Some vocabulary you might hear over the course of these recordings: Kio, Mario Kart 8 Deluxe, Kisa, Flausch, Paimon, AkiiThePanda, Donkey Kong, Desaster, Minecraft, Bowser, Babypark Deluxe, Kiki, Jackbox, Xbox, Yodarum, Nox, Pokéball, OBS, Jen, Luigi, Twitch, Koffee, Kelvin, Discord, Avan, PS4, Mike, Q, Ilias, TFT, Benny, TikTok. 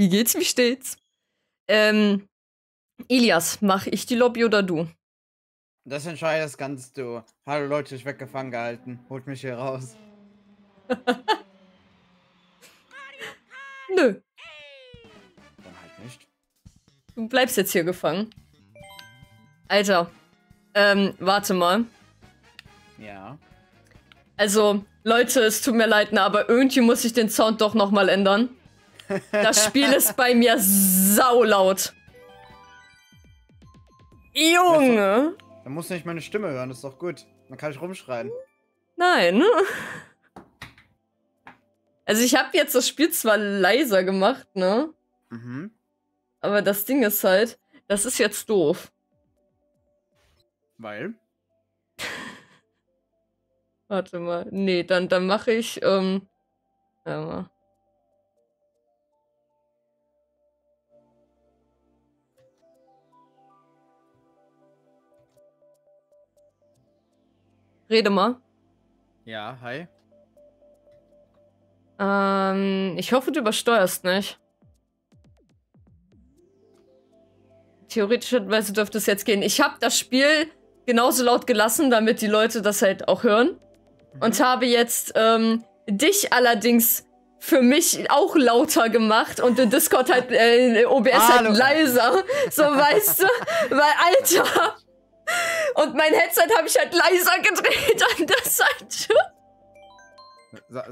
Wie geht's, wie steht's? Ilias, mach ich die Lobby oder du? Das entscheidest ganz du. Hallo Leute, ich werd gefangen gehalten. Holt mich hier raus. Nö. Dann halt nicht. Du bleibst jetzt hier gefangen. Alter, warte mal. Ja. Also, Leute, es tut mir leid, aber irgendwie muss ich den Sound doch nochmal ändern. Das Spiel ist bei mir saulaut. Junge! Dann musst du nicht meine Stimme hören, das ist doch gut. Dann kann ich rumschreien. Nein. Also ich habe jetzt das Spiel zwar leiser gemacht, ne? Mhm. Aber das Ding ist halt, das ist jetzt doof. Weil? Warte mal. Nee, dann mache ich, warte mal. Rede mal. Ja, hi. Ich hoffe, du übersteuerst nicht. Theoretischerweise dürfte es jetzt gehen. Ich habe das Spiel genauso laut gelassen, damit die Leute das halt auch hören. Mhm. Und habe jetzt dich allerdings für mich auch lauter gemacht und den Discord halt, OBS halt leiser. So, weißt du? Weil, Alter... Und mein Headset habe ich halt leiser gedreht an der Seite.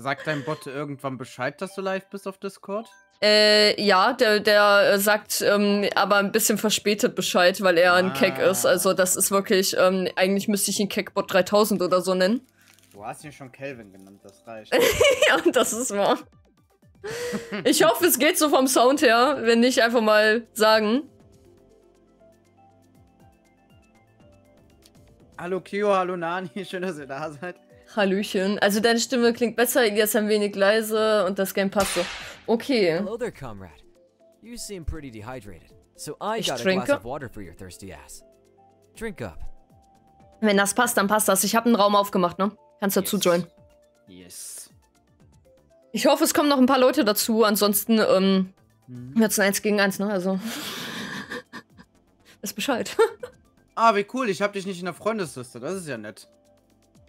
Sagt dein Bot irgendwann Bescheid, dass du live bist auf Discord? Ja, der sagt aber ein bisschen verspätet Bescheid, weil er ein Keck ist. Also das ist wirklich, eigentlich müsste ich ihn Keckbot 3000 oder so nennen. Du hast ihn schon Kelvin genannt, das reicht. Ja, das ist wahr. Ich hoffe, es geht so vom Sound her, wenn nicht, einfach mal sagen. Hallo Kio, hallo Nani, schön, dass ihr da seid. Hallöchen. Also deine Stimme klingt besser, jetzt ein wenig leise und das Game passt so. Okay. Hello there, comrade. You seem pretty dehydrated. So I got a glass of water for your thirsty ass. Drink up. Wenn das passt, dann passt das. Ich habe einen Raum aufgemacht, ne? Kannst dazu joinen. Yes. Ich hoffe, es kommen noch ein paar Leute dazu, ansonsten wird es ein 1 gegen 1, ne? Also ist Bescheid. Ah, wie cool, ich hab dich nicht in der Freundesliste, das ist ja nett.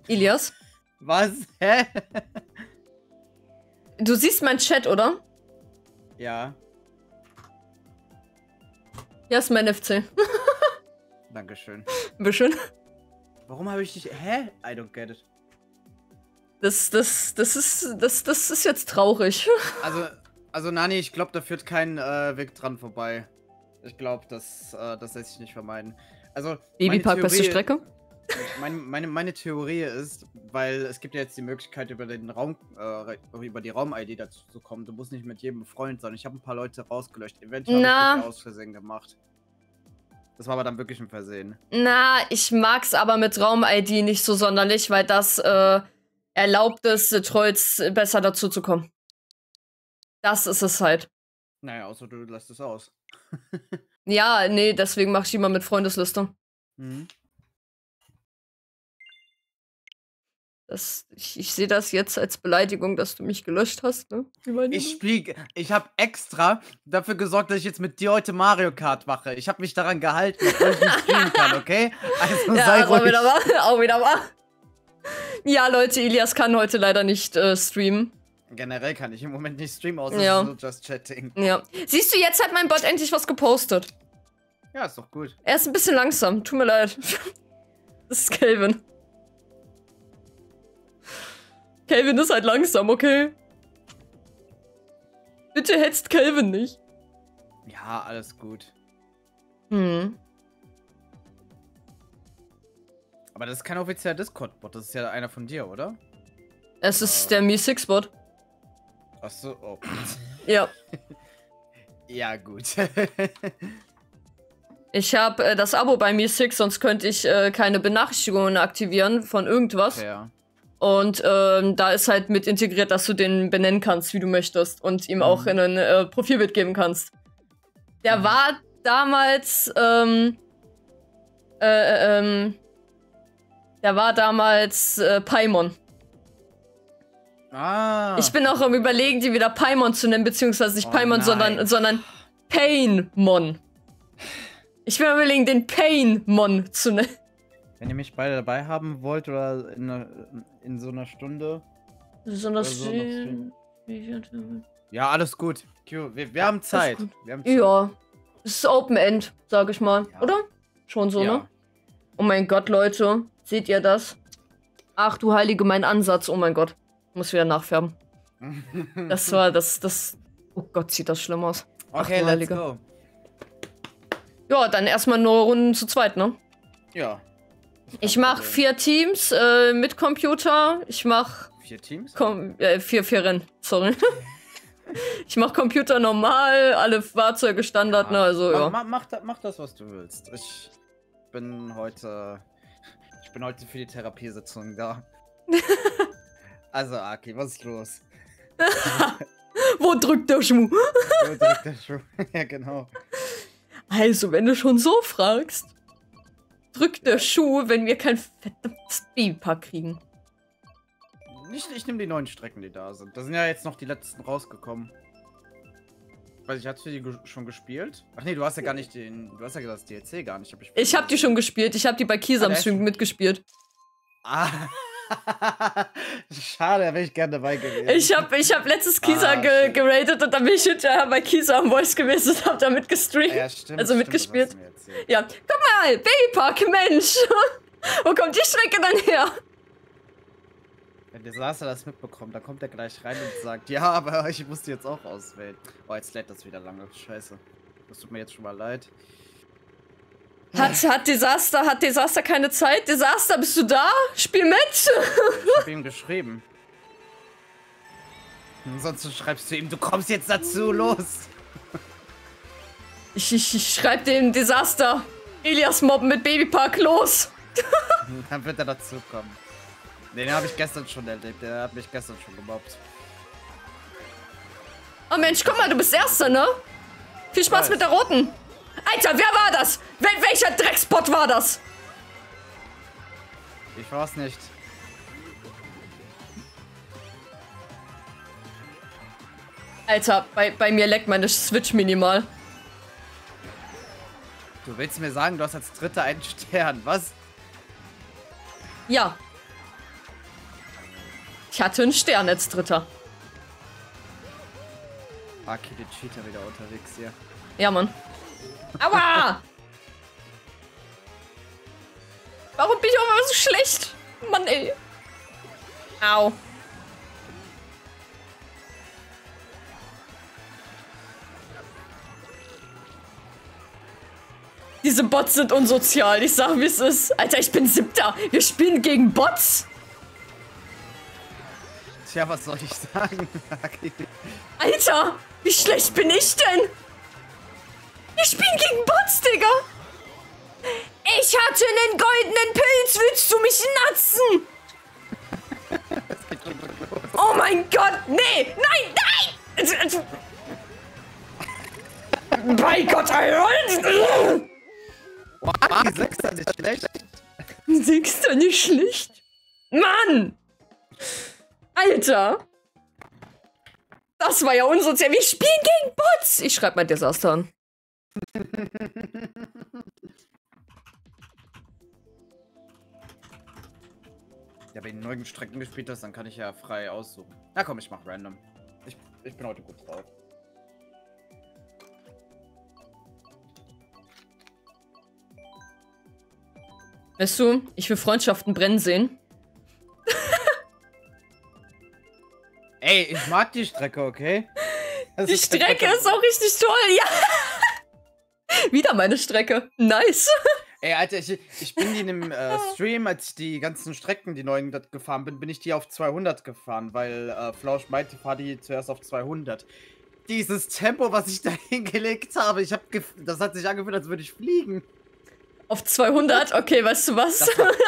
Ilias? Was? Hä? Du siehst meinen Chat, oder? Ja. Ja, ist mein FC. Dankeschön. Bitteschön. Warum habe ich dich... Hä? I don't get it. Das ist jetzt traurig. Also Nani, ich glaube, da führt kein Weg dran vorbei. Ich glaube, das lässt sich nicht vermeiden. Also, Babypark, beste Strecke? Meine Theorie ist, weil es gibt ja jetzt die Möglichkeit, über den Raum, über die Raum-ID dazu zu kommen. Du musst nicht mit jedem Freund sein. Ich habe ein paar Leute rausgelöscht. Eventuell habe ich das aus Versehen gemacht. Das war aber dann wirklich ein Versehen. Na, ich mag's aber mit Raum-ID nicht so sonderlich, weil das erlaubt es, Trolls besser dazu zu kommen. Das ist es halt. Naja, außer du lässt es aus. Ja, nee, deswegen mach ich immer mit Freundesliste. Mhm. Ich sehe das jetzt als Beleidigung, dass du mich gelöscht hast, ne? Ich habe extra dafür gesorgt, dass ich jetzt mit dir heute Mario Kart mache. Ich habe mich daran gehalten, dass ich nicht spielen kann, okay? Also ja, sei ruhig. Auch wieder wahr. Ja, Leute, Ilias kann heute leider nicht streamen. Generell kann ich im Moment nicht streamen, außer so just chatting. Ja. Siehst du, jetzt hat mein Bot endlich was gepostet. Ja, ist doch gut. Er ist ein bisschen langsam, tut mir leid. Das ist Kelvin. Kelvin ist halt langsam, okay? Bitte hetzt Kelvin nicht. Ja, alles gut. Hm. Aber das ist kein offizieller Discord-Bot, das ist ja einer von dir, oder? Es ist der Mi-6-Bot. Achso, oh. Ja. Ja, gut. Ich habe das Abo bei Mi6, sonst könnte ich keine Benachrichtigungen aktivieren von irgendwas. Ja. Und da ist halt mit integriert, dass du den benennen kannst, wie du möchtest. Und ihm auch in ein Profilbild geben kannst. Der war damals, der war damals Paimon. Ah. Ich bin auch am Überlegen, die wieder Paimon zu nennen, beziehungsweise nicht Paimon, sondern Paimon. Ich bin am Überlegen, den Paimon zu nennen. Wenn ihr mich beide dabei haben wollt oder in so einer Stunde. Ja, alles gut. Q, wir haben Zeit. Ja, es ist Open End, sag ich mal, ja. Oder? Schon so, ja. Ne? Oh mein Gott, Leute, seht ihr das? Ach du Heilige, mein Ansatz, oh mein Gott. Muss wieder nachfärben. Das war das. Oh Gott, sieht das schlimm aus. Okay, let's go. Ja, dann erstmal nur Runden zu zweit, ne? Ja. Ich mache 4 Teams mit Computer. Ich mache 4 Teams? 4 Rennen, sorry. Ich mache Computer normal, alle Fahrzeuge Standard, ja. Ne? Also, ja. Mach das, was du willst. Ich bin heute für die Therapiesitzung da. Also, Aki, was ist los? Wo drückt der Schuh? Wo drückt der Schuh? Ja, genau. Also, wenn du schon so fragst, drückt der Schuh, wenn wir kein verdammtes Babypark kriegen. Ich nehme die neuen Strecken, die da sind. Da sind ja jetzt noch die letzten rausgekommen. Weiß ich, hast du die schon gespielt? Ach nee, du hast ja gar nicht du hast ja das DLC gar nicht. Ich hab die schon gespielt. Ich hab die bei Kisa im Stream mitgespielt. Ah. Schade, da wäre ich gerne dabei gewesen. Ich hab letztes Kisa geratet und dann bin ich hinterher bei Kisa am Voice gewesen und hab da mitgestreamt. Ja, stimmt, also mitgespielt. Ja, guck mal, Babypark, Mensch. Wo kommt die Strecke dann her? Wenn Desaster das mitbekommt, dann kommt er gleich rein und sagt, ja, aber ich muss die jetzt auch auswählen. Oh, jetzt lädt das wieder lange. Scheiße. Das tut mir jetzt schon mal leid. Hat Desaster keine Zeit? Desaster, bist du da? Spiel mit! Ich hab ihm geschrieben. Ansonsten schreibst du ihm, du kommst jetzt dazu, los! Ich schreib dem Desaster. Ilias mobben mit Babypark, los! Dann wird er dazukommen. Den habe ich gestern schon erlebt, der hat mich gestern schon gemobbt. Oh Mensch, guck mal, du bist Erster, ne? Viel Spaß mit der Roten. Alter, wer war das? Welcher Dreckspot war das? Ich war's nicht. Alter, bei mir leckt meine Switch minimal. Du willst mir sagen, du hast als Dritter einen Stern, was? Ja. Ich hatte einen Stern als Dritter. Aki, der Cheater wieder unterwegs hier. Ja, Mann. Aua! Warum bin ich auch immer so schlecht? Mann, ey. Au. Diese Bots sind unsozial. Ich sag, wie es ist. Alter, ich bin 7. Wir spielen gegen Bots. Tja, was soll ich sagen? Alter, wie schlecht bin ich denn? Wir spielen gegen Bots, Digga! Ich hatte einen goldenen Pilz, willst du mich natzen? Oh mein Gott, nee! Nein! Nein! Bei Gott, Alter! Mann, 6. nicht schlecht. 6. nicht schlecht? Mann! Alter! Das war ja unsozial. Wir spielen gegen Bots! Ich schreibe mal Desaster an. Ja, wenn du neuen Strecken gespielt hast, dann kann ich ja frei aussuchen. Na komm, ich mach random. Ich bin heute gut drauf. Weißt du, ich will Freundschaften brennen sehen. Ey, ich mag die Strecke, okay? Die Strecke ist auch richtig toll, ja! Wieder meine Strecke. Nice. Ey, Alter, ich bin die in dem Stream, als ich die ganzen Strecken, die neuen gefahren bin, bin ich die auf 200 gefahren, weil Flausch meinte, fahr die zuerst auf 200. Dieses Tempo, was ich da hingelegt habe, das hat sich angefühlt, als würde ich fliegen. Auf 200? Okay, weißt du was?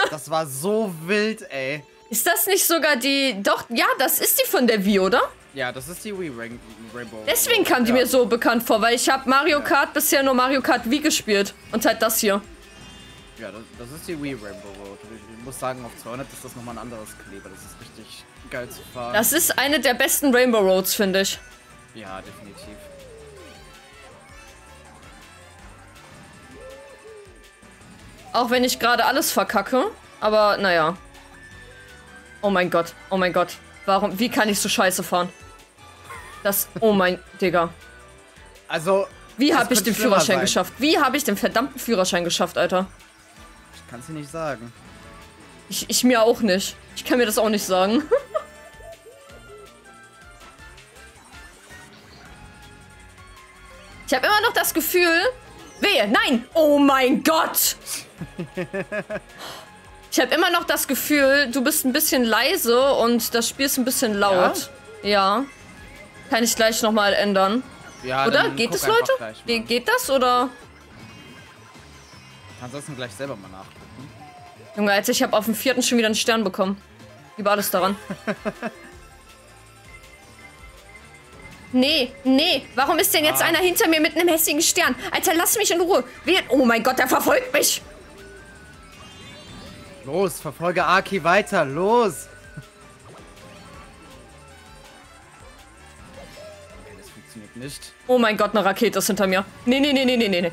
Das war so wild, ey. Ist das nicht sogar die... Doch, ja, das ist die von der Wii, oder? Ja, das ist die Wii Rainbow. Deswegen kam die mir so bekannt vor, weil ich habe Mario Kart bisher nur Mario Kart Wii gespielt. Und halt das hier. Ja, das ist die Wii Rainbow Road. muss sagen, auf 200 ist das nochmal ein anderes Kaliber. Das ist richtig geil zu fahren. Das ist eine der besten Rainbow Roads, finde ich. Ja, definitiv. Auch wenn ich gerade alles verkacke, aber naja. Oh mein Gott, warum, wie kann ich so scheiße fahren? Das, oh mein, Digga. Also, wie habe ich den Führerschein geschafft? Wie habe ich den verdammten Führerschein geschafft, Alter? Ich kann es dir nicht sagen. Ich mir auch nicht. Ich kann mir das auch nicht sagen. Ich habe immer noch das Gefühl... Wehe, nein! Oh mein Gott! Ich habe immer noch das Gefühl, du bist ein bisschen leise und das Spiel ist ein bisschen laut. Ja. Ja. Kann ich gleich nochmal ändern. Ja, oder? Geht das, Leute? Geht das, oder? Ansonsten gleich selber mal nachgucken. Junge, Alter, ich habe auf dem 4. schon wieder einen Stern bekommen. Über alles daran. Nee, nee, warum ist denn jetzt einer hinter mir mit einem hässlichen Stern? Alter, lass mich in Ruhe. Oh mein Gott, der verfolgt mich. Los, verfolge Aki weiter, los. Okay, das funktioniert nicht. Oh mein Gott, eine Rakete ist hinter mir. Nee, nee, nee, nee, nee, nee.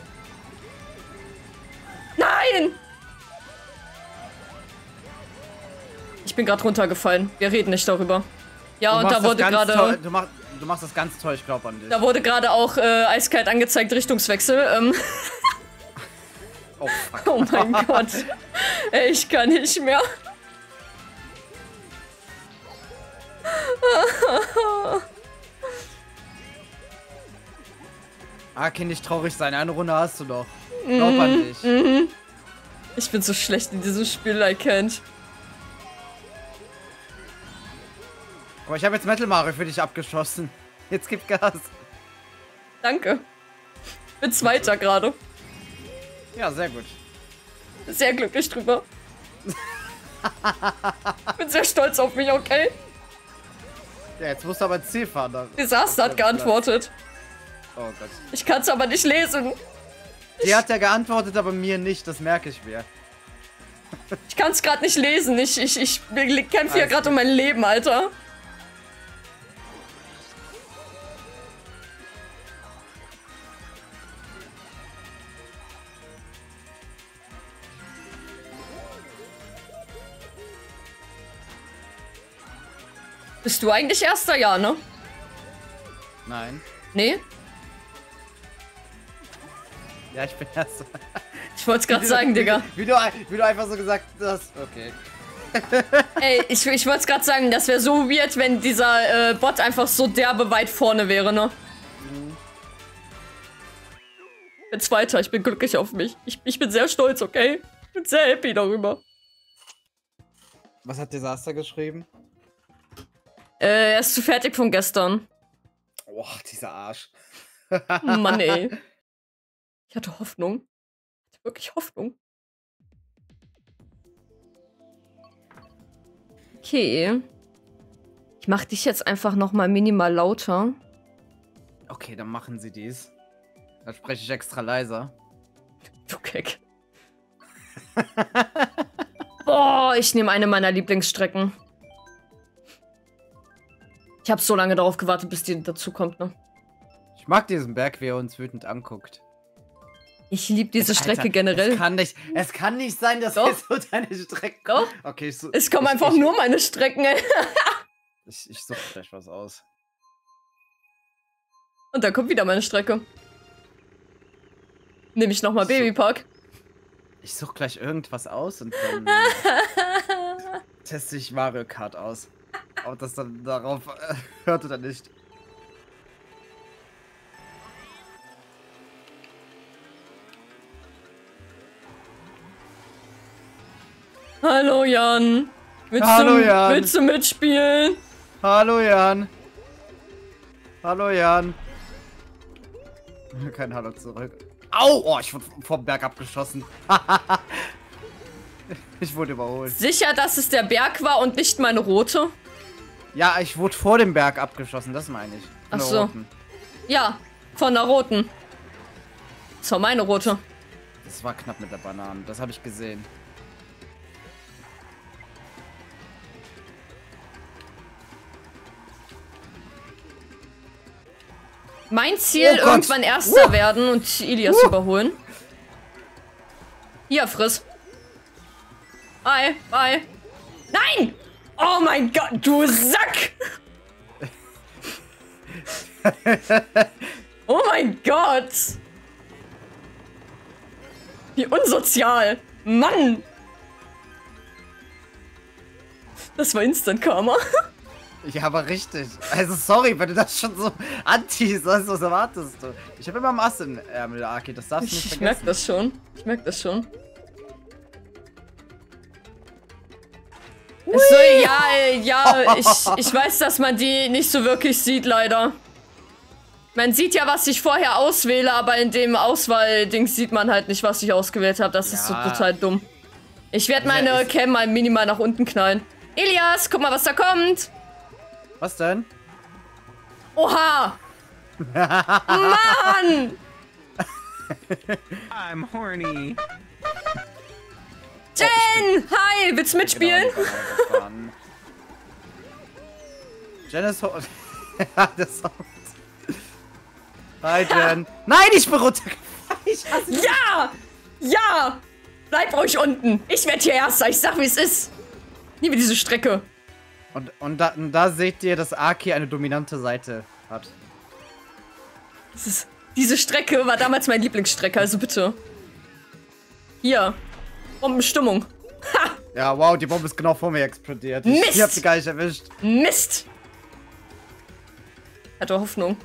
Nein! Ich bin gerade runtergefallen. Wir reden nicht darüber. Ja, und da wurde gerade... Du machst das ganz toll, ich glaube an dich. Da wurde gerade auch eiskalt angezeigt, Richtungswechsel. Oh, fuck. Oh mein Gott. Ey, ich kann nicht mehr. Ah, Kind, nicht traurig sein. Eine Runde hast du doch. Glaub an dich. Mhm. Ich bin so schlecht in diesem Spiel, I can't. Aber ich habe jetzt Metal Mario für dich abgeschossen. Jetzt gib Gas. Danke. Bin Zweiter gerade. Ja, sehr gut. Sehr glücklich drüber. Bin sehr stolz auf mich, okay? Ja, jetzt musst du aber ins Ziel fahren. Dann. Desaster hat geantwortet. Oh Gott. Ich kann es aber nicht lesen. Die hat ja geantwortet, aber mir nicht. Das merke ich mir. Ich kann es gerade nicht lesen. Ich kämpfe hier gerade um mein Leben, Alter. Bist du eigentlich Erster, ja, ne? Nein. Nee? Ja, ich bin Erster. Ich wollte es gerade sagen, Digga. Wie du einfach so gesagt hast. Okay. Ey, ich wollte es gerade sagen, das wäre so weird, wenn dieser Bot einfach so derbe weit vorne wäre, ne? Mhm. Ich bin Zweiter, ich bin glücklich auf mich. Ich bin sehr stolz, okay? Ich bin sehr happy darüber. Was hat Desaster geschrieben? Er ist zu fertig von gestern. Boah, dieser Arsch. Mann, ey. Ich hatte Hoffnung. Ich hatte wirklich Hoffnung. Okay. Ich mach dich jetzt einfach nochmal minimal lauter. Okay, dann machen sie dies. Dann spreche ich extra leiser. Du Keck. Boah, ich nehme eine meiner Lieblingsstrecken. Ich habe so lange darauf gewartet, bis die dazu kommt, ne? Ich mag diesen Berg, wie er uns wütend anguckt. Ich liebe diese Strecke, Alter, generell. Es kann nicht sein, dass wir so deine Strecken... Doch. Okay, es kommen einfach nur meine Strecken, ey. Ich suche vielleicht was aus. Und dann kommt wieder meine Strecke. Nehme ich nochmal Babypark. Ich suche gleich irgendwas aus und dann teste ich Mario Kart aus. Ob das dann darauf hört oder nicht. Hallo Jan. Willst du mitspielen? Hallo Jan. Hallo Jan. Kein Hallo zurück. Au! Oh, ich wurde vom Berg abgeschossen. Ich wurde überholt. Sicher, dass es der Berg war und nicht meine rote? Ja, ich wurde vor dem Berg abgeschossen, das meine ich. Von der roten. Ja, von der roten. Das war meine rote. Das war knapp mit der Banane, das habe ich gesehen. Mein Ziel, oh irgendwann Erster werden und Ilias überholen. Hier, friss. Ei, ei. Nein! Oh mein Gott, du Sack! Oh mein Gott! Wie unsozial! Mann! Das war Instant Karma. Ja, aber richtig. Also sorry, wenn du das schon so anteaserst, was erwartest du? Ich habe immer einen Ass im Ärmel, Aki, das darfst du nicht vergessen. Ich merke das schon. Ich merke das schon. So, ja, ich weiß, dass man die nicht so wirklich sieht, leider. Man sieht ja, was ich vorher auswähle, aber in dem Auswahlding sieht man halt nicht, was ich ausgewählt habe. Das ist so total dumm. Ich werde meine Cam mal minimal nach unten knallen. Ilias, guck mal, was da kommt. Was denn? Oha! Mann! I'm horny. Jen! Hi! Willst du mitspielen? Genau, Jen ist hot. Hi, Jen. Nein, ich bin runtergefallen. Ja! Ja! Bleib ruhig unten. Ich werde hier Erster. Ich sag, wie es ist. Liebe diese Strecke. Und da seht ihr, dass Aki eine dominante Seite hat. Das ist, diese Strecke war damals meine Lieblingsstrecke, also bitte. Hier. Bombenstimmung. Ha! Ja, wow, die Bombe ist genau vor mir explodiert. Mist! Ich hab sie gar nicht erwischt. Mist! Hatte Hoffnung.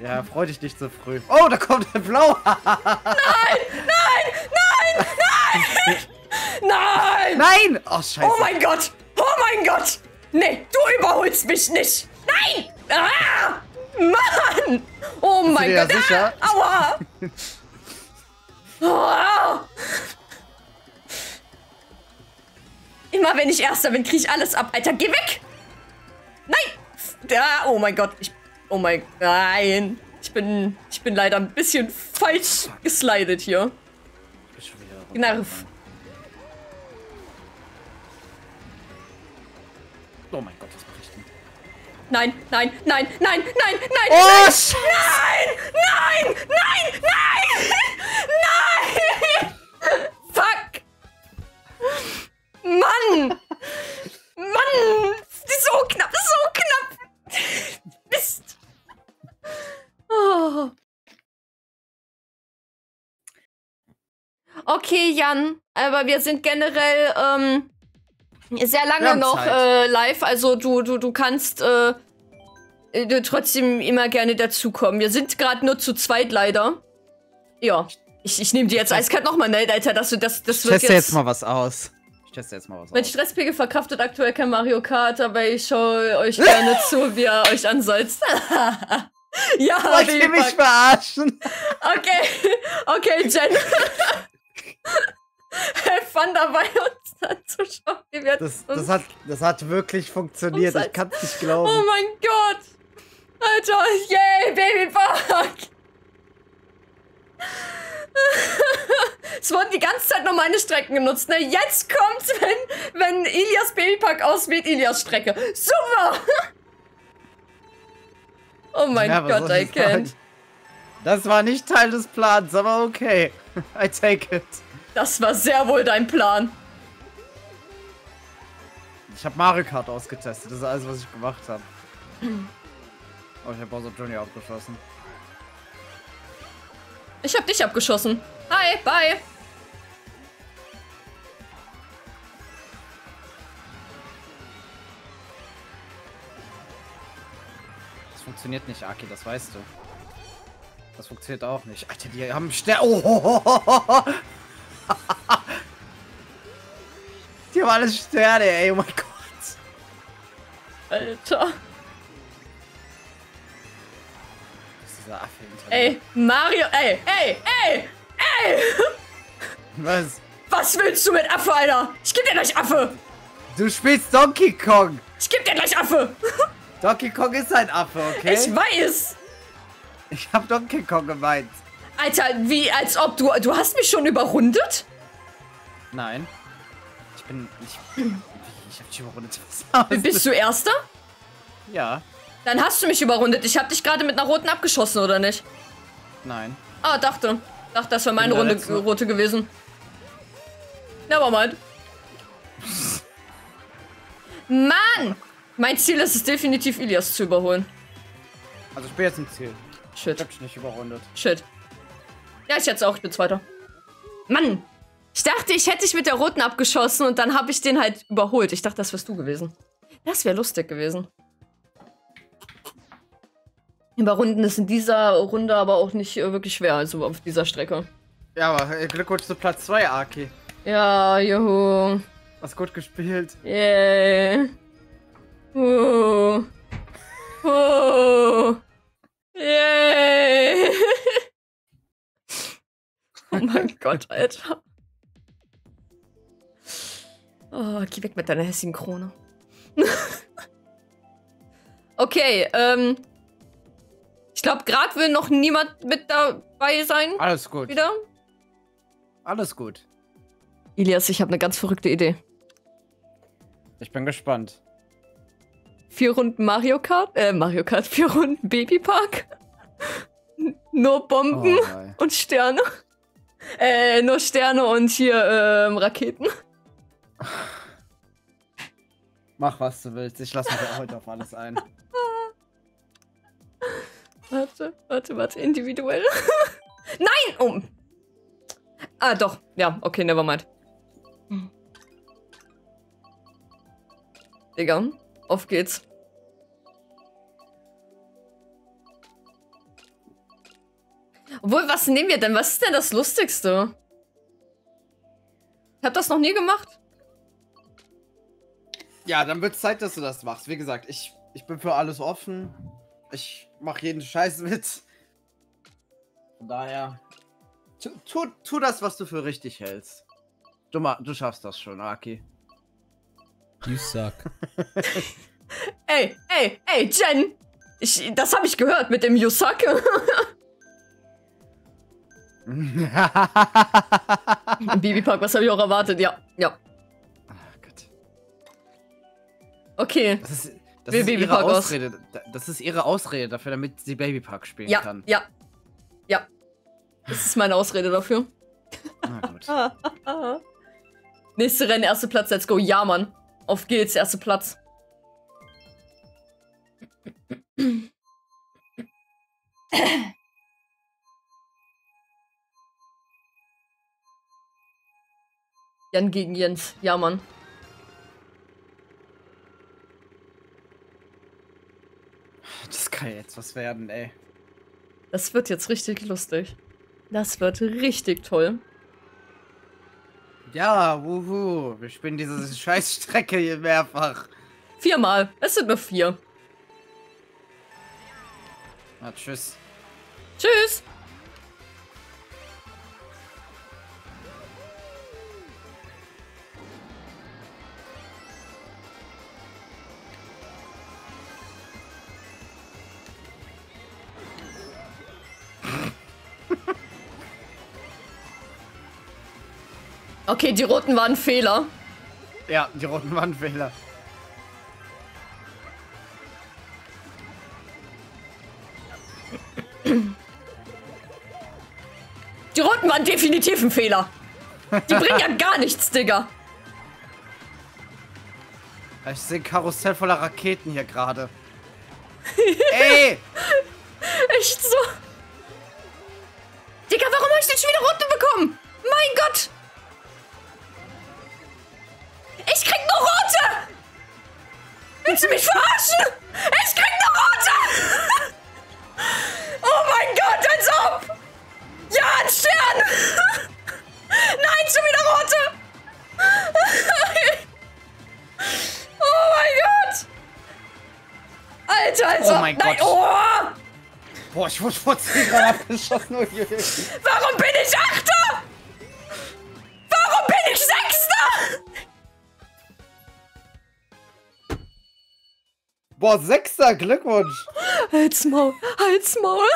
Ja, freu dich nicht so früh. Oh, da kommt der Blau! Nein! Nein! Nein! Nein! Nein! Nein! Oh, scheiße. Oh mein Gott! Oh mein Gott! Nee, du überholst mich nicht! Nein! Ah! Mann! Oh mein Gott! Sicher? Ah, aua! Oh. Immer wenn ich Erster bin, krieg ich alles ab. Alter, geh weg! Nein! Ah, oh mein Gott. Oh mein Gott. Nein. Ich bin leider ein bisschen falsch geslidet hier. Ich bin schon wieder Nerv. Oh mein Gott, das bricht nicht. Nein, nein, nein, nein, nein, nein, nein, nein, nein, nein, nein, nein, fuck, Mann, Mann, so knapp, so knapp, Mist. Oh. Okay, Jan, aber wir sind generell, sehr lange noch live, also du kannst trotzdem immer gerne dazukommen. Wir sind gerade nur zu zweit leider. Ja, ich nehme dir jetzt eiskalt nochmal, ne, Alter, dass du das wird jetzt... Ich teste jetzt mal was aus. Mein Stresspegel verkraftet aktuell kein Mario Kart, aber ich schaue euch gerne zu, wie ihr euch ansetzt. Ja, ich will mich verarschen. Okay, Jen. Fun dabei, uns anzuschauen, wie wir das hat wirklich funktioniert, ich kann es nicht glauben. Oh mein Gott! Alter, yay, Babypark! Es wurden die ganze Zeit nur meine Strecken genutzt, ne? Jetzt kommt's, wenn Ilias Babypark auswählt, Ilias Strecke. Super! Oh mein Gott, I can't. Das war nicht Teil des Plans, aber okay. I take it. Das war sehr wohl dein Plan. Ich habe Mario Kart ausgetestet. Das ist alles, was ich gemacht habe. Oh, ich habe Bowser Junior abgeschossen. Ich habe dich abgeschossen. Hi, bye. Das funktioniert nicht, Aki. Das weißt du. Das funktioniert auch nicht. Alter, die haben Stern. Oh. Die haben alles Sterne, ey, oh mein Gott. Alter. Das ist dieser Affe hinter mir. Ey, Mario, ey! Was? Was willst du mit Affe, Alter? Ich geb dir gleich Affe! Du spielst Donkey Kong! Ich geb dir gleich Affe! Donkey Kong ist ein Affe, okay? Ich weiß! Ich hab Donkey Kong gemeint. Alter, wie, als ob du hast mich schon überrundet? Nein. Ich bin, ich hab dich überrundet. Bist du Erster? Ja. Dann hast du mich überrundet. Ich habe dich gerade mit einer roten abgeschossen, oder nicht? Nein. Ah, dachte. Dachte, das wäre meine rote gewesen. Nevermind. Mann! Mein Ziel ist es definitiv, Ilias zu überholen. Also ich bin jetzt im Ziel. Shit. Ich hab dich nicht überrundet. Shit. Ja, ich jetzt auch. Ich bin Zweiter. Mann! Ich dachte, ich hätte dich mit der roten abgeschossen und dann habe ich den halt überholt. Ich dachte, das wärst du gewesen. Das wäre lustig gewesen. Überrunden ist in dieser Runde aber auch nicht wirklich schwer, also auf dieser Strecke. Ja, aber Glückwunsch zu Platz 2, Aki. Ja, juhu. Hast gut gespielt. Yeah. Yeah. Oh mein Gott, Alter. Oh, geh weg mit deiner hässigen Krone. Okay, ich glaube, gerade will noch niemand mit dabei sein. Alles gut. Wieder. Alles gut. Ilias, ich habe eine ganz verrückte Idee. Ich bin gespannt. 4 Runden Mario Kart, 4 Runden Babypark. Nur Bomben und Sterne. Nur Sterne und hier Raketen. Mach, was du willst. Ich lasse mich auch heute auf alles ein. Warte, warte, warte. Individuell. Nein! Oh. Ah, doch. Ja, okay, nevermind. Digga, auf geht's. Obwohl, was nehmen wir denn? Was ist denn das Lustigste? Ich hab das noch nie gemacht. Ja, dann wird's Zeit, dass du das machst. Wie gesagt, ich bin für alles offen. Ich mach jeden Scheiß mit. Von daher, tu das, was du für richtig hältst. Du schaffst das schon, Aki. You suck. ey, Jen! Das habe ich gehört mit dem You suck. Im Babypark, was habe ich auch erwartet? Ja, ja. Okay. Das ist ihre Ausrede. Das ist ihre Ausrede dafür, damit sie Babypark spielen kann. Ja, ja, ja. Das ist meine Ausrede dafür. Na gut. Nächste Rennen, 1. Platz, let's go. Ja, Mann. Auf geht's, 1. Platz. Jan gegen Jens. Ja, Mann. Das kann jetzt was werden, ey. Das wird jetzt richtig lustig. Das wird richtig toll. Ja, wuhu. Wir spielen diese Scheißstrecke hier mehrfach. 4-mal. Es sind nur 4. Na, tschüss. Tschüss. Okay, die roten waren ein Fehler. Ja, die roten waren ein Fehler. Die roten waren definitiv ein Fehler. Die bringen ja gar nichts, Digga. Ich sehe ein Karussell voller Raketen hier gerade. Ey! Echt so. Digga, warum habe ich denn schon wieder rote bekommen? Mein Gott! Ich krieg nur rote! Willst du mich verarschen? Ich krieg nur rote! Oh mein Gott, als ob! Ja, ein Stern! Nein, schon wieder rote! Oh mein Gott! Alter, als ob! Oh mein Gott! Oh. Boah, ich wurde vor 10 Grad abgeschossen. Warum bin ich 8er? Warum bin ich 6er? Boah, 6er, Glückwunsch! Halt's Maul, halt's Maul!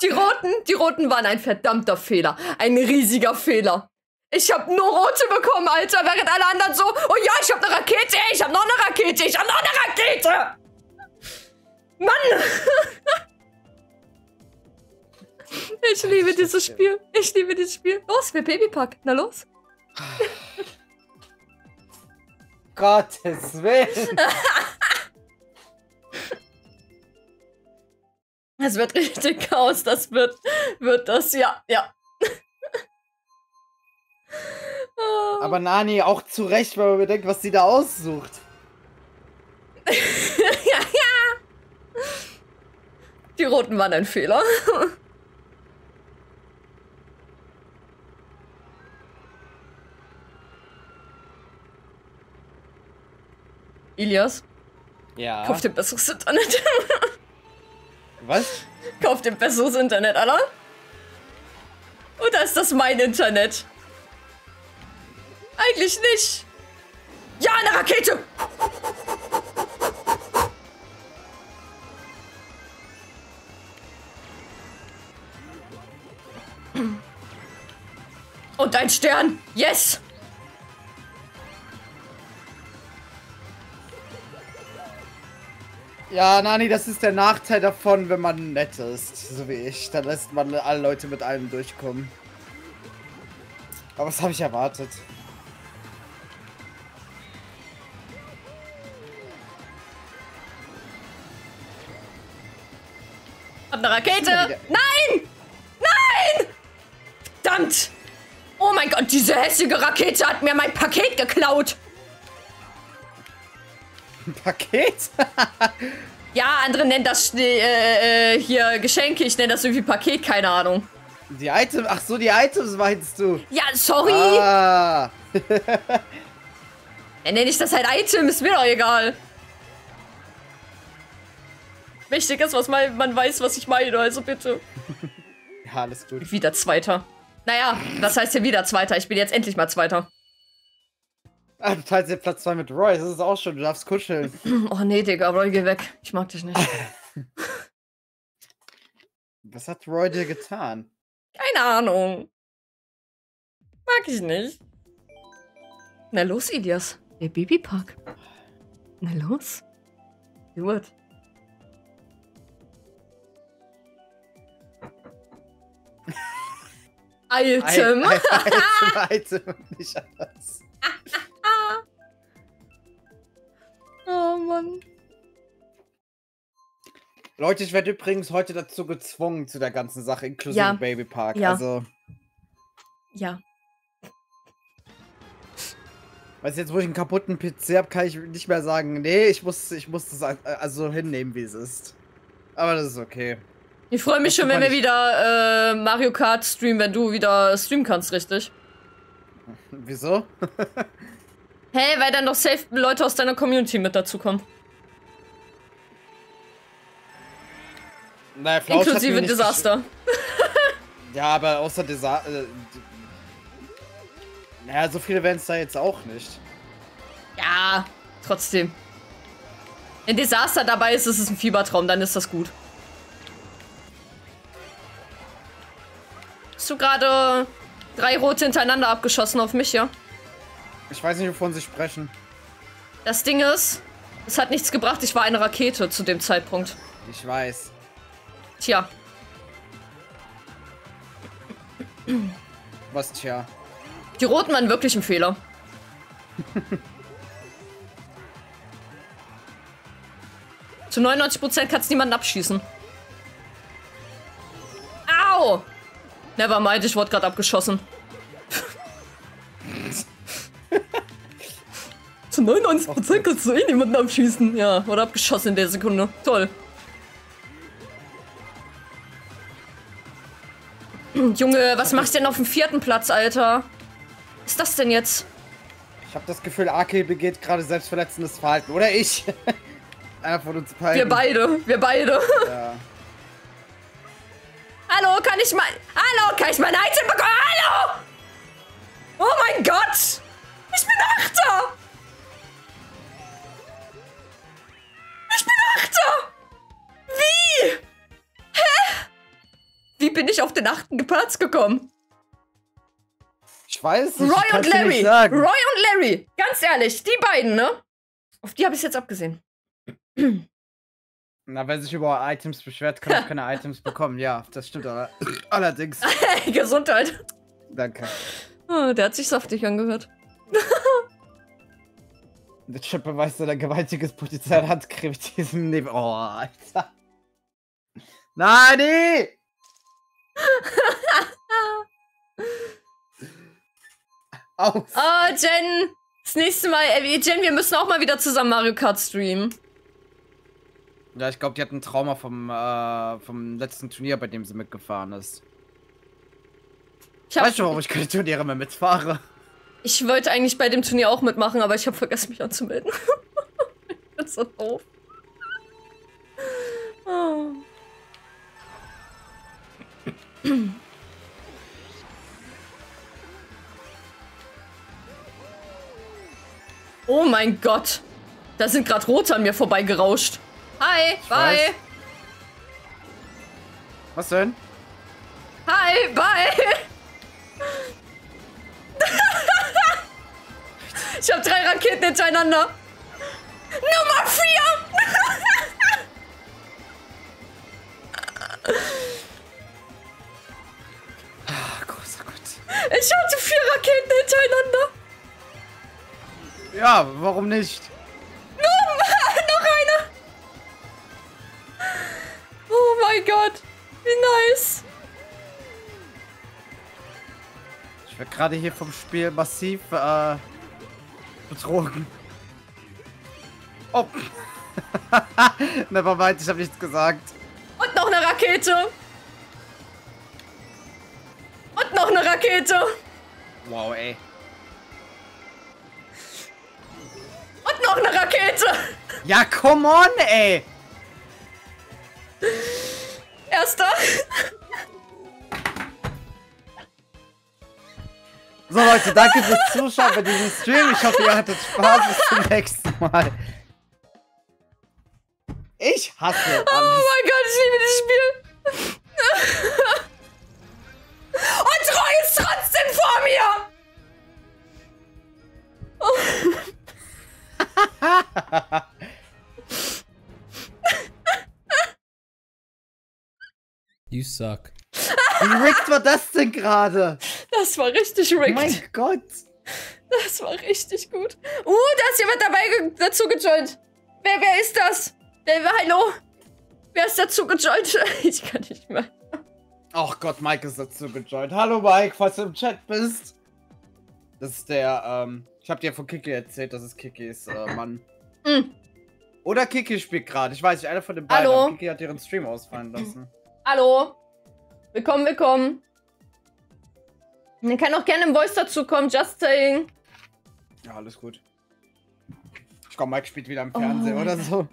Die Roten waren ein verdammter Fehler. Ein riesiger Fehler. Ich hab nur Rote bekommen, Alter, während alle anderen so, oh ja, ich hab eine Rakete, ich hab noch eine Rakete, ich hab noch eine Rakete! Mann! Ich liebe dieses Spiel. Ich liebe dieses Spiel. Los, wir Babypark. Na los. Gottes Willen. Es wird richtig Chaos. Das wird das. Ja, ja. Aber Nani auch zu Recht, weil man bedenkt, was sie da aussucht. Ja, ja. Die Roten waren ein Fehler. Ilias? Ja? Kauf dir besseres Internet. Was? Kauf dir besseres Internet, Alter. Oder ist das mein Internet? Eigentlich nicht. Ja, eine Rakete! Und ein Stern! Yes! Ja, Nani, das ist der Nachteil davon, wenn man nett ist, so wie ich. Dann lässt man alle Leute mit allem durchkommen. Aber das habe ich erwartet. Hab eine Rakete! Nein! Nein! Verdammt! Oh mein Gott, diese hässliche Rakete hat mir mein Paket geklaut! Ein Paket? Ja, andere nennen das hier Geschenke. Ich nenne das irgendwie Paket, keine Ahnung. Die Items? Ach so, die Items meinst du? Ja, sorry. Ah. Dann nenne ich das halt Item, ist mir doch egal. Wichtig ist, was man weiß, was ich meine, also bitte. Ja, alles gut. Wieder Zweiter. Naja, das heißt ja wieder Zweiter. Ich bin jetzt endlich mal Zweiter. Ah, du teilst jetzt Platz 2 mit Roy, das ist auch schon, du darfst kuscheln. Oh nee, Digga, Roy, geh weg. Ich mag dich nicht. Was hat Roy dir getan? Keine Ahnung. Mag ich nicht. Na los, Ilias. Der Babypark. Na los. Gut. Item. Item, nicht anders. Oh Mann. Leute, ich werde übrigens heute dazu gezwungen, zu der ganzen Sache, inklusive ja. Babypark. Ja. Also. Ja. Weißt du, jetzt wo ich einen kaputten PC habe, kann ich nicht mehr sagen, nee, ich muss das also hinnehmen, wie es ist. Aber das ist okay. Ich freue mich schon, wenn wir wieder Mario Kart streamen, wenn du wieder streamen kannst, richtig? Wieso? Hey, weil dann doch safe Leute aus deiner Community mit dazukommen. Naja, Flausch inklusive Desaster. Ja, aber außer Desaster. Naja, so viele werden es da jetzt auch nicht. Ja, trotzdem. Wenn Desaster dabei ist, ist es ein Fiebertraum, dann ist das gut. Hast du gerade 3 rote hintereinander abgeschossen auf mich, ja? Ich weiß nicht, wovon sie sprechen. Das Ding ist, es hat nichts gebracht. Ich war eine Rakete zu dem Zeitpunkt. Ich weiß. Tja. Was tja? Die Roten waren wirklich ein Fehler. Zu 99% kannst du niemanden abschießen. Au! Nevermind, ich wurde gerade abgeschossen. Zu 99% kannst du eh niemanden abschießen. Ja, wurde abgeschossen in der Sekunde. Toll. Junge, was machst du denn auf dem 4. Platz, Alter? Was ist das denn jetzt? Ich habe das Gefühl, Aki begeht gerade selbstverletzendes Verhalten. Oder ich. Einer von uns beiden. Wir beide. Ja. Hallo, kann ich mein Item bekommen? Hallo! Oh mein Gott! Ich bin 8er! Ich bin 8er! Wie? Hä? Wie bin ich auf den 8. Platz gekommen? Ich weiß nicht. Roy und Larry. Ganz ehrlich, die beiden, ne? Auf die habe ich jetzt abgesehen. Na, wer sich über Items beschwert, kann auch keine Items bekommen. Ja, das stimmt allerdings. Gesundheit. Danke. Oh, der hat sich saftig angehört. Der Chip beweist sein gewaltiges Potenzial hat, kriegt diesen Nebel. Oh, Alter. Nani! Aus. Oh, Jen. Das nächste Mal, Jen, wir müssen auch mal wieder zusammen Mario Kart streamen. Ja, ich glaube, die hat ein Trauma vom letzten Turnier, bei dem sie mitgefahren ist. Weißt du, warum ich keine Turniere mehr mitfahre? Ich wollte eigentlich bei dem Turnier auch mitmachen, aber ich habe vergessen, mich anzumelden. Ich bin so doof. Oh. Oh mein Gott. Da sind gerade Rote an mir vorbeigerauscht. Hi, ich bye. Weiß. Was denn? Hi, bye. Ich hab 3 Raketen hintereinander. Nummer 4! Ah, großer Gott. Ich hatte 4 Raketen hintereinander. Ja, warum nicht? Noch einer! Oh mein Gott, wie nice! Ich werde gerade hier vom Spiel massiv betrogen. Oh! Na, war weit, ich habe nichts gesagt. Und noch eine Rakete! Und noch eine Rakete! Wow, ey. Und noch eine Rakete! Ja, come on, ey! Erster! So Leute, danke fürs Zuschauen bei diesem Stream. Ich hoffe, ihr hattet Spaß. Bis zum nächsten Mal. Ich hasse alles. Oh mein Gott, ich liebe dieses Spiel. Und Roy ist trotzdem vor mir! Oh. You suck. Wie rigged war das denn gerade? Das war richtig rigged. Mein Gott. Das war richtig gut. Da ist jemand dazu gejoint. Wer ist das? Hallo? Wer ist dazu gejoint? Ich kann nicht mehr. Ach Gott, Mike ist dazu gejoint. Hallo Mike, falls du im Chat bist. Das ist der, ich hab dir von Kiki erzählt, das ist Kikis Mann. Oder Kiki spielt gerade. Ich weiß nicht, einer von den beiden. Hallo? Kiki hat ihren Stream ausfallen lassen. Hallo. Willkommen, willkommen. Man kann auch gerne im Voice dazu kommen, just saying. Ja, alles gut. Ich glaube, Mike spielt wieder am Fernsehen oder so.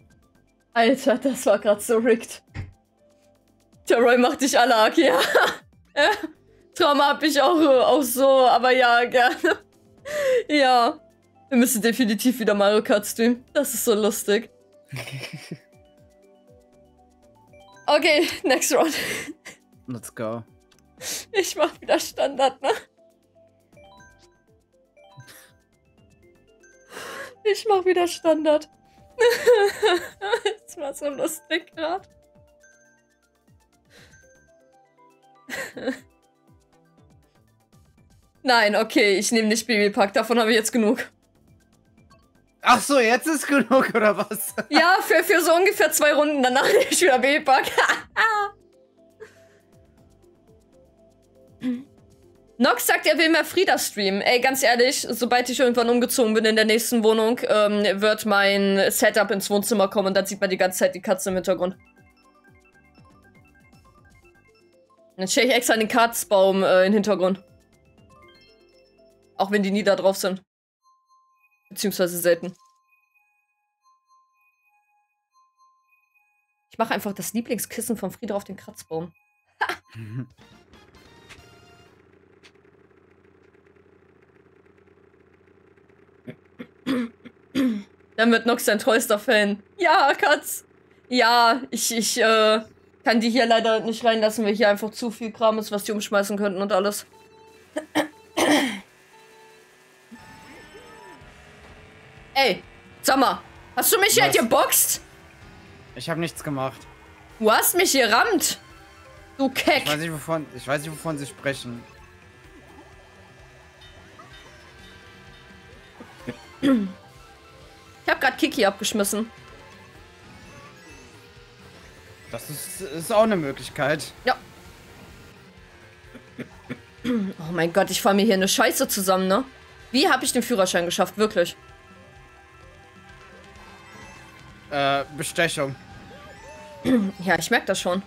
Alter, das war gerade so rigged. Der Roy macht dich alle arg, ja. Trauma hab ich auch so, aber ja, gerne. Ja. Wir müssen definitiv wieder Mario Kart streamen. Das ist so lustig. Okay, next round. Let's go. Ich mach wieder Standard, ne? Ich mach wieder Standard. Das war so lustig gerade. Nein, okay, ich nehme nicht Babypark, davon habe ich jetzt genug. Ach so, jetzt ist genug, oder was? Ja, für so ungefähr 2 Runden, danach nehme ich wieder Babypark. Nox sagt, er will mehr Frieda streamen. Ey, ganz ehrlich, sobald ich irgendwann umgezogen bin in der nächsten Wohnung, wird mein Setup ins Wohnzimmer kommen und dann sieht man die ganze Zeit die Katze im Hintergrund. Und dann stelle ich extra den Katzbaum in den Hintergrund. Auch wenn die nie da drauf sind. Beziehungsweise selten. Ich mache einfach das Lieblingskissen von Frieda auf den Kratzbaum. Dann wird Nox sein treuster Fan. Ja, Katz. Ja, ich kann die hier leider nicht reinlassen, weil hier einfach zu viel Kram ist, was die umschmeißen könnten und alles. Ey, sag mal, hast du mich hier geboxt? Ich habe nichts gemacht. Du hast mich hier rammt. Du Keck. Ich weiß nicht, wovon sie sprechen. Ich habe gerade Kiki abgeschmissen. Das ist auch eine Möglichkeit. Ja. Oh mein Gott, ich fahre mir hier eine Scheiße zusammen, ne? Wie habe ich den Führerschein geschafft, wirklich? Bestechung. Ja, ich merke das schon.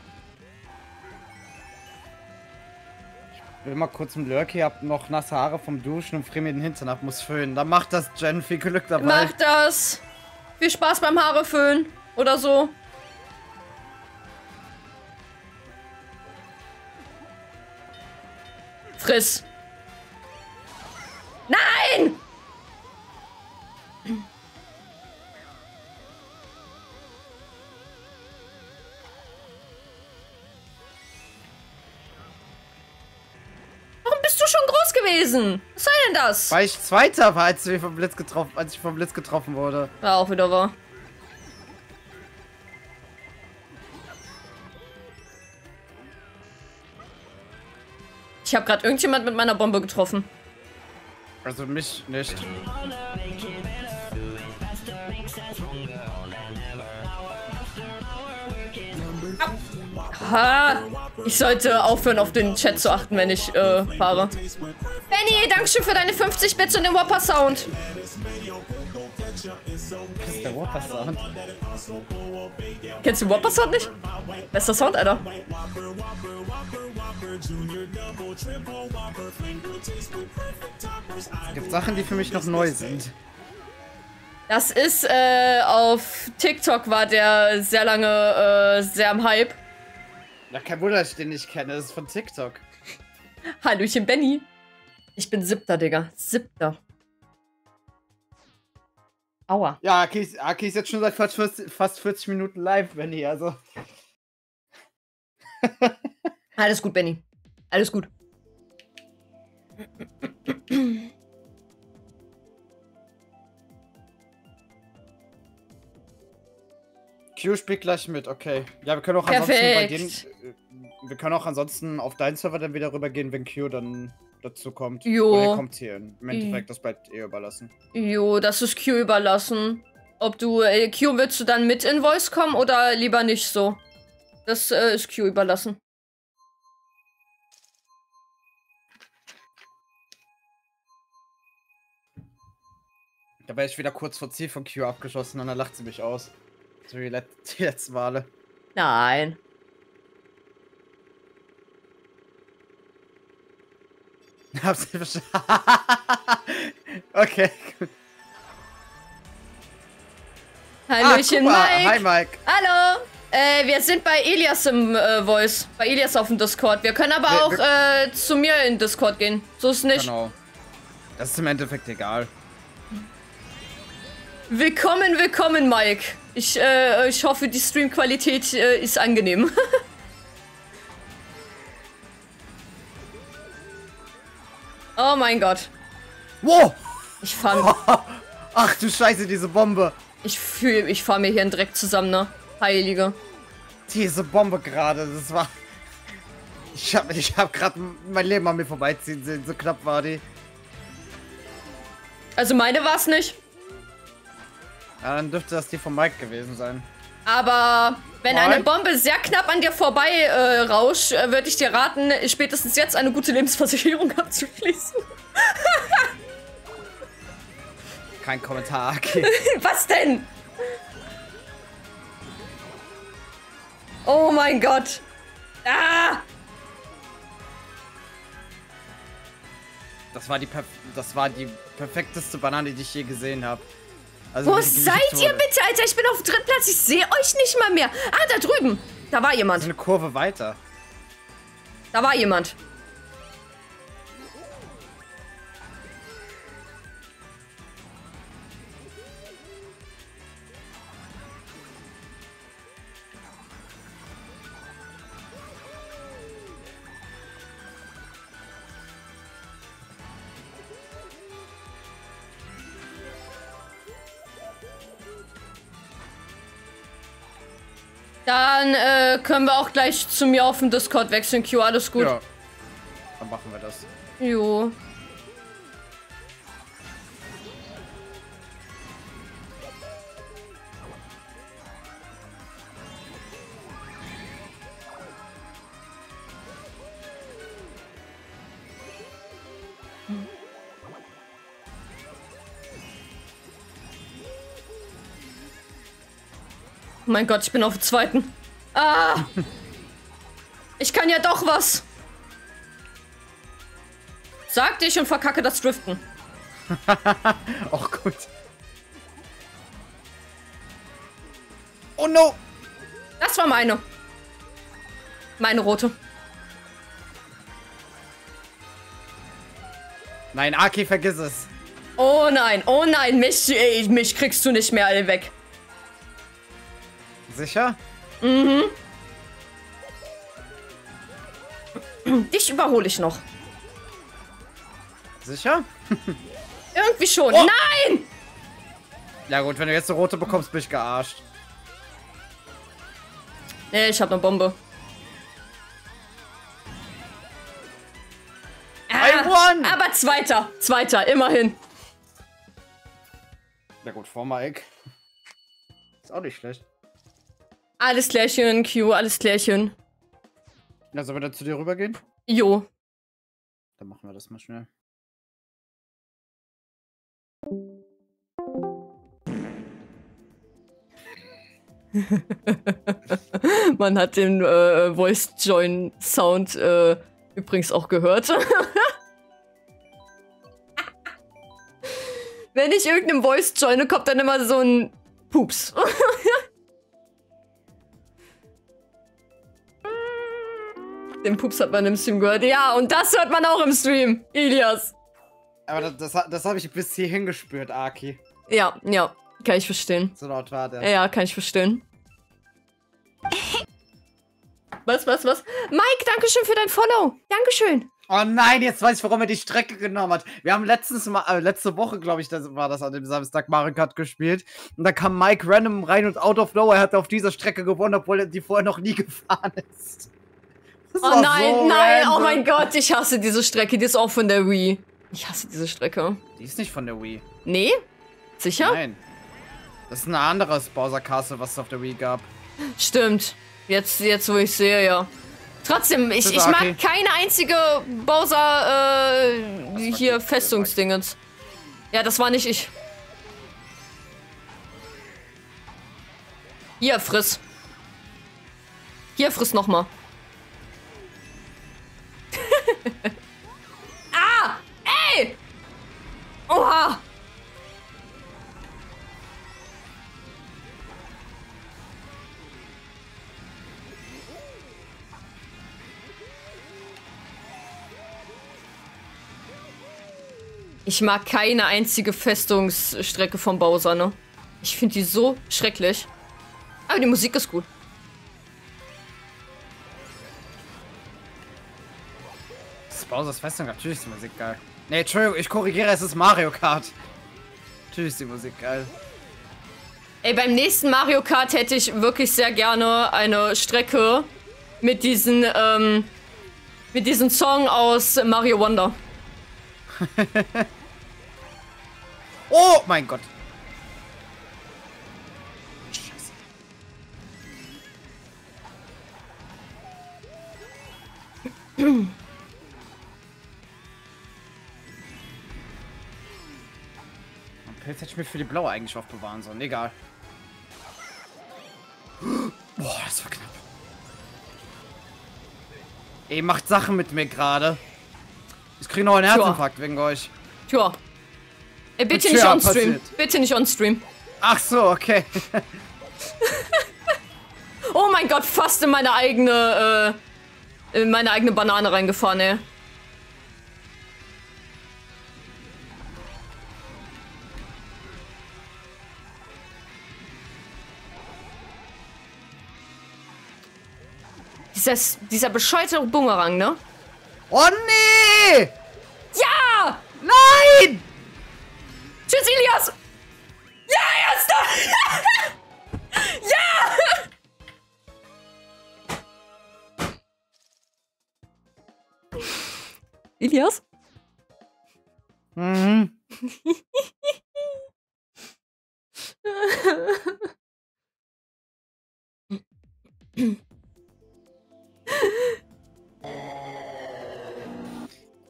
Ich will mal kurz im Lurk hier, hab noch nasse Haare vom Duschen und friere mir den Hintern ab, muss föhnen. Dann macht das, Jen, viel Glück dabei. Mach das! Viel Spaß beim Haare föhnen. Oder so. Friss! Nein! Warum bist du schon groß gewesen? Was soll denn das? Weil ich Zweiter war, als ich vom Blitz getroffen wurde. War auch wieder wahr. Ich habe gerade irgendjemand mit meiner Bombe getroffen. Also mich nicht. Ha! Ich sollte aufhören, auf den Chat zu achten, wenn ich fahre. Benny, dankeschön für deine 50 Bits und den Whopper-Sound. Was ist der Whopper-Sound? Kennst du den Whopper-Sound nicht? Bester Sound, Alter. Es gibt Sachen, die für mich noch neu sind. Das ist, auf TikTok war der sehr lange, sehr am Hype. Na, kein Wunder, dass ich den nicht kenne. Das ist von TikTok. Hallöchen, Benny. Ich bin 7. Digga. 7. Aua. Ja, Aki ist jetzt schon seit fast 40 Minuten live, Benny. Also. Alles gut, Benny. Alles gut. Q spielt gleich mit, okay. Ja, wir können auch ansonsten auf deinen Server dann wieder rübergehen, wenn Q dann dazu kommt. Jo. Oder kommt hier hin. Im Endeffekt, das bleibt eh überlassen. Jo, das ist Q überlassen. Ob du, Q, willst du dann mit in Voice kommen oder lieber nicht so? Das ist Q überlassen. Da wäre ich wieder kurz vor Ziel von Q abgeschossen und dann lacht sie mich aus. So wie die letzten Male. Nein. Hab's nicht verstanden. Okay. Hallöchen, Mike. Hi, Mike. Hallo. Wir sind bei Ilias im Voice. Bei Ilias auf dem Discord. Wir können aber auch zu mir in Discord gehen. So ist nicht. Genau. Das ist im Endeffekt egal. Willkommen, willkommen, Mike. Ich hoffe, die Streamqualität ist angenehm. Oh mein Gott. Wow! Ich fahr... Ach du Scheiße, diese Bombe. Ich fahr mir hier einen Dreck zusammen, ne? Heilige. Diese Bombe gerade, das war... Ich hab gerade mein Leben an mir vorbeiziehen sehen, so knapp war die. Also meine war's nicht. Ja, dann dürfte das die von Mike gewesen sein. Aber wenn eine Bombe sehr knapp an dir vorbei rauscht, würde ich dir raten, spätestens jetzt eine gute Lebensversicherung abzuschließen. Kein Kommentar, okay. Was denn? Oh mein Gott. Ah! Das war die perfekteste Banane, die ich je gesehen habe. Also wo seid ihr bitte, Alter? Ich bin auf dem 3. Platz, ich sehe euch nicht mal mehr. Ah, da drüben. Da war jemand. Eine Kurve weiter. Da war jemand. Dann können wir auch gleich zu mir auf dem Discord wechseln, Q, alles gut. Ja. Dann machen wir das. Jo. Oh mein Gott, ich bin auf dem zweiten. Ah! Ich kann ja doch was. Sagte ich und verkacke das Driften. Auch gut. Oh no! Das war meine. Meine rote. Nein, Aki, vergiss es. Oh nein, mich kriegst du nicht mehr alle weg. Sicher? Mhm. Dich überhole ich noch. Sicher? Irgendwie schon. Oh. Nein! Ja gut, wenn du jetzt eine rote bekommst, bin ich gearscht. Nee, ich hab eine Bombe. I won! Aber zweiter. Zweiter, immerhin. Ja gut, vor Mike. Ist auch nicht schlecht. Alles klärchen, Q, alles klärchen. Ja, sollen wir dann zu dir rübergehen? Jo. Dann machen wir das mal schnell. Man hat den Voice-Join-Sound übrigens auch gehört. Wenn ich irgendeinem Voice joine, kommt dann immer so ein Pups. Den Pups hat man im Stream gehört. Ja, und das hört man auch im Stream, Ilias. Aber das habe ich bis hierhin gespürt, Aki. Ja, ja, kann ich verstehen. So laut war der. Ja, kann ich verstehen. Was? Mike, dankeschön für dein Follow. Dankeschön. Oh nein, jetzt weiß ich, warum er die Strecke genommen hat. Wir haben letzte Woche, glaube ich, das war das, an dem Samstag Mario Kart gespielt. Und da kam Mike random rein und out of nowhere hat er auf dieser Strecke gewonnen, obwohl er die vorher noch nie gefahren ist. Oh nein, so nein, random. Oh mein Gott, ich hasse diese Strecke, die ist auch von der Wii. Ich hasse diese Strecke. Die ist nicht von der Wii. Nee? Sicher? Nein. Das ist ein anderes Bowser Castle, was es auf der Wii gab. Stimmt. Jetzt wo ich sehe, ja. Trotzdem, ich mag keine einzige Bowser, hier Festungsdingens. Ja, das war nicht ich. Hier, friss. Hier, friss nochmal. Ah! Ey! Oha! Ich mag keine einzige Festungsstrecke von Bowser, ne? Ich finde die so schrecklich. Aber die Musik ist gut. Bowser's Festung, natürlich ist die Musik geil. Ne, Entschuldigung, ich korrigiere, es ist Mario Kart. Natürlich ist die Musik geil. Ey, beim nächsten Mario Kart hätte ich wirklich sehr gerne eine Strecke mit diesem Song aus Mario Wonder. Oh mein Gott. Scheiße. Jetzt hätte ich mir für die blaue eigentlich aufbewahren sollen. Egal. Boah, das war knapp. Ey, macht Sachen mit mir gerade. Ich kriege noch einen Herzinfarkt wegen euch. Tja. Ey, bitte nicht on Stream. Bitte nicht on Stream. Ach so, okay. Oh mein Gott, fast in meine eigene Banane reingefahren, ey. Dieser bescheuerte Bumerang, ne? Oh nee! Ja! Nein! Tschüss, Ilias! Ja, jetzt! Ja! Ilias? Mhm.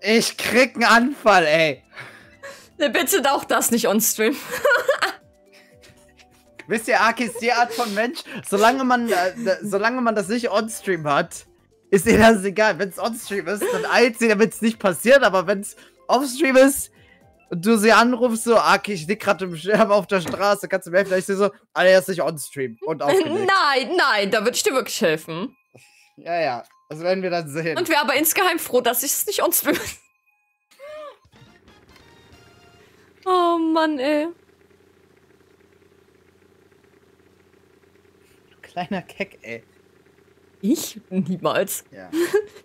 Ich krieg einen Anfall, ey. Ne, bitte auch das nicht on stream. Wisst ihr, Aki ist die Art von Mensch, solange man das nicht on stream hat, ist ihr das egal. Wenn es on stream ist, dann eilt sie, damit es nicht passiert, aber wenn es off stream ist und du sie anrufst, so, Aki, ich lieg gerade im Sterben auf der Straße, kannst du mir helfen? Dann ist sie so, Alter, ist nicht on stream und aufgelegt. Nein, nein, da würde ich dir wirklich helfen. Ja, ja. Das werden wir dann sehen. Und wäre aber insgeheim froh, dass ich es nicht uns will. Oh Mann, ey. Du kleiner Keck, ey. Ich? Niemals. Ja.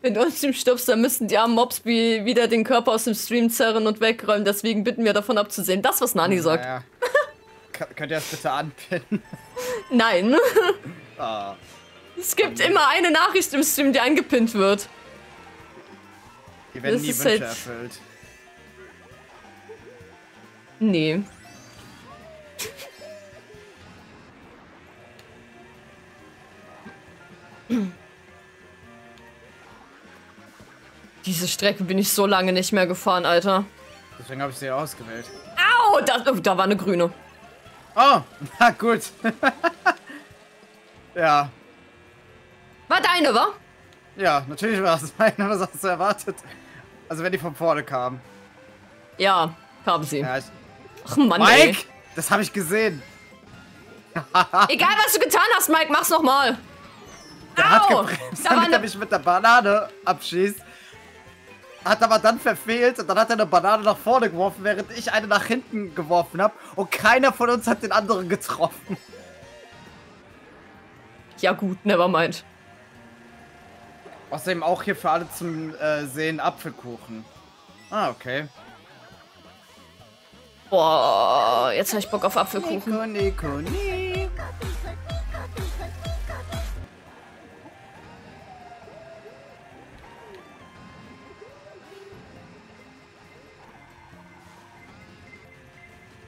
Wenn du uns im stirbst, dann müssen die armen Mobs wieder den Körper aus dem Stream zerren und wegräumen. Deswegen bitten wir davon abzusehen. Das, was Nani sagt. Ja. Könnt ihr das bitte anpinnen? Nein. Oh. Es gibt immer eine Nachricht im Stream, die angepinnt wird. Die werden nie Wünsche erfüllt. Nee. Diese Strecke bin ich so lange nicht mehr gefahren, Alter. Deswegen habe ich sie ausgewählt. Au! Da war eine grüne. Oh, na gut. Ja. War deine, wa? Ja, natürlich war es meine, aber das hast du erwartet. Also wenn die von vorne kamen. Ja, kamen sie. Ja, ach Mann, Mike! Ey. Das habe ich gesehen. Egal, was du getan hast, Mike, mach's nochmal. Der hat gebremst, damit er mich mit der Banane abschießt. Hat aber dann verfehlt und dann hat er eine Banane nach vorne geworfen, während ich eine nach hinten geworfen habe. Und keiner von uns hat den anderen getroffen. Ja gut, nevermind. Außerdem auch hier für alle zum Sehen Apfelkuchen. Ah, okay. Boah, jetzt habe ich Bock auf Apfelkuchen. Nico.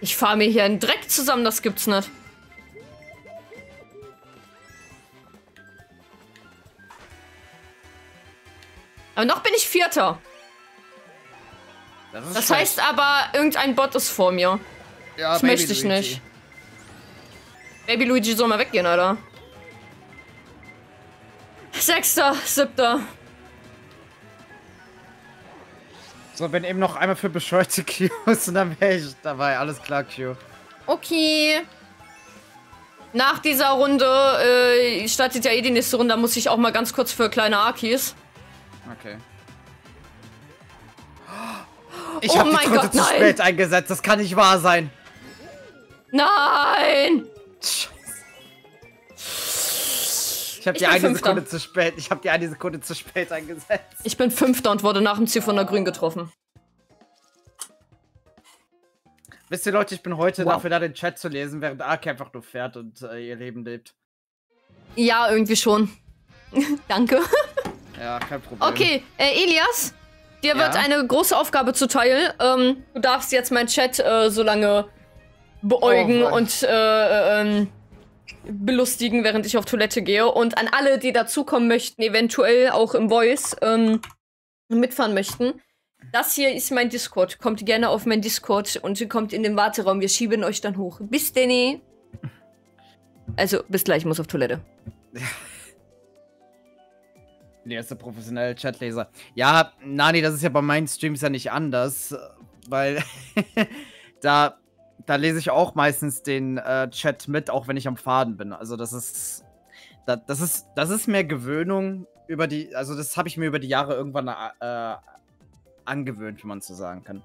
Ich fahre mir hier einen Dreck zusammen, das gibt's nicht. Aber noch bin ich Vierter. Das heißt aber, irgendein Bot ist vor mir. Ja, das möchte ich nicht. Baby Luigi soll mal weggehen, Alter. 6., 7. So, wenn eben noch einmal für bescheuerte Q ist, dann wäre ich dabei. Alles klar, Q. Okay. Nach dieser Runde startet ja eh die nächste Runde. Da muss ich auch mal ganz kurz für kleine Akis. Okay. Ich hab die Kröte zu spät eingesetzt. Das kann nicht wahr sein. Nein! Scheiße. Ich hab die eine Sekunde zu spät. Ich hab die eine Sekunde zu spät eingesetzt. Ich bin 5. und wurde nach dem Ziel von der Grün getroffen. Wisst ihr, Leute, ich bin heute dafür da, den Chat zu lesen, während Aki einfach nur fährt und ihr Leben lebt. Ja, irgendwie schon. Danke. Ja, kein Problem. Okay, Ilias, dir wird eine große Aufgabe zuteil. Du darfst jetzt meinen Chat so lange beäugen und belustigen, während ich auf Toilette gehe. Und an alle, die dazukommen möchten, eventuell auch im Voice mitfahren möchten. Das hier ist mein Discord. Kommt gerne auf mein Discord und ihr kommt in den Warteraum. Wir schieben euch dann hoch. Bis denn. Also, bis gleich, ich muss auf Toilette. Der erste professionelle Chatleser. Ja, Nani, das ist ja bei meinen Streams ja nicht anders, weil da lese ich auch meistens den Chat mit, auch wenn ich am Faden bin. Also das ist mehr Gewöhnung über die, also das habe ich mir über die Jahre irgendwann angewöhnt, wie man so sagen kann.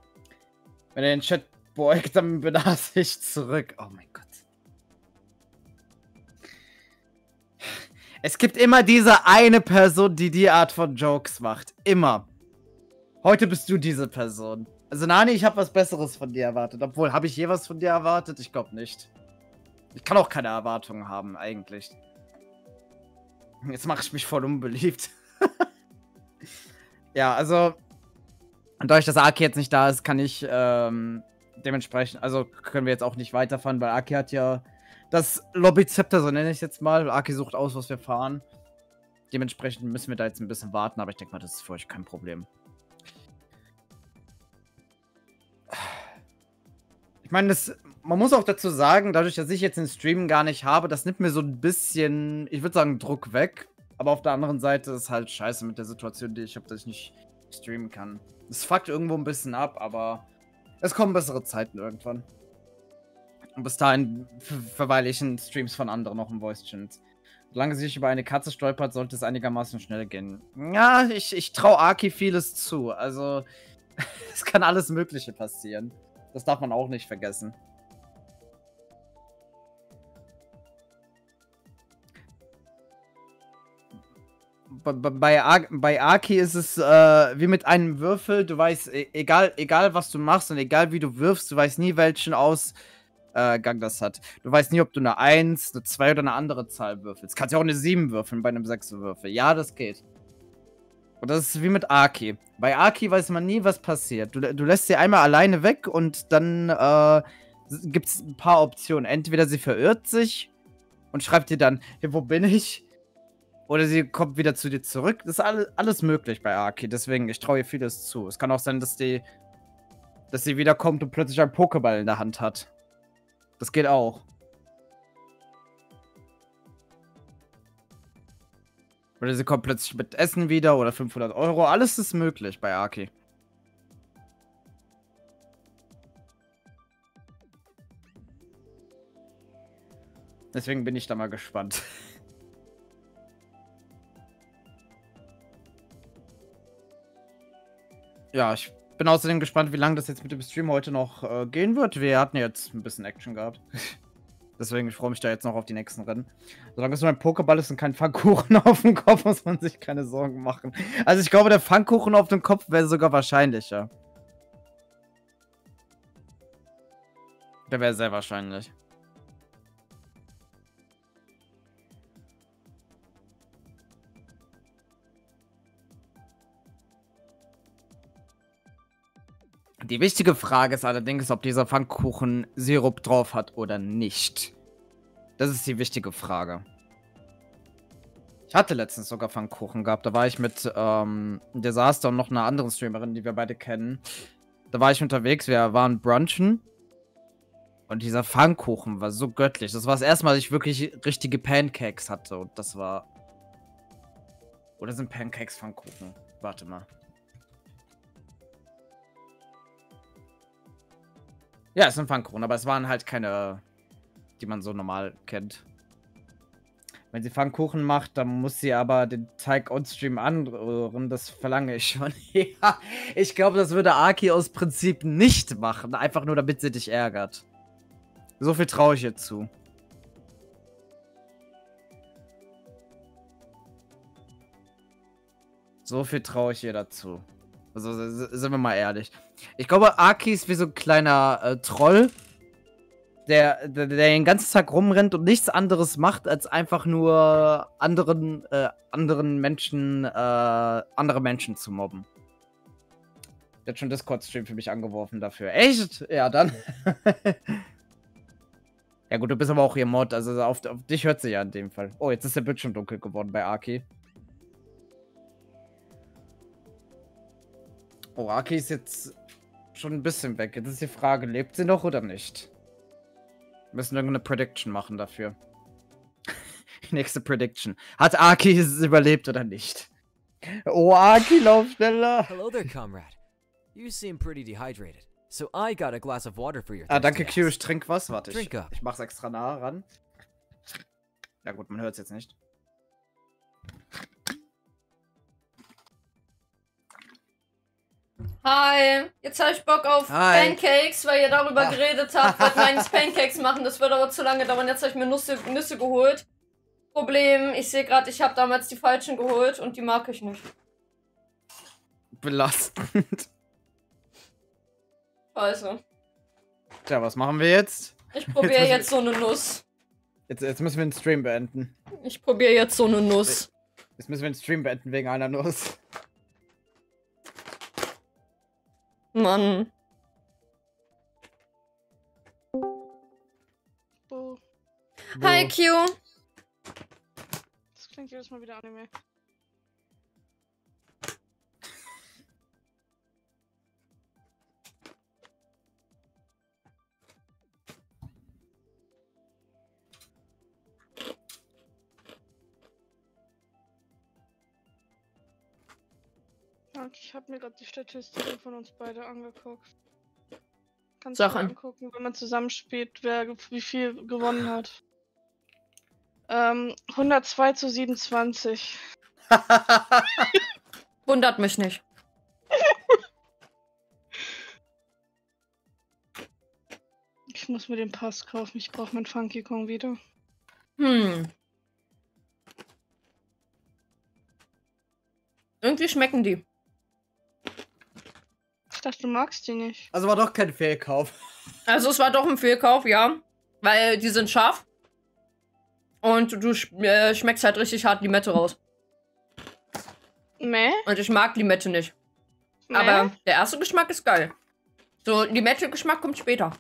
Wenn er den Chat beugt, dann benase ich zurück. Oh mein Gott. Es gibt immer diese eine Person, die die Art von Jokes macht. Immer. Heute bist du diese Person. Also Nani, ich habe was Besseres von dir erwartet. Obwohl, habe ich je was von dir erwartet? Ich glaube nicht. Ich kann auch keine Erwartungen haben, eigentlich. Jetzt mache ich mich voll unbeliebt. Ja, also dadurch, dass Aki jetzt nicht da ist, kann ich dementsprechend, also können wir jetzt auch nicht weiterfahren, weil Aki hat ja das Lobbyzepter, so nenne ich es jetzt mal. Aki sucht aus, was wir fahren. Dementsprechend müssen wir da jetzt ein bisschen warten, aber ich denke mal, das ist für euch kein Problem. Ich meine, man muss auch dazu sagen, dadurch, dass ich jetzt den Stream gar nicht habe, das nimmt mir so ein bisschen, ich würde sagen, Druck weg. Aber auf der anderen Seite ist halt scheiße mit der Situation, die ich habe, dass ich nicht streamen kann. Es fuckt irgendwo ein bisschen ab, aber es kommen bessere Zeiten irgendwann. Und bis dahin verweile ich in Streams von anderen, auch in Voice-Chats. Solange sie sich über eine Katze stolpert, sollte es einigermaßen schnell gehen. Ja, ich traue Aki vieles zu. Also, es kann alles Mögliche passieren. Das darf man auch nicht vergessen. Bei Aki ist es wie mit einem Würfel, du weißt, egal was du machst und egal wie du wirfst, du weißt nie, welchen Ausgang das hat. Du weißt nie, ob du eine 1, eine 2 oder eine andere Zahl würfelst. Kannst ja auch eine 7 würfeln bei einem 6er-Würfel. Ja, das geht. Und das ist wie mit Aki. Bei Aki weiß man nie, was passiert. Du lässt sie einmal alleine weg und dann gibt es ein paar Optionen. Entweder sie verirrt sich und schreibt dir dann, hey, wo bin ich? Oder sie kommt wieder zu dir zurück. Das ist alles möglich bei Aki. Deswegen, ich traue ihr vieles zu. Es kann auch sein, dass sie wiederkommt und plötzlich einen Pokéball in der Hand hat. Das geht auch. Oder sie kommt plötzlich mit Essen wieder oder 500 Euro. Alles ist möglich bei Aki. Deswegen bin ich da mal gespannt. Ja, ich bin außerdem gespannt, wie lange das jetzt mit dem Stream heute noch gehen wird. Wir hatten jetzt ein bisschen Action gehabt. Deswegen, ich freue mich da jetzt noch auf die nächsten Rennen. Solange es nur ein Pokéball ist und kein Pfannkuchen auf dem Kopf, muss man sich keine Sorgen machen. Also ich glaube, der Pfannkuchen auf dem Kopf wäre sogar wahrscheinlicher. Der wäre sehr wahrscheinlich. Die wichtige Frage ist allerdings, ob dieser Pfannkuchen Sirup drauf hat oder nicht. Das ist die wichtige Frage. Ich hatte letztens sogar Pfannkuchen gehabt. Da war ich mit Desaster und noch einer anderen Streamerin, die wir beide kennen. Da war ich unterwegs, wir waren brunchen. Und dieser Pfannkuchen war so göttlich. Das war das erste Mal, dass ich wirklich richtige Pancakes hatte. Und das war... Oder sind Pancakes Pfannkuchen? Warte mal. Ja, es sind Pfannkuchen, aber es waren halt keine, die man so normal kennt. Wenn sie Pfannkuchen macht, dann muss sie aber den Teig on-stream anrühren, das verlange ich schon. Ja, ich glaube, das würde Aki aus Prinzip nicht machen, einfach nur damit sie dich ärgert. So viel traue ich ihr zu. So viel traue ich ihr dazu. Also, sind wir mal ehrlich. Ich glaube, Aki ist wie so ein kleiner Troll, der den ganzen Tag rumrennt und nichts anderes macht, als einfach nur andere Menschen zu mobben. Der hat schon Discord-Stream für mich angeworfen dafür. Echt? Ja, dann. Ja gut, du bist aber auch ihr Mod, also auf dich hört sie ja in dem Fall. Oh, jetzt ist der Bildschirm dunkel geworden bei Aki. Oh, Aki ist jetzt schon ein bisschen weg. Jetzt ist die Frage, lebt sie noch oder nicht? Wir müssen irgendeine Prediction machen dafür. Nächste Prediction. Hat Aki es überlebt oder nicht? Oh, Aki, lauf schneller! Hello there, Comrade. You seem pretty dehydrated. So I got a glass of water for your thirst. Ah, danke, Q. Ich trinke was. Warte, ich mach's extra nah ran. Na gut, man hört's jetzt nicht. Hi, jetzt habe ich Bock auf Pancakes, weil ihr darüber geredet habt, was meines Pancakes machen. Das würde aber zu lange dauern. Jetzt habe ich mir Nüsse geholt. Problem, ich sehe gerade, ich habe damals die falschen geholt und die mag ich nicht. Belastend. Scheiße. Tja, was machen wir jetzt? Ich probiere jetzt so eine Nuss. Jetzt müssen wir den Stream beenden. Ich probiere jetzt so eine Nuss. Jetzt müssen wir den Stream beenden wegen einer Nuss. Mann. Oh. Hi, Q. Das klingt jedes Mal wieder Anime. Ich habe mir gerade die Statistiken von uns beide angeguckt. Kannst du angucken, wenn man zusammenspielt, wer wie viel gewonnen hat. 102 zu 27. Wundert mich nicht. Ich muss mir den Pass kaufen, ich brauche meinen Funky Kong wieder. Irgendwie schmecken die. Ich dachte, du magst die nicht. Also war doch kein Fehlkauf. Also es war doch ein Fehlkauf, ja. Weil die sind scharf. Und du schmeckst halt richtig hart Limette raus. Nee. Und ich mag Limette nicht. Nee. Aber der erste Geschmack ist geil. So, Limette-Geschmack kommt später.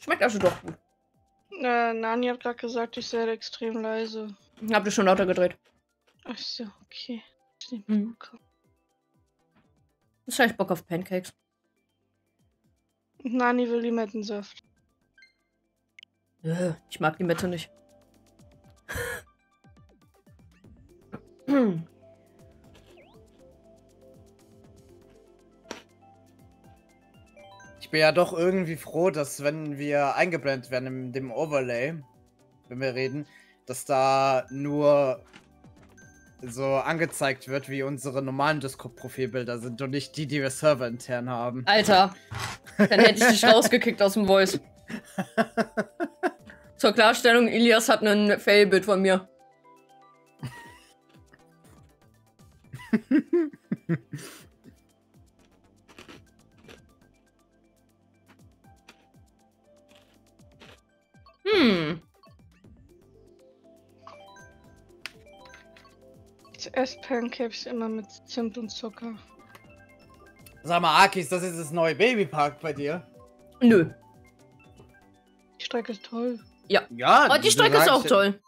Schmeckt also doch gut. Nani hat gerade gesagt, ich sei extrem leise. Ich hab dich schon lauter gedreht. Ach so, okay. Das heißt Bock auf Pancakes. Nani will Limettensaft. Ich mag Limette nicht. Ich bin ja doch irgendwie froh, dass wenn wir eingeblendet werden in dem Overlay, wenn wir reden, dass da nur so angezeigt wird, wie unsere normalen Discord-Profilbilder sind und nicht die, die wir serverintern haben. Alter, dann hätte ich dich rausgekickt aus dem Voice. Zur Klarstellung, Ilias hat ein Fail-Bild von mir. Ich esse Pancakes immer mit Zimt und Zucker. Sag mal, Akis, das ist das neue Babypark bei dir? Nö. Die Strecke ist toll. Ja. Ja, und die Strecke ist auch toll.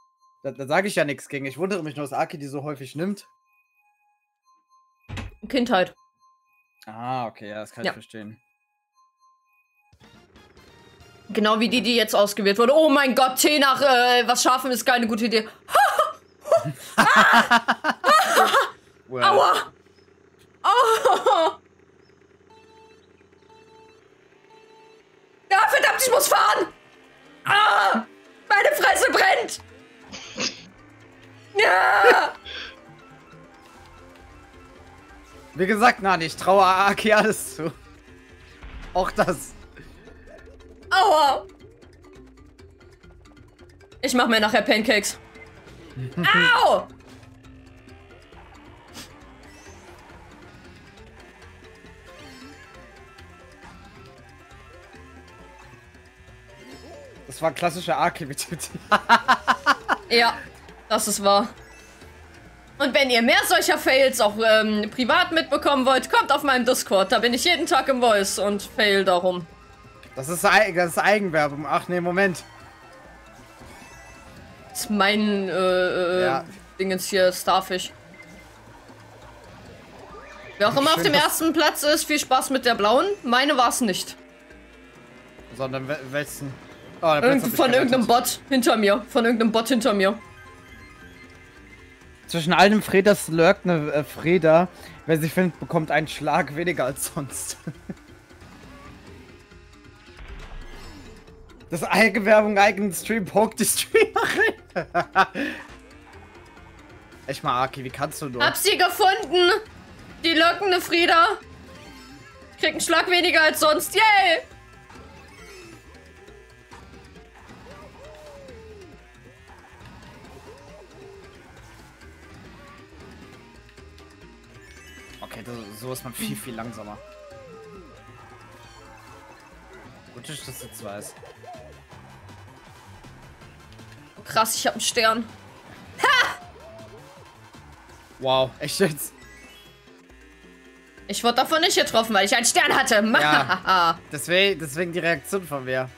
Da sage ich ja nichts gegen. Ich wundere mich nur, dass Aki die so häufig nimmt. Kindheit. Ah, okay, ja, das kann ich verstehen. Genau wie die, die jetzt ausgewählt wurde. Oh mein Gott, Tee nach was Scharfem ist keine gute Idee. Ah! Well. Aua! Oh! Ja, verdammt, ich muss fahren! Ah! Meine Fresse brennt! Ja! Wie gesagt, Nani, ich traue Aki alles zu. Auch das. Aua! Ich mach mir nachher Pancakes. Au! Das war ein klassischer Aki mit dem Team. Ja, das ist wahr. Und wenn ihr mehr solcher Fails auch privat mitbekommen wollt, kommt auf meinem Discord. Da bin ich jeden Tag im Voice und fail darum. Das ist Eigenwerbung. Ach nee, Moment. Das ist mein Dingens hier, Starfish. Wer auch immer auf dem ersten Platz ist, viel Spaß mit der blauen. Meine war es nicht. Sondern welchen? Oh, von irgendeinem Bot hinter mir. Von irgendeinem Bot hinter mir. Zwischen all dem Fredas lurkt eine Frieda. Wer sie findet, bekommt einen Schlag weniger als sonst. Das Eigenwerbung, eigenen Stream, poke die Streamerin. Echt mal, Aki, wie kannst du nur? Hab sie gefunden! Die lockende Frieda! Kriegt einen Schlag weniger als sonst, yay! Okay, so ist man viel, viel langsamer. Gut, dass ich das jetzt weiß. Krass, ich hab einen Stern. Ha! Wow, echt jetzt? Ich wurde davon nicht getroffen, weil ich einen Stern hatte. Ja, deswegen die Reaktion von mir.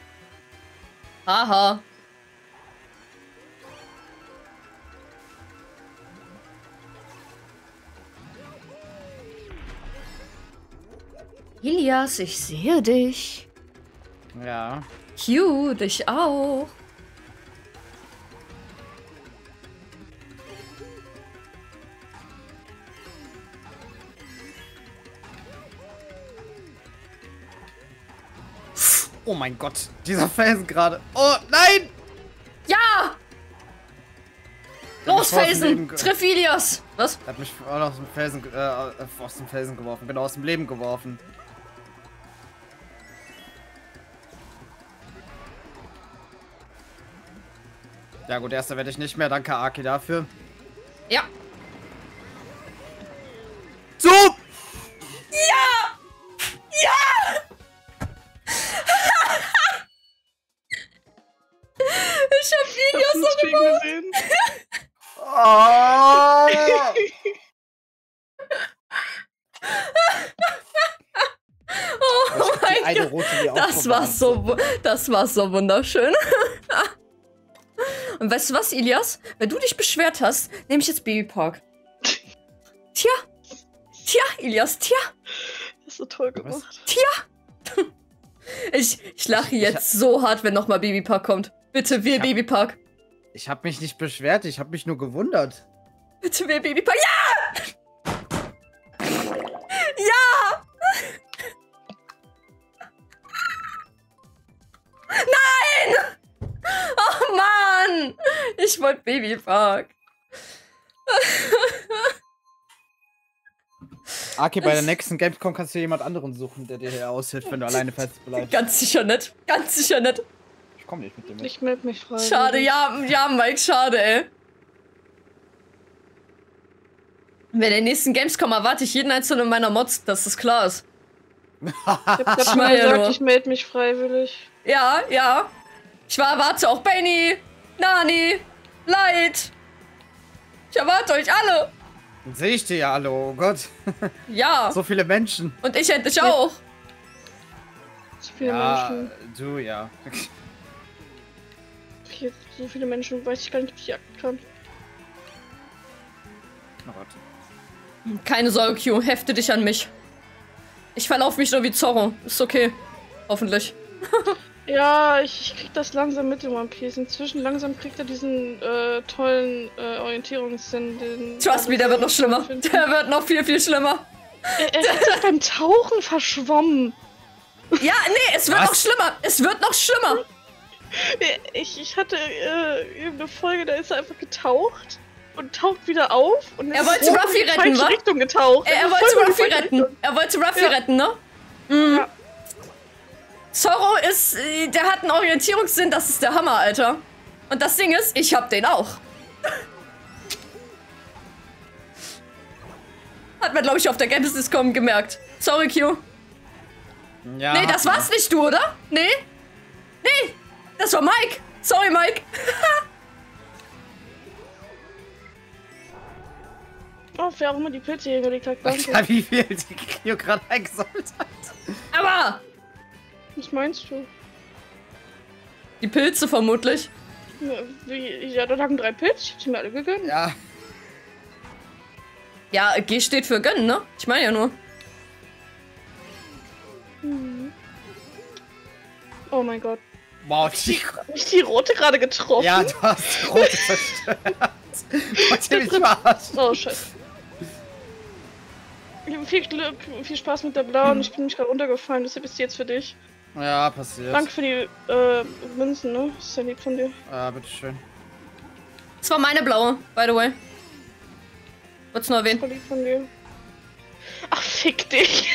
Aha. Ilias, ich sehe dich. Ja. Q, dich auch. Oh mein Gott, dieser Felsen gerade. Oh, nein! Ja! Los, Felsen! Triff Ilias! Was? Er hat mich aus dem Felsen geworfen. Genau, aus dem Leben geworfen. Ja gut, erster werde ich nicht mehr. Danke, Aki, dafür. Ja. So! Ja! Ja! Ich hab Videos darüber gesehen. Oh mein Gott. Das war so wunderschön. Und weißt du was, Ilias? Wenn du dich beschwert hast, nehme ich jetzt Babypark. Tja. Tja, Ilias, tja. Das ist so toll gemacht. Tja. Ich lache jetzt so hart, wenn nochmal Babypark kommt. Bitte, wir Babypark. Ich habe mich nicht beschwert, ich habe mich nur gewundert. Bitte, wir Babypark. Ja! Ja! Nein! Oh Mann! Ich wollte Babypark. Okay, bei der nächsten Gamescom kannst du jemand anderen suchen, der dir hier aushilft, wenn du alleine festbleibst. Ganz sicher nicht. Ganz sicher nicht. Ich komm nicht mit dem mit. Ich meld mich frei. Schade, ja, Mike, schade, ey. Bei der nächsten Gamescom erwarte ich jeden einzelnen meiner Mods, dass das klar ist. Ich meine, ich meld mich freiwillig. Ja, ja. Ich erwarte auch Benny, Nani, Light. Ich erwarte euch alle. Dann sehe ich dir ja alle, oh Gott. Ja. So viele Menschen. Und ich endlich auch. So viele Menschen. Du, ja. Hier, so viele Menschen, weiß ich gar nicht, ob ich die akten kann. Na, warte. Keine Sorge, Q, hefte dich an mich. Ich verlaufe mich nur wie Zorro. Ist okay. Hoffentlich. Ja, ich krieg das langsam mit in One Piece. Inzwischen langsam kriegt er diesen tollen Orientierungssinn. Trust me, der wird noch schlimmer. Der wird noch viel, viel schlimmer. Er ist beim Tauchen verschwommen. Ja, nee, es wird noch schlimmer. Es wird noch schlimmer. Ich hatte eine Folge, da ist er einfach getaucht und taucht wieder auf. Und er wollte Ruffy retten, ne? Richtung getaucht. Er wollte Ruffy retten. Er wollte Ruffy retten, ne? Mhm. Ja. Zorro ist, der hat einen Orientierungssinn, das ist der Hammer, Alter. Und das Ding ist, ich hab den auch. Hat man, glaube ich, auf der Gamescom gemerkt. Sorry, Q. Ja. Nee, das war's nicht du, oder? Nee? Nee, das war Mike. Sorry, Mike. Oh, wer auch immer die Pilze hier gelegt hat, danke. Ich weiß nicht, wie viel die Q gerade eingesammelt hat. Aber... Was meinst du? Die Pilze vermutlich. Ja, dort haben 3 Pilze. Ich hab sie mir alle gegönnt. Ja. Ja, G steht für gönnen, ne? Ich meine ja nur. Mhm. Oh mein Gott. Wow, hab ich die rote gerade getroffen? Ja, du hast die rote zerstört. Wollt ihr mich verarschen? Oh, scheiße. Ich hab viel Glück, viel Spaß mit der blauen. Ich bin mich gerade runtergefallen, deshalb ist die jetzt für dich. Ja, passiert. Danke für die Münzen, ne? Das ist ja lieb von dir. Ja, bitteschön. Das war meine blaue, by the way. Wollt's nur erwähnen. Das war lieb von dir. Ach, fick dich.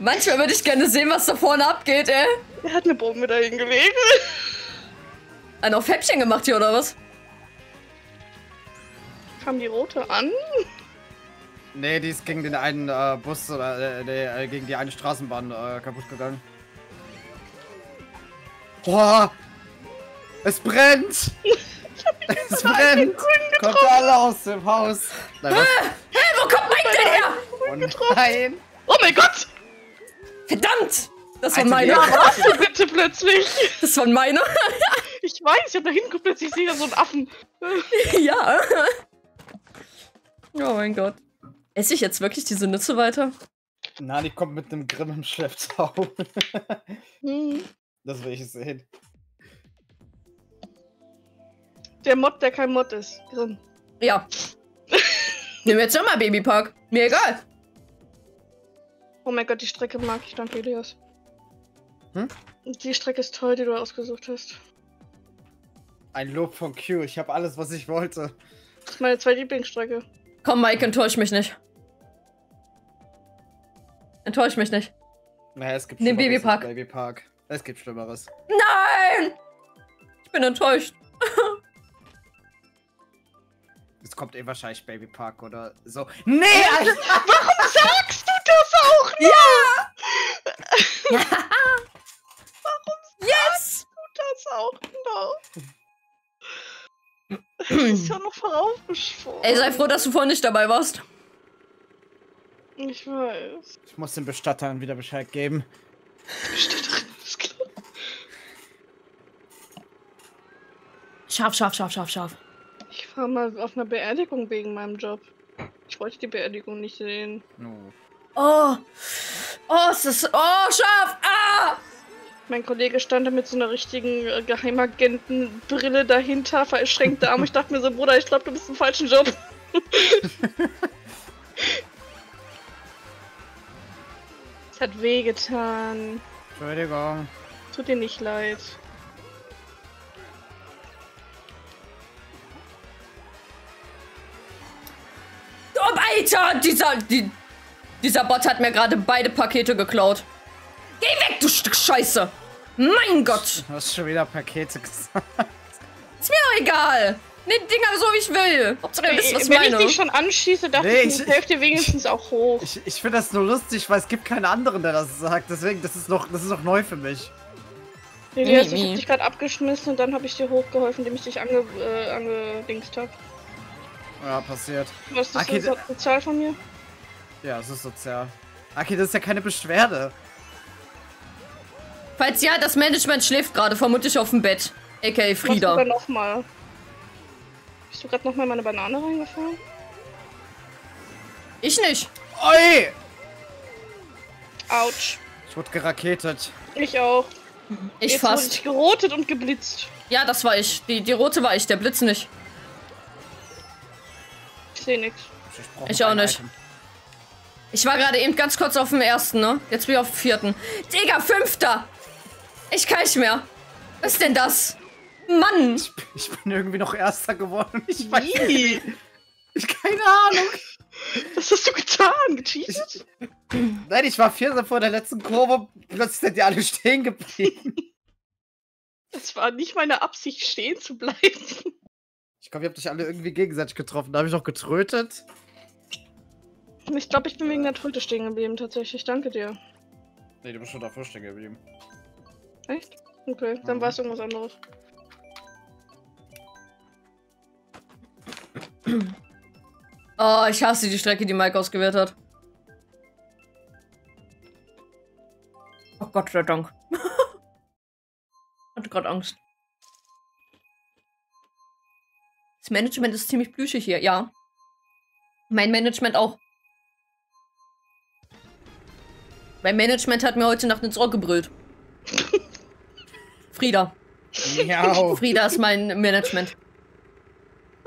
Manchmal würde ich gerne sehen, was da vorne abgeht, ey. Er hat eine Bombe da hingelegt. Einen auf Häppchen gemacht hier, oder was? Kam die rote an? Nee, die ist gegen den einen Bus oder gegen die eine Straßenbahn kaputt gegangen. Boah! Es brennt! Es brennt! Kommt alle aus dem Haus! Nein, hä, wo kommt Mike denn her? Oh nein! Oh mein Gott! Verdammt! Das war meiner! Was denn bitte plötzlich? Das war meiner! Ich weiß, ich hab da hingeguckt, plötzlich sehe ich da so einen Affen! Ja! Oh mein Gott. Esse ich jetzt wirklich diese Nütze weiter? Nani kommt mit einem Grimm im Schlepptau. Das will ich sehen. Der Mod, der kein Mod ist. Grimm. Ja. Nehmen wir jetzt nochmal Babypark. Mir egal. Oh mein Gott, die Strecke mag ich, danke Ilias. Hm? Die Strecke ist toll, die du ausgesucht hast. Ein Lob von Q, ich habe alles, was ich wollte. Das ist meine zweite Lieblingsstrecke. Komm, Mike, enttäusch mich nicht. Enttäusch mich nicht. Naja, es gibt den Babypark. Babypark. Es gibt Schlimmeres. Nein! Ich bin enttäuscht. Es kommt eh wahrscheinlich Babypark oder so. Nee! Warum sagst du das auch nicht? Ja! Warum sagst du das auch noch? Das ist ja noch voraufgeschworen. Ey, sei froh, dass du vorhin nicht dabei warst. Ich weiß. Ich muss den Bestattern wieder Bescheid geben. Bestatterin ist klar. Scharf. Ich war mal auf einer Beerdigung wegen meinem Job. Ich wollte die Beerdigung nicht sehen. No. Oh, es ist... Oh, scharf! Ah! Mein Kollege stand da mit so einer richtigen Geheimagentenbrille dahinter, verschränkte Arme. Ich dachte mir so, Bruder, ich glaube, du bist im falschen Job. Es hat wehgetan. Entschuldigung. Tut dir nicht leid. Oh, Alter! Dieser Bot hat mir gerade beide Pakete geklaut. Geh weg, du Stück Scheiße! Mein Gott! Du hast schon wieder Pakete gesagt. Ist mir auch egal! Ne, Dinger, so wie ich will! Hauptsache, ihr wisst, was wenn meine. Ich dich schon anschieße, dachte nee, ich, helft dir wenigstens auch hoch. Ich finde das nur lustig, weil es gibt keinen anderen, der das sagt. Deswegen, das ist noch neu für mich. Nee, nee, ich hab dich gerade abgeschmissen und dann habe ich dir hochgeholfen, indem ich dich angedingst habe. Ja, passiert. Was ist das okay, sozial von mir? Ja, es ist sozial. Aki, das ist ja keine Beschwerde. Falls ja, das Management schläft gerade, vermutlich auf dem Bett. A.k.a. Frieda. Bist du gerade nochmal in meine Banane reingefallen? Ich nicht. Oi! Autsch. Ich wurde geraketet. Ich auch. Ich fast. Wurde ich gerotet und geblitzt. Ja, das war ich. Die rote war ich, der Blitz nicht. Ich sehe nichts. Ich auch nicht. Item. Ich war gerade eben ganz kurz auf dem ersten, ne? Jetzt bin ich auf dem vierten. Digga, fünfter! Ich kann nicht mehr. Was ist denn das? Mann! Ich bin irgendwie noch erster geworden. Ich weiß nicht. Ich keine Ahnung. Was hast du getan? Gecheatet? Nein, ich war vierter vor der letzten Kurve. Plötzlich sind die alle stehen geblieben. Es war nicht meine Absicht, stehen zu bleiben. Ich glaube, ihr habt euch alle irgendwie gegenseitig getroffen. Da habe ich noch getrötet. Ich glaube, ich bin wegen der Tröte stehen geblieben, tatsächlich. Danke dir. Nee, du bist schon davor stehen geblieben. Echt? Okay, dann war es irgendwas anderes. Oh, ich hasse die Strecke, die Mike ausgewählt hat. Oh Gott sei Dank. Hatte gerade Angst. Das Management ist ziemlich plüschig hier, ja. Mein Management auch. Mein Management hat mir heute Nacht ins Ohr gebrüllt. Frieda. Miau. Frieda ist mein Management.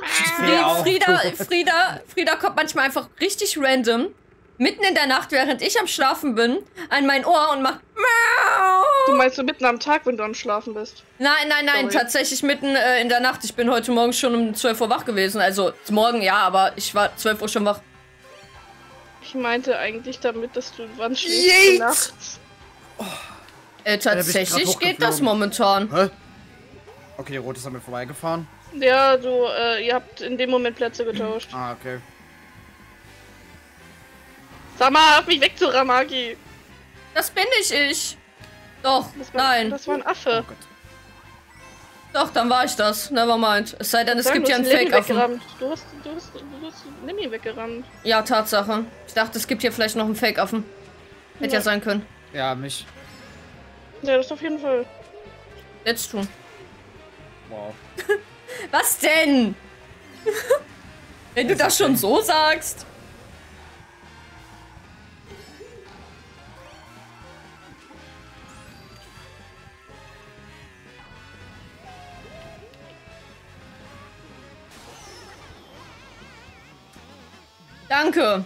Frieda kommt manchmal einfach richtig random, mitten in der Nacht, während ich am Schlafen bin, an mein Ohr und macht Miau. Du meinst so mitten am Tag, wenn du am Schlafen bist? Nein, sorry. Tatsächlich mitten in der Nacht. Ich bin heute Morgen schon um 12 Uhr wach gewesen. Also morgen ja, aber ich war 12 Uhr schon wach. Ich meinte eigentlich damit, dass du wann schläfst nachts. Oh. Tatsächlich geht das momentan. Hä? Okay, die Rote ist an mir vorbeigefahren. Ja, ihr habt in dem Moment Plätze getauscht. Ah, okay. Sag mal, auf mich wegzurammen, Aki. Das bin ich. Doch, das war, nein. Das war ein Affe. Oh Gott. Doch, dann war ich das. Nevermind. Es sei denn, es gibt ja einen Fake-Affen. Du hast Nimi weggerannt. Ja, Tatsache. Ich dachte, es gibt hier vielleicht noch einen Fake-Affen. Hätte ja sein können. Ja, mich. Ja, das auf jeden Fall. Jetzt tun. Wow. Was denn? Wenn du das schon so sagst. Danke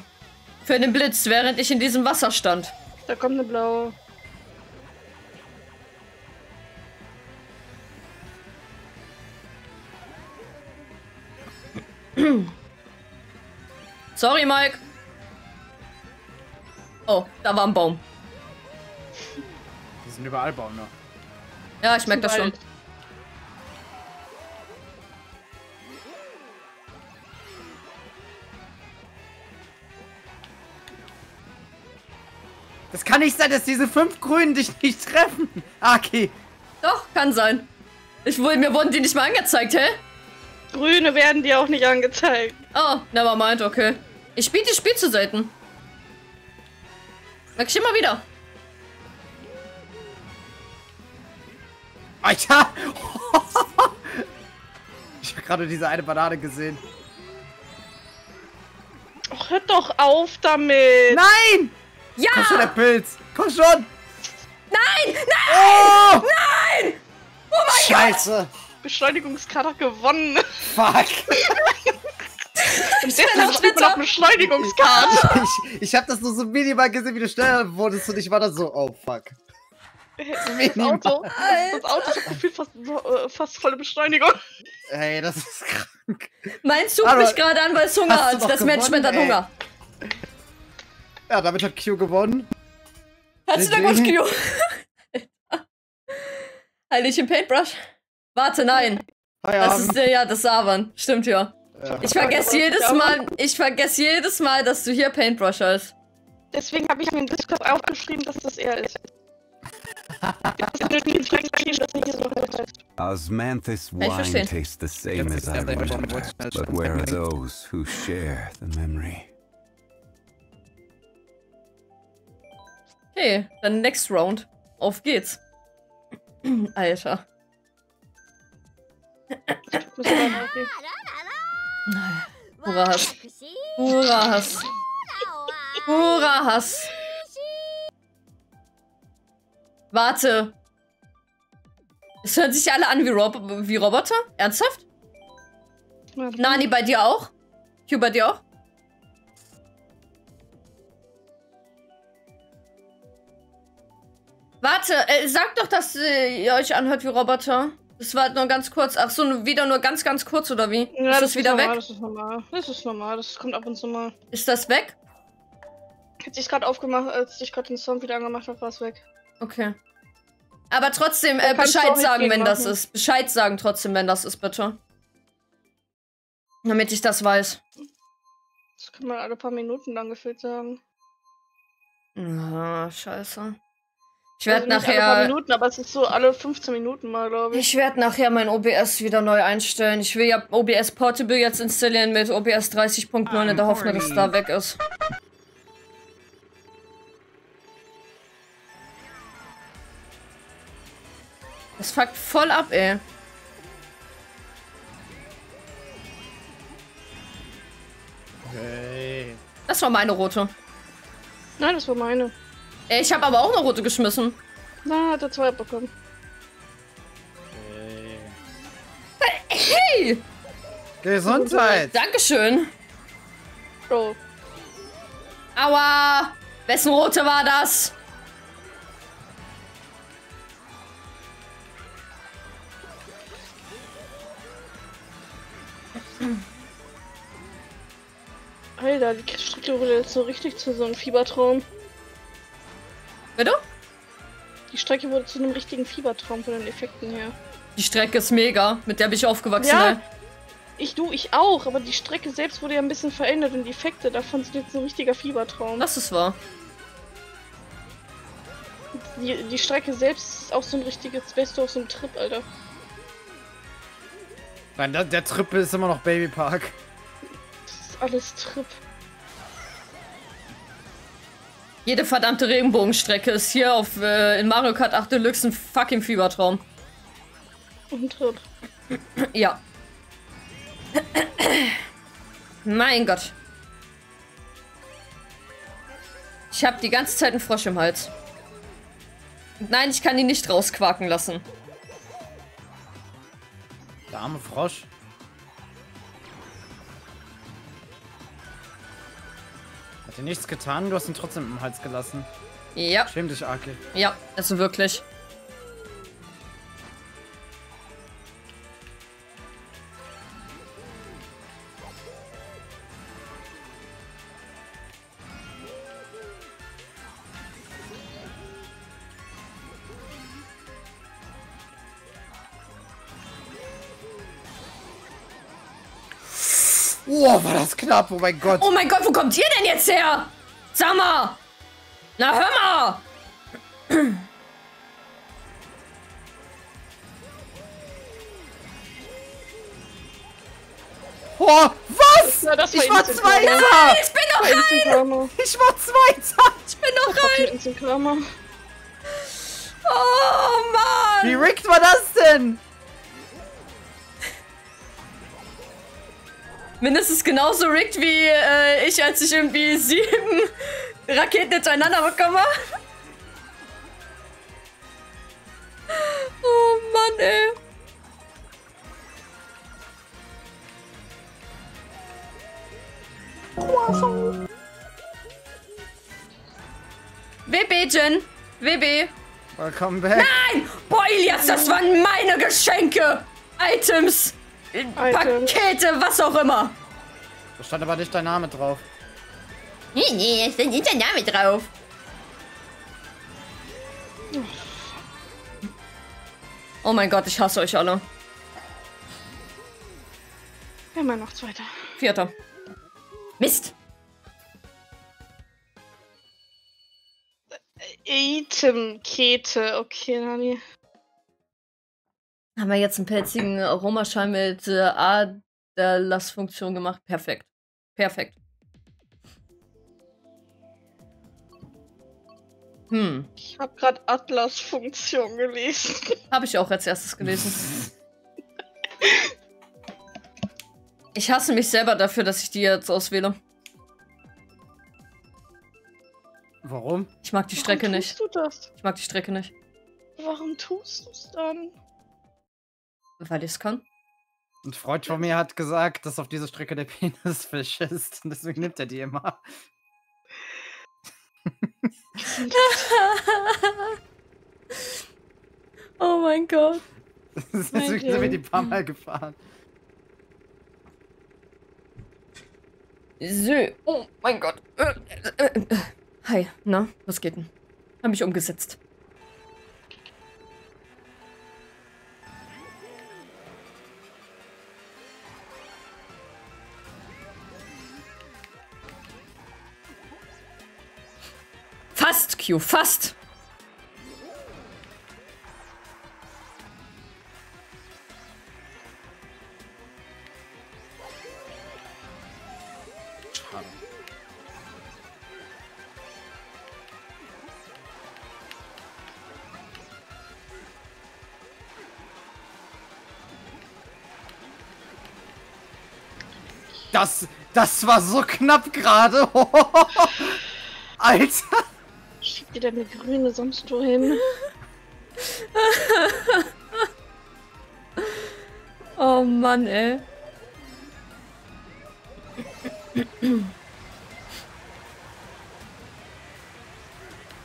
für den Blitz, während ich in diesem Wasser stand. Da kommt eine blaue. Sorry, Mike. Oh, da war ein Baum. Die sind überall Baum noch. Ja, ich merke das schon. Das kann nicht sein, dass diese 5 Grünen dich nicht treffen. Aki. Doch, kann sein. Mir wurden die nicht mal angezeigt, hä? Grüne werden dir auch nicht angezeigt. Oh, nevermind, okay. Ich spiele das Spiel zu selten. Merk ich immer wieder. Alter! Ich habe gerade diese eine Banane gesehen. Och, hört doch auf damit! Nein! Ja! Komm schon, der Pilz! Komm schon! Nein! Nein! Oh! Nein! Oh mein Scheiße! Gott! Beschleunigungsgrad hat gewonnen. Fuck. Und jetzt noch Beschleunigungskarte. Ich hab das nur so minimal gesehen, wie du schneller wurdest und ich war dann so, oh fuck. Das Auto hat gefühlt fast volle Beschleunigung. Ey, das ist krank. Meins sucht mich gerade an, weil es Hunger hat. Das Management hat Hunger. Ja, damit hat Q gewonnen. Herzlichen Dank, Q. Halt dich im Paintbrush. Warte, nein. Das ist Avan. Stimmt ja. Ich vergesse jedes Mal, dass du hier Paintbrush hast. Deswegen habe ich mir im Discord aufgeschrieben, dass das er ist. Osmanthus wine tastes the same as I remember, but where are those who share the memory? Okay, dann next round. Auf geht's. Alter. Purer Hass. Purer Hass. Purer Hass. Warte. Es hören sich alle an wie, wie Roboter? Ernsthaft? Nani, bei dir auch? Q, bei dir auch? Warte, sagt doch, dass ihr euch anhört wie Roboter. Das war halt nur ganz kurz. Ach so, wieder nur ganz, ganz kurz, oder wie? Ja, ist das wieder weg? Das ist normal. Das ist normal. Das kommt ab und zu mal. Ist das weg? Als ich gerade aufgemacht, als ich gerade den Sound wieder angemacht habe, war es weg. Okay. Aber trotzdem Bescheid sagen, wenn das ist. Bescheid sagen trotzdem, wenn das ist, bitte. Damit ich das weiß. Das kann man alle paar Minuten lang gefühlt sagen. Ah, scheiße. Ich werde also nachher. Alle paar Minuten, aber es ist so alle 15 Minuten mal, glaube ich. Ich werde nachher mein OBS wieder neu einstellen. Ich will ja OBS Portable jetzt installieren mit OBS 30.9 in der Hoffnung, dass es da weg ist. Das fuckt voll ab, ey. Hey. Das war meine rote. Nein, das war meine. Ich habe aber auch eine rote geschmissen. Na, hat er 2 bekommen. Hey! Gesundheit! Dankeschön! Oh. Aua! Wessen rote war das? Alter, die Strecke wurde jetzt so richtig zu so einem Fiebertraum. Bitte? Die Strecke wurde zu einem richtigen Fiebertraum von den Effekten her. Die Strecke ist mega, mit der bin ich aufgewachsen. Ja, ey. Ich auch, aber die Strecke selbst wurde ja ein bisschen verändert und die Effekte davon sind jetzt ein richtiger Fiebertraum. Das ist wahr. Die Strecke selbst ist auch so ein richtiges Beste auf so einem Trip, Alter. Nein, der Trip ist immer noch Babypark. Das ist alles Trip. Jede verdammte Regenbogenstrecke ist hier auf in Mario Kart 8 Deluxe ein fucking Fiebertraum. Und Trip. Ja. Mein Gott. Ich habe die ganze Zeit einen Frosch im Hals. Und nein, ich kann ihn nicht rausquaken lassen. Der arme Frosch. Hat dir nichts getan, du hast ihn trotzdem im Hals gelassen. Ja. Schäm dich, Aki. Ja, also wirklich. Oh, war das knapp, oh mein Gott. Oh mein Gott, wo kommt ihr denn jetzt her? Sag mal. Na, hör mal. Oh, was? Na, das war ich, war Zweiter. Nein, ich bin doch rein. Ich war Zweiter. Ich bin doch rein. Oh, Mann. Wie rigged war das denn? Mindestens genauso rigged wie ich, als ich irgendwie 7 Raketen hintereinander bekomme. Oh Mann, ey. Wow. WB, Jen. WB. Welcome back. Nein! Boah, Ilias, das waren meine Geschenke! Items! Pakete, was auch immer. Da stand aber nicht dein Name drauf. Nee, nee, da stand nicht dein Name drauf. Oh mein Gott, ich hasse euch alle. Immer noch Zweiter. Vierter. Mist. Itemkete, okay, Nani. Haben wir jetzt einen pelzigen Aromaschall mit Aderlassfunktion gemacht. Perfekt. Perfekt. Hm. Ich habe gerade Atlas-Funktion gelesen. Habe ich auch als erstes gelesen. Ich hasse mich selber dafür, dass ich die jetzt auswähle. Warum? Ich mag die Strecke nicht. Warum tust du das? Ich mag die Strecke nicht. Warum tust du es dann? Weil ich es kann. Ein Freund von mir hat gesagt, dass auf dieser Strecke der Penisfisch ist. Und deswegen nimmt er die immer. Oh mein Gott. Deswegen sind wir die paar Mal gefahren. So. Oh mein Gott. Hi. Na, was geht denn? Hab mich umgesetzt. Fast, Q, fast! Schade. Das war so knapp gerade! Alter! Schick dir deine grüne sonst wohin. Oh Mann, ey.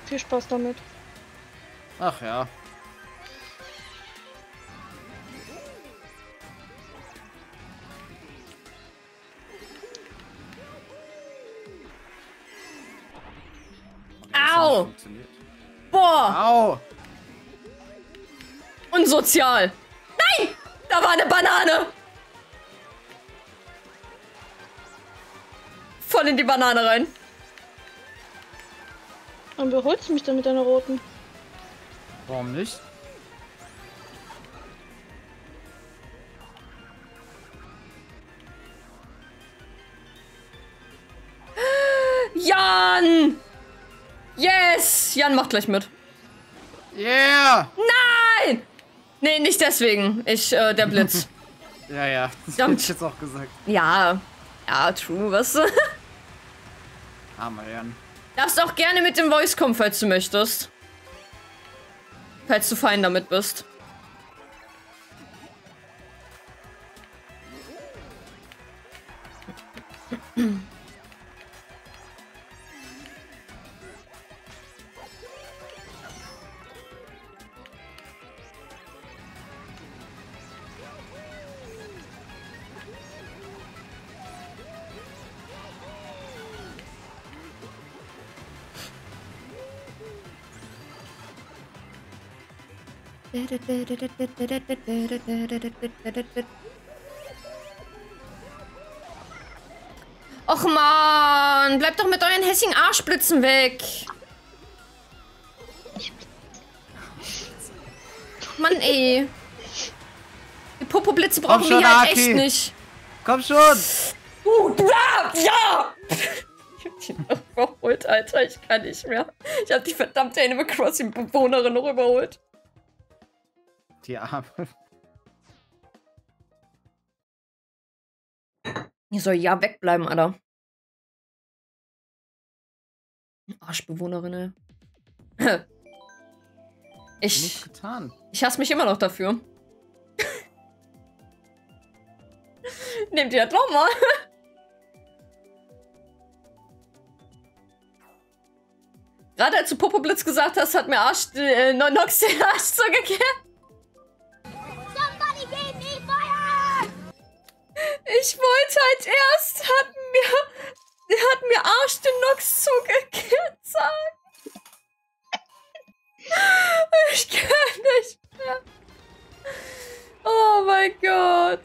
Viel Spaß damit. Ach ja. Au! Boah! Au! Unsozial! Nein! Da war eine Banane! Voll in die Banane rein. Und überholst du mich dann mit deiner roten? Warum nicht? Jan! Yes! Jan macht gleich mit. Yeah! Nein! Nee, nicht deswegen. Der Blitz. Ja, ja. Das hätte ich jetzt auch gesagt. Ja. Ja, true, was? Hammer, Jan. Darfst auch gerne mit dem Voice kommen, falls du möchtest. Falls du fein damit bist. Och man, bleibt doch mit euren hässigen Arschblitzen weg. Mann ey. Die Popo-Blitze brauchen wir hier halt echt nicht. Komm schon. Ja. Ich hab die noch überholt, Alter. Ich kann nicht mehr. Ich hab die verdammte Animal Crossing-Bewohnerin noch überholt. Die Arme. Hier soll ja wegbleiben, Alter. Arschbewohnerin. Ich hasse mich immer noch dafür. Nehmt ihr das nochmal? Gerade als du Popo-Blitz gesagt hast, hat mir Nox den Arsch zugekehrt. Ich wollte halt erst, hat mir Arsch den Nox zugekehrt sagen. Ich kann nicht mehr. Oh mein Gott.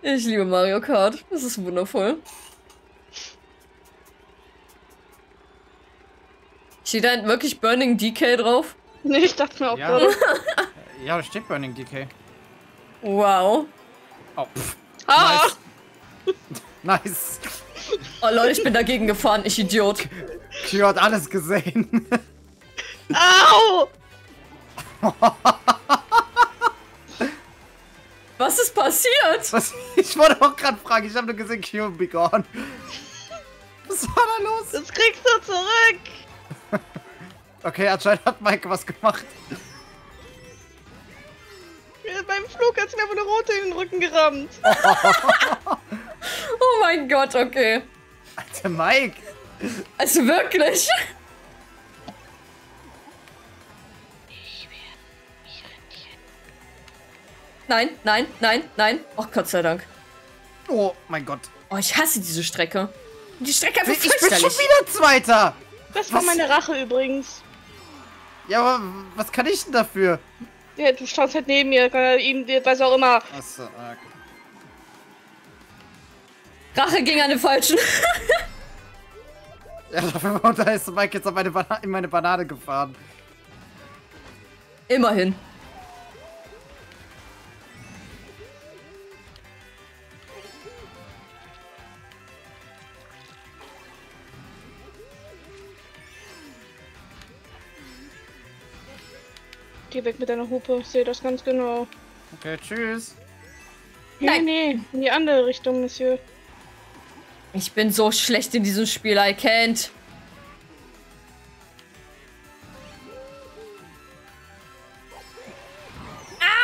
Ich liebe Mario Kart. Das ist wundervoll. Steht da wirklich Burning Decay drauf? Nee, ich dachte mir auch ja. Ja, da steht Burning Decay. Wow. Oh, nice. Oh Leute, ich bin dagegen gefahren, ich Idiot. Kio hat alles gesehen. Au! Was ist passiert? Ich wollte auch gerade fragen, ich habe nur gesehen, Kio be gone. Was war da los? Das kriegst du zurück. Okay, anscheinend hat Mike was gemacht. Beim Flug hat sie mir aber eine Rote in den Rücken gerammt. Oh, oh mein Gott, okay. Alter Mike. Also wirklich. Nein, nein, nein, nein. Oh Gott sei Dank. Oh mein Gott. Oh, ich hasse diese Strecke. Die Strecke einfach fürchterlich. Ich bin schon wieder Zweiter. Das war meine Rache übrigens. Ja, aber was kann ich denn dafür? Ja, du standst halt neben mir, was auch immer. Achso, okay. Rache ging an den Falschen. Ja, da ist Mike jetzt in meine Banane gefahren. Immerhin. Geh weg mit deiner Hupe, ich sehe das ganz genau. Okay, tschüss. Nein, nee, in die andere Richtung, Monsieur. Ich bin so schlecht in diesem Spiel, I can't.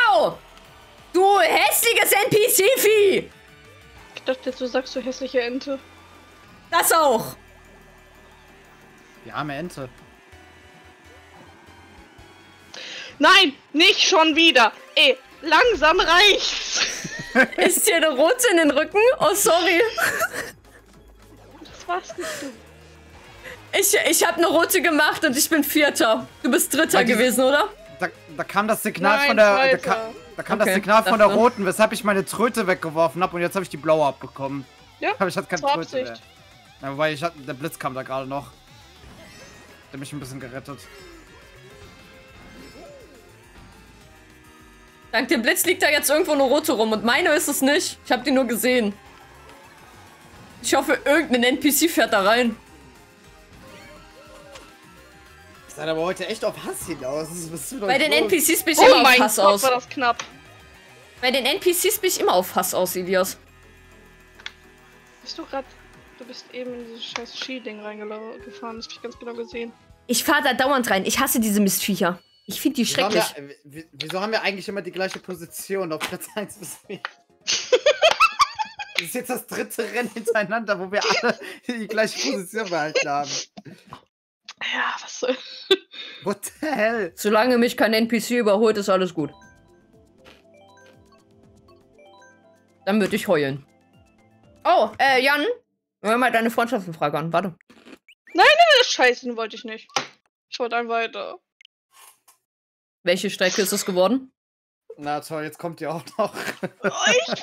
Au! Du hässliches NPC-Vieh! Ich dachte jetzt, du sagst, du hässliche Ente. Das auch! Die arme Ente. Nein, nicht schon wieder. Ey, langsam reicht's. Ist dir eine Rote in den Rücken? Oh, sorry. Das war's nicht so. Ich hab eine Rote gemacht und ich bin Vierter. Du bist Dritter gewesen, oder? Da kam das Signal von der... Da kam das Signal von der Roten, weshalb ich meine Tröte weggeworfen habe und jetzt habe ich die blaue abbekommen. Ja, ich hatte keine Tröte mehr. Ja, wobei, der Blitz kam da gerade noch. Der hat mich ein bisschen gerettet. Dank dem Blitz liegt da jetzt irgendwo eine Rote rum und meine ist es nicht. Ich habe die nur gesehen. Ich hoffe, irgendein NPC fährt da rein. Das hat aber heute echt auf Hass hinaus. Bei den NPCs bin ich immer auf Hass aus. Oh mein Gott, war das knapp. Bei den NPCs bin ich immer auf Hass aus, Ilias. Bist du gerade... Du bist eben in dieses scheiß Ski-Ding reingefahren. Das hab ich ganz genau gesehen. Ich fahre da dauernd rein. Ich hasse diese Mistviecher. Ich finde die schrecklich. Wieso haben wir eigentlich immer die gleiche Position auf Platz 1 bis 4? Das ist jetzt das dritte Rennen hintereinander, wo wir alle die gleiche Position behalten haben. Ja, was soll... What the hell? Solange mich kein NPC überholt, ist alles gut. Dann würde ich heulen. Oh, Jan? Hör mal deine Freundschaftenfrage an, warte. Nein, das Scheißen wollte ich nicht. Ich wollte einen weiter. Welche Strecke ist es geworden? Na toll, jetzt kommt ihr auch noch. Oh, ich will Blätterwald!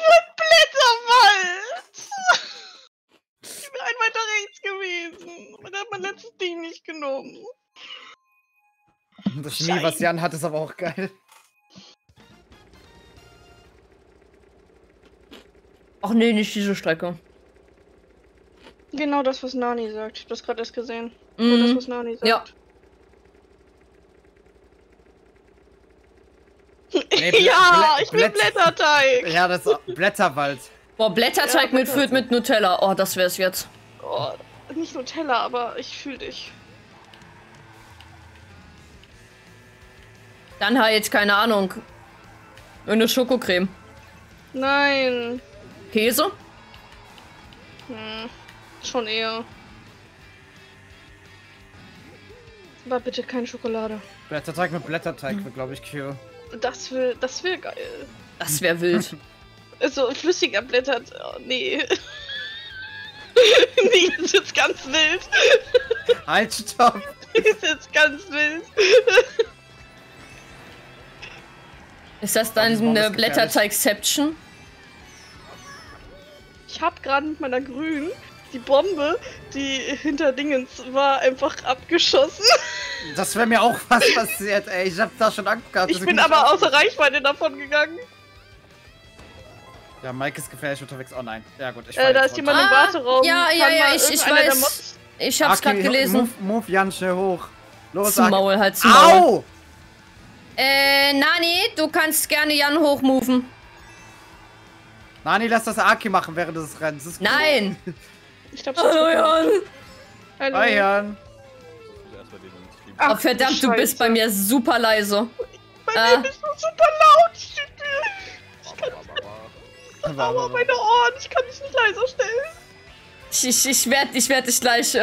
Ich bin ein weiter rechts gewesen. Und hat mein letztes Ding nicht genommen. Das Schnee, was Jan hat, ist aber auch geil. Ach nee, nicht diese Strecke. Genau das, was Nani sagt. Ich hab das gerade erst gesehen. Mhm. Nur das, was Nani sagt. Ja. Nee, ja, ich will Blätterteig. Ja, das ist Blätterwald. Boah, Blätterteig, ja, mit Füllt mit Nutella. Oh, das wär's jetzt. Oh, nicht Nutella, aber ich fühl dich. Dann halt, keine Ahnung. Eine Schokocreme. Nein. Käse? Hm. Schon eher. Aber bitte keine Schokolade. Blätterteig mit Blätterteig wäre, glaube ich, Kio. Das wäre geil. Das wäre wild. So flüssig erblättert. Oh, nee. Nee, das ist jetzt ganz wild. Halt, stopp. Das ist jetzt ganz wild. Ist das dann eine Blätterteigception? Ich hab gerade mit meiner grünen... Die Bombe, die hinter Dingens war, einfach abgeschossen. Das wäre mir auch was passiert, ey. Ich hab da schon Angst gehabt. Ich bin aber außer Reichweite davon gegangen. Ja, Mike ist gefährlich unterwegs. Oh nein. Ja gut, ich fahr da ist runter. Jemand im Warteraum. Ja, ich weiß. Ich hab's gerade gelesen. Move Jan schnell hoch. Los, zum Maul, halt zum Maul. Au! Nani, du kannst gerne Jan hochmoven. Nani, lass das Aki machen während des Rennens. Das ist cool. Nein! Ich glaub, hallo Jan! Hallo Jan! Oh verdammt, Scheiße. Du bist bei mir super leise. Bei mir bist du super laut! Ich kann meine Ohren, ich kann mich nicht leiser stellen. Ich werd dich gleich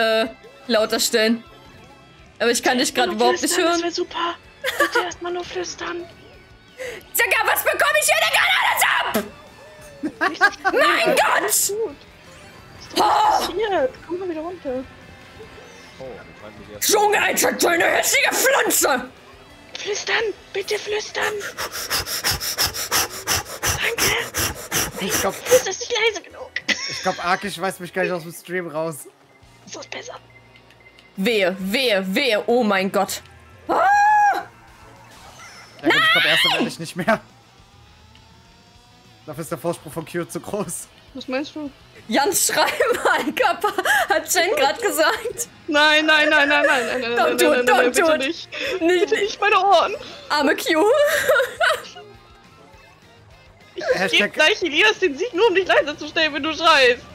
lauter stellen. Aber ich kann dich gerade überhaupt nicht hören. Das wäre super! Bitte erstmal nur flüstern. Digga, was bekomme ich hier denn alles ab? Mein Gott! Was ist passiert? Komm mal wieder runter. Junge, Alter, du eine hässliche Pflanze! Flüstern! Bitte flüstern! Danke! Ich glaub, das ist nicht leise genug. Ich glaube, Arke schmeißt mich gar nicht aus dem Stream raus. So ist besser. Wehe, wehe, wehe, oh mein Gott. Ah! Ja, gut, ich glaube, erst werde ich nicht mehr. Dafür ist der Vorsprung von Q zu groß. Was meinst du? Jans Schreiben, Kappa, hat Jen gerade gesagt. Nein. Don't, bitte nicht. Bitte nicht meine Ohren. Arme Q. Ich geb gleich Elias den Sieg, nur um dich leiser zu stellen, wenn du schreist.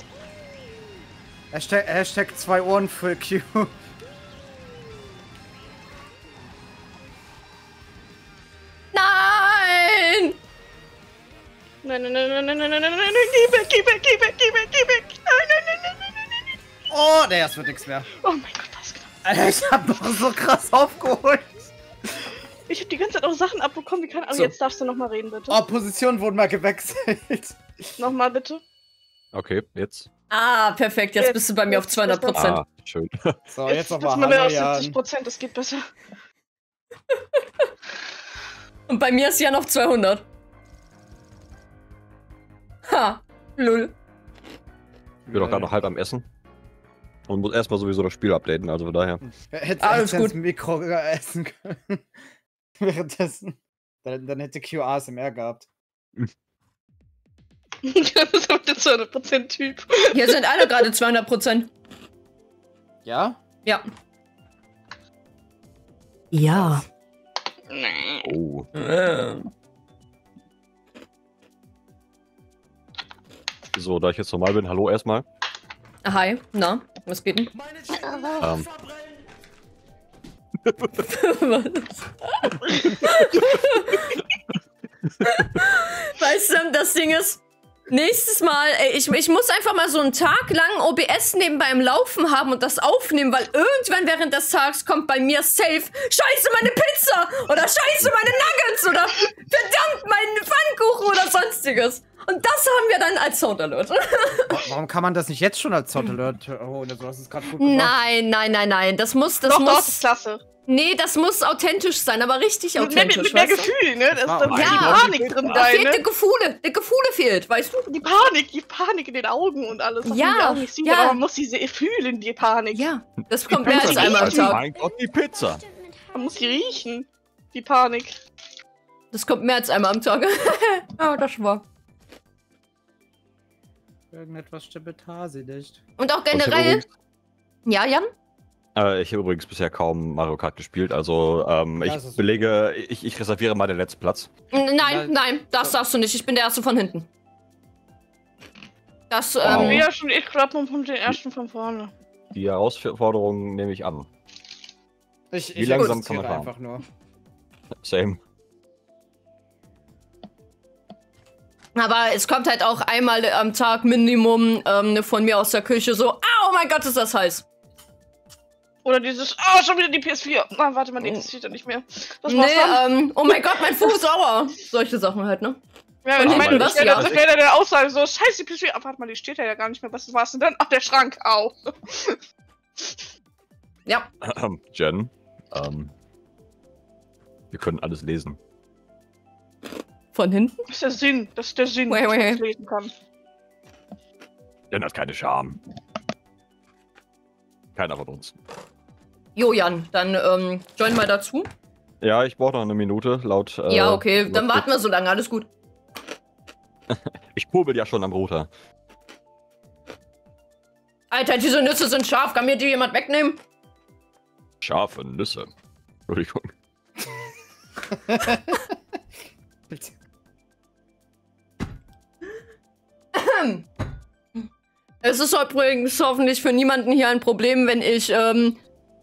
Hashtag 2 Ohren für Q. Nein! Nein, geh weg! Nein! Oh, nee, das wird nichts mehr. Oh mein Gott, das ist knapp. Alter, ich hab doch so krass aufgeholt. Ich hab die ganze Zeit auch Sachen abbekommen, wie keine Ahnung. So. Jetzt darfst du nochmal reden, bitte. Oh, Positionen wurden mal gewechselt. Nochmal, bitte. Okay, jetzt. Ah, perfekt, jetzt bist du bei mir auf 200%. Ah, schön. So, jetzt nochmal. Jetzt mal auf 70%, das geht besser. Und bei mir ist Jan auf 200. Ha, lol. Ich bin doch gerade noch halb am Essen. Und muss erstmal sowieso das Spiel updaten, also von daher. Hätte alles gut. Mikro essen können. Währenddessen. Dann hätte Q ASMR gehabt. Das ist auf der 200%-Typ. Hier sind alle gerade 200%. Ja? Ja. Ja. Oh. So, da ich jetzt normal bin, hallo erstmal. Hi, na, was geht denn? Weißt du, das Ding ist, nächstes Mal, ey, ich muss einfach mal so einen Tag lang OBS nebenbei im Laufen haben und das aufnehmen, weil irgendwann während des Tages kommt bei mir safe, scheiße meine Pizza oder scheiße meine Nuggets oder verdammt meinen Pfannkuchen oder sonstiges. Und das haben wir dann als Sound Alert. Warum kann man das nicht jetzt schon als Sound Alert? Oh, du hast es gerade gut gemacht. Nein, nein, nein, nein. Das muss, das doch, muss. Doch, das ist klasse. Nee, das muss authentisch sein, aber richtig authentisch. Mit mehr Gefühl, ne? Da ist die Panik drin. Da fehlt die Gefühle. Die Gefühle fehlt, weißt du? Die Panik in den Augen und alles. Das ja, auch nicht sehen, ja. Aber man muss diese fühlen, die Panik. Ja, das kommt mehr als einmal am Tag. Mein Gott, die Pizza. Man muss die riechen, die Panik. Das kommt mehr als einmal am Tag. Ja, das war. Irgendetwas stimmt Hase nicht. Und auch generell... Ja, Jan? Ich habe übrigens bisher kaum Mario Kart gespielt, also ich reserviere mal den letzten Platz. Nein, nein, das darfst du nicht. Ich bin der Erste von hinten. Das, ja, schon ich glaube von den Ersten von vorne. Die Herausforderung nehme ich an. Wie langsam kann man fahren? Einfach nur. Same. Aber es kommt halt auch einmal am Tag Minimum von mir aus der Küche so, oh mein Gott, ist das heiß. Oder dieses, oh, schon wieder die PS4. Na, warte mal, das steht ja nicht mehr. Das war's dann. Oh mein Gott, mein Fuß, aua. Solche Sachen halt, ne? Ja, ich meine, das wäre der Aussage so, scheiße, die PS4, warte mal, die steht ja gar nicht mehr. Was war's denn dann? Ach, der Schrank, au. Ja. Jen, wir können alles lesen. Von hinten? Das ist der Sinn, dass ich lesen kann. Jan hat keine Scham. Keiner von uns. Jo, Jan, dann join mal dazu. Ja, ich brauche noch eine Minute, laut... ja, okay, dann warten wir so lange, alles gut. Ich purbel ja schon am Router. Alter, diese Nüsse sind scharf, kann mir die jemand wegnehmen? Scharfe Nüsse. Entschuldigung. Es ist übrigens hoffentlich für niemanden hier ein Problem, wenn ich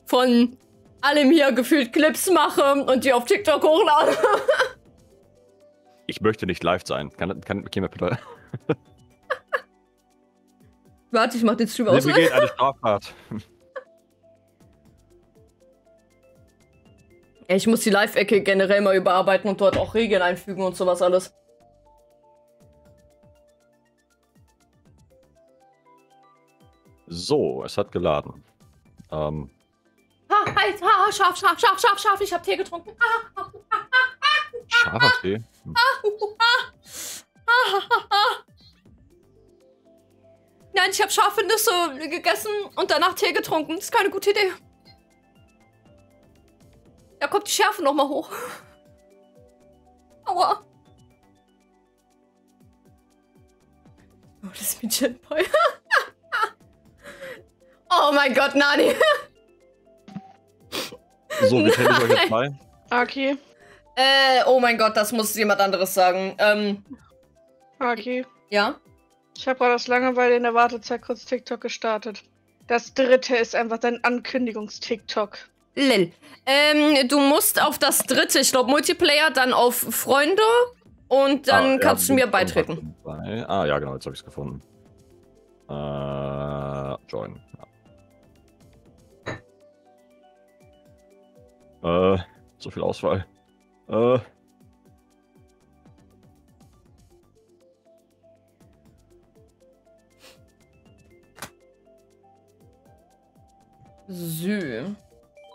von allem hier gefühlt Clips mache und die auf TikTok hochlade. Ich möchte nicht live sein. Kann mir bitte. Warte, ich mach den Stream aus. Wie geht eine Straftat? Ich muss die Live-Ecke generell mal überarbeiten und dort auch Regeln einfügen und sowas alles. So, es hat geladen. Halt, scharf, scharf, scharf, scharf, scharf, ich hab Tee getrunken. Scharfer Tee? Nein, ich hab scharfe Nüsse gegessen und danach Tee getrunken. Das ist keine gute Idee. Da kommt die Schärfe nochmal hoch. Aua. Oh, das ist mein Genboy. Oh mein Gott, Nani. So, wie kenne ich euch jetzt mal? Okay. Oh mein Gott, das muss jemand anderes sagen. Okay. Ja? Ich habe gerade aus Langeweile in der Wartezeit kurz TikTok gestartet. Das dritte ist einfach dein Ankündigungs-TikTok. Lil. Du musst auf das dritte, ich glaube Multiplayer, dann auf Freunde und dann kannst du mir beitreten. Ah ja, genau, jetzt habe ich es gefunden. Join. Ja. So viel Auswahl. So.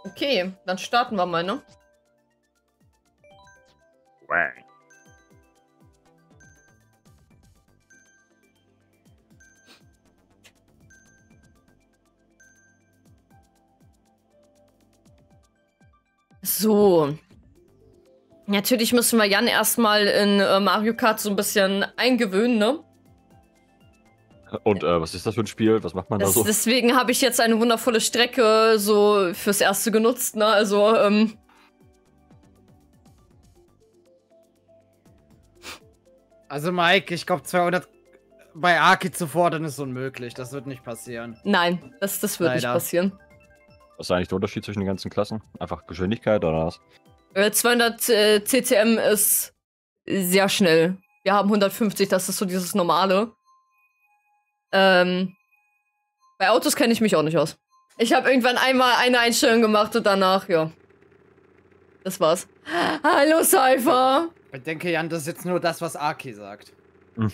Okay, dann starten wir mal, ne? So. Natürlich müssen wir Jan erstmal in Mario Kart so ein bisschen eingewöhnen, ne? Und was ist das für ein Spiel? Was macht man da so? Deswegen habe ich jetzt eine wundervolle Strecke so fürs Erste genutzt, ne? Also, Also Mike, ich glaube 200 bei Aki zu fordern ist unmöglich. Das wird nicht passieren. Nein, das wird leider nicht passieren. Was ist eigentlich der Unterschied zwischen den ganzen Klassen? Einfach Geschwindigkeit oder was? 200 CCM ist sehr schnell. Wir haben 150, das ist so dieses normale. Bei Autos kenne ich mich auch nicht aus. Ich habe irgendwann einmal eine Einstellung gemacht und danach, ja. Das war's. Hallo, Cypher! Ich denke, Jan, das ist jetzt nur das, was Aki sagt. Hm.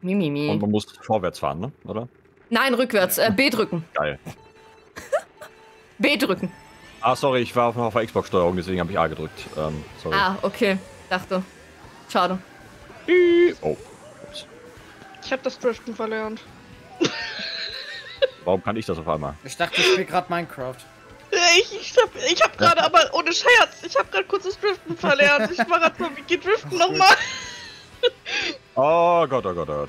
Mimimi. Und man muss vorwärts fahren, ne? Oder? Nein, rückwärts. Ja. B drücken. Geil. B drücken. Ah, sorry, ich war auf der Xbox-Steuerung, deswegen habe ich A gedrückt. Sorry. Ah, okay. Dachte. Schade. Oh. Ups. Ich habe das Driften verlernt. Warum kann ich das auf einmal? Ich dachte, ich spiele gerade Minecraft. Ich hab gerade aber, ohne Scherz, ich habe gerade kurz das Driften verlernt. Ich mache gerade mal Wiki Driften nochmal. Oh Gott, oh Gott, oh Gott.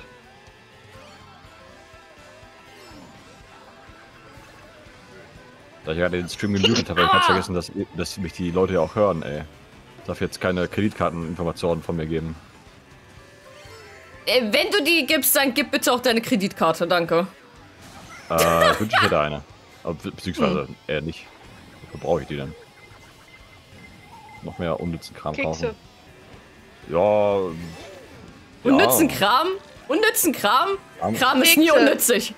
Da ich gerade den Stream gemutet habe, ich hab's vergessen, dass mich die Leute ja auch hören, ey. Ich darf jetzt keine Kreditkarteninformationen von mir geben. Wenn du die gibst, dann gib bitte auch deine Kreditkarte, danke. Wünsche ich hätte eine. Beziehungsweise eher nicht. Wo brauche ich die denn? Noch mehr unnützen Kram kaufen. Ja. Unnützen Kram? Unnützen Kram? Kram ist nie unnützig.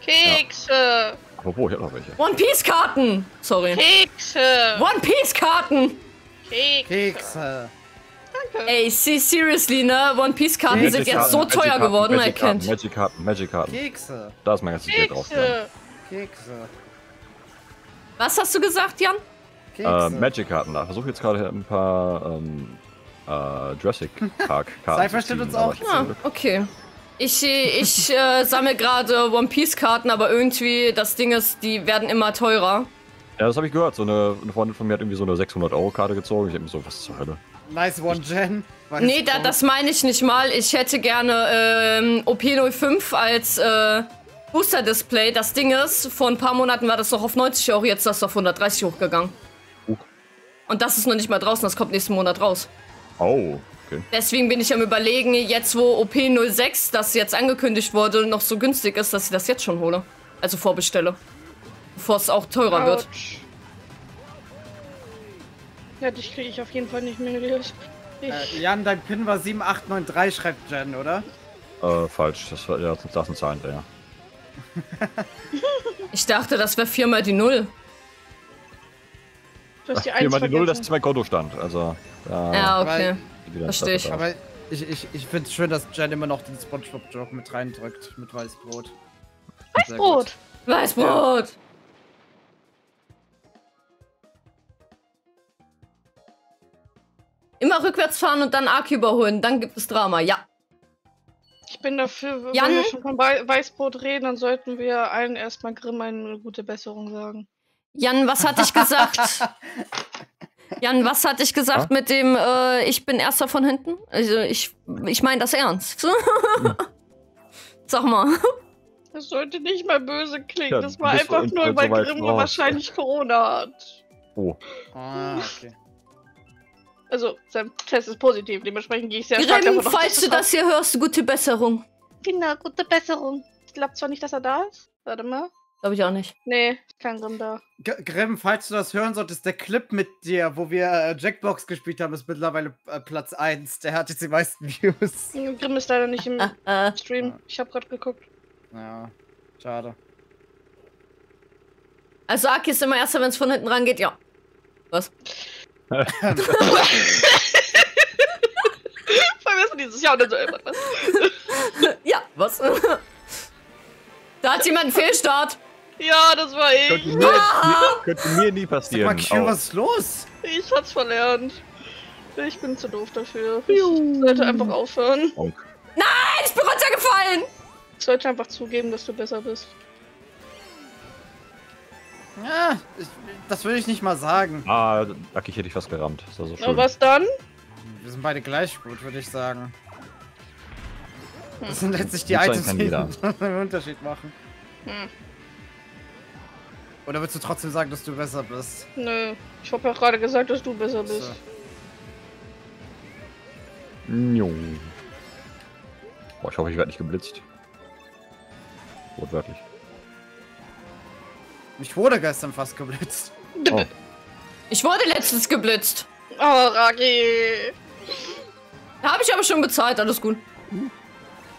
Kekse. Apropos, ich hab noch welche. One-Piece-Karten! Sorry. Kekse! One-Piece-Karten! Kekse. Danke. Ey, seriously, ne? One-Piece-Karten sind jetzt so teuer geworden, man kennt. Magic-Karten, Magic-Karten. Kekse. Da ist mein ganzes Geld drauf. Kekse. Was hast du gesagt, Jan? Magic-Karten da. Versuch jetzt gerade ein paar Jurassic Park-Karten. Cypher stimmt uns auch. Ja, okay. Ich sammle gerade One-Piece-Karten, aber irgendwie das Ding ist, die werden immer teurer. Ja, das habe ich gehört. So eine Freundin von mir hat irgendwie so eine 600-Euro-Karte gezogen. Ich habe mir so, was zur Hölle? Nice one, Jen. Nee, das meine ich nicht mal. Ich hätte gerne OP05 als Booster-Display. Das Ding ist, vor ein paar Monaten war das noch auf 90 Euro, jetzt ist das auf 130 hochgegangen. Und das ist noch nicht mal draußen, das kommt nächsten Monat raus. Oh, okay. Deswegen bin ich am Überlegen, jetzt wo OP06, das jetzt angekündigt wurde, noch so günstig ist, dass ich das jetzt schon hole. Also vorbestelle. Bevor es auch teurer wird. Ja, dich kriege ich auf jeden Fall nicht mehr gelöst. Jan, dein PIN war 7893, schreibt Jen, oder? Falsch, das war ja ein Zahlen, ja. Ich dachte, das wäre 4 mal die 0. Du hast die 1 mal die 0, das ist mein Kontostand. Also, ja, okay. Verstehe ich. Aber ich finde es schön, dass Jen immer noch den Spongebob-Job mit reindrückt. Mit Weißbrot. Weißbrot! Weißbrot! Ja. Immer rückwärts fahren und dann Aki überholen. Dann gibt es Drama, ja. Ich bin dafür, wenn wir schon von Weißbrot reden, dann sollten wir allen erstmal Grimm eine gute Besserung sagen. Jan, was hatte ich gesagt? Jan, was hatte ich gesagt mit dem, ich bin erster von hinten? Also, ich meine das ernst. Sag mal. Das sollte nicht mal böse klingen. Ja, das war einfach nur, weil Grimm wahrscheinlich Corona hat. Oh. Ah, okay. Also, sein Test ist positiv, dementsprechend gehe ich sehr stark davon aus. Falls du das hier hörst, gute Besserung. Genau, gute Besserung. Ich glaube zwar nicht, dass er da ist. Warte mal. Glaube ich auch nicht. Nee, kein Grimm da. Grimm, falls du das hören solltest, der Clip mit dir, wo wir Jackbox gespielt haben, ist mittlerweile Platz 1. Der hat jetzt die meisten Views. Grimm ist leider nicht im Stream. Ich habe gerade geguckt. Ja, schade. Also, Aki ist immer erster, wenn es von hinten rangeht, ja. Was? Vergessen dieses Jahr oder so irgendwas. Ja, was? Da hat jemand einen Fehlstart. Ja, das war ich. Könnte mir nie passieren. Sag mal, Q, was ist los? Ich hab's verlernt. Ich bin zu doof dafür. Ich sollte einfach aufhören. Okay. Nein, ich bin runtergefallen. Ich sollte einfach zugeben, dass du besser bist. Ja, das will ich nicht mal sagen. Ah, Aki, ich hätte dich fast gerammt. Das war so schön. Na, was dann? Wir sind beide gleich gut, würde ich sagen. Das sind letztlich die Items, die einen Unterschied machen. Oder willst du trotzdem sagen, dass du besser bist? Nö, ich hab ja gerade gesagt, dass du besser bist. Jo. Boah, ich hoffe, ich werde nicht geblitzt. Wortwörtlich. Ich wurde gestern fast geblitzt. Oh. Ich wurde letztens geblitzt. Oh, Ragi. Da habe ich aber schon bezahlt, alles gut.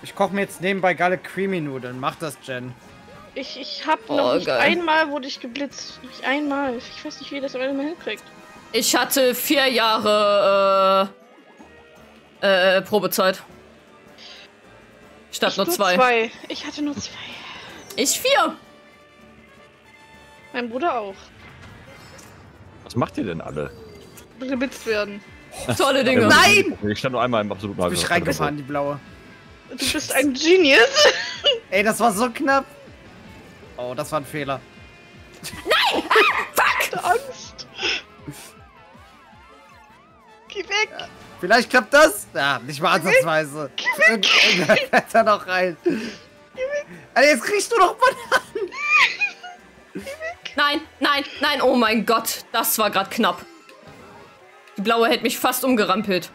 Ich koche mir jetzt nebenbei Garlic Creamy Nudeln. Mach das, Jen. Ich habe noch nicht einmal wurde ich geblitzt. Nicht einmal. Ich weiß nicht, wie ihr das am Ende mal hinkriegt. Ich hatte 4 Jahre Probezeit. Statt nur 2. Ich hatte nur 2. Ich 4. Mein Bruder auch. Was macht ihr denn alle? Geblitzt werden. Tolle Dinge. Nein! Ich stand nur einmal im absoluten Magier. Ich bin reingefahren, die blaue. Du bist ein Genius. Ey, das war so knapp. Oh, das war ein Fehler. Nein! Ah, fuck! Angst. Geh weg. Ja, vielleicht klappt das. Ja, nicht mal ansatzweise. Geh weg. Fährt da noch rein. Geh weg. Alter, jetzt kriegst du noch Bananen. Geh weg. Nein, nein, nein. Oh mein Gott. Das war gerade knapp. Die blaue hätte mich fast umgerampelt.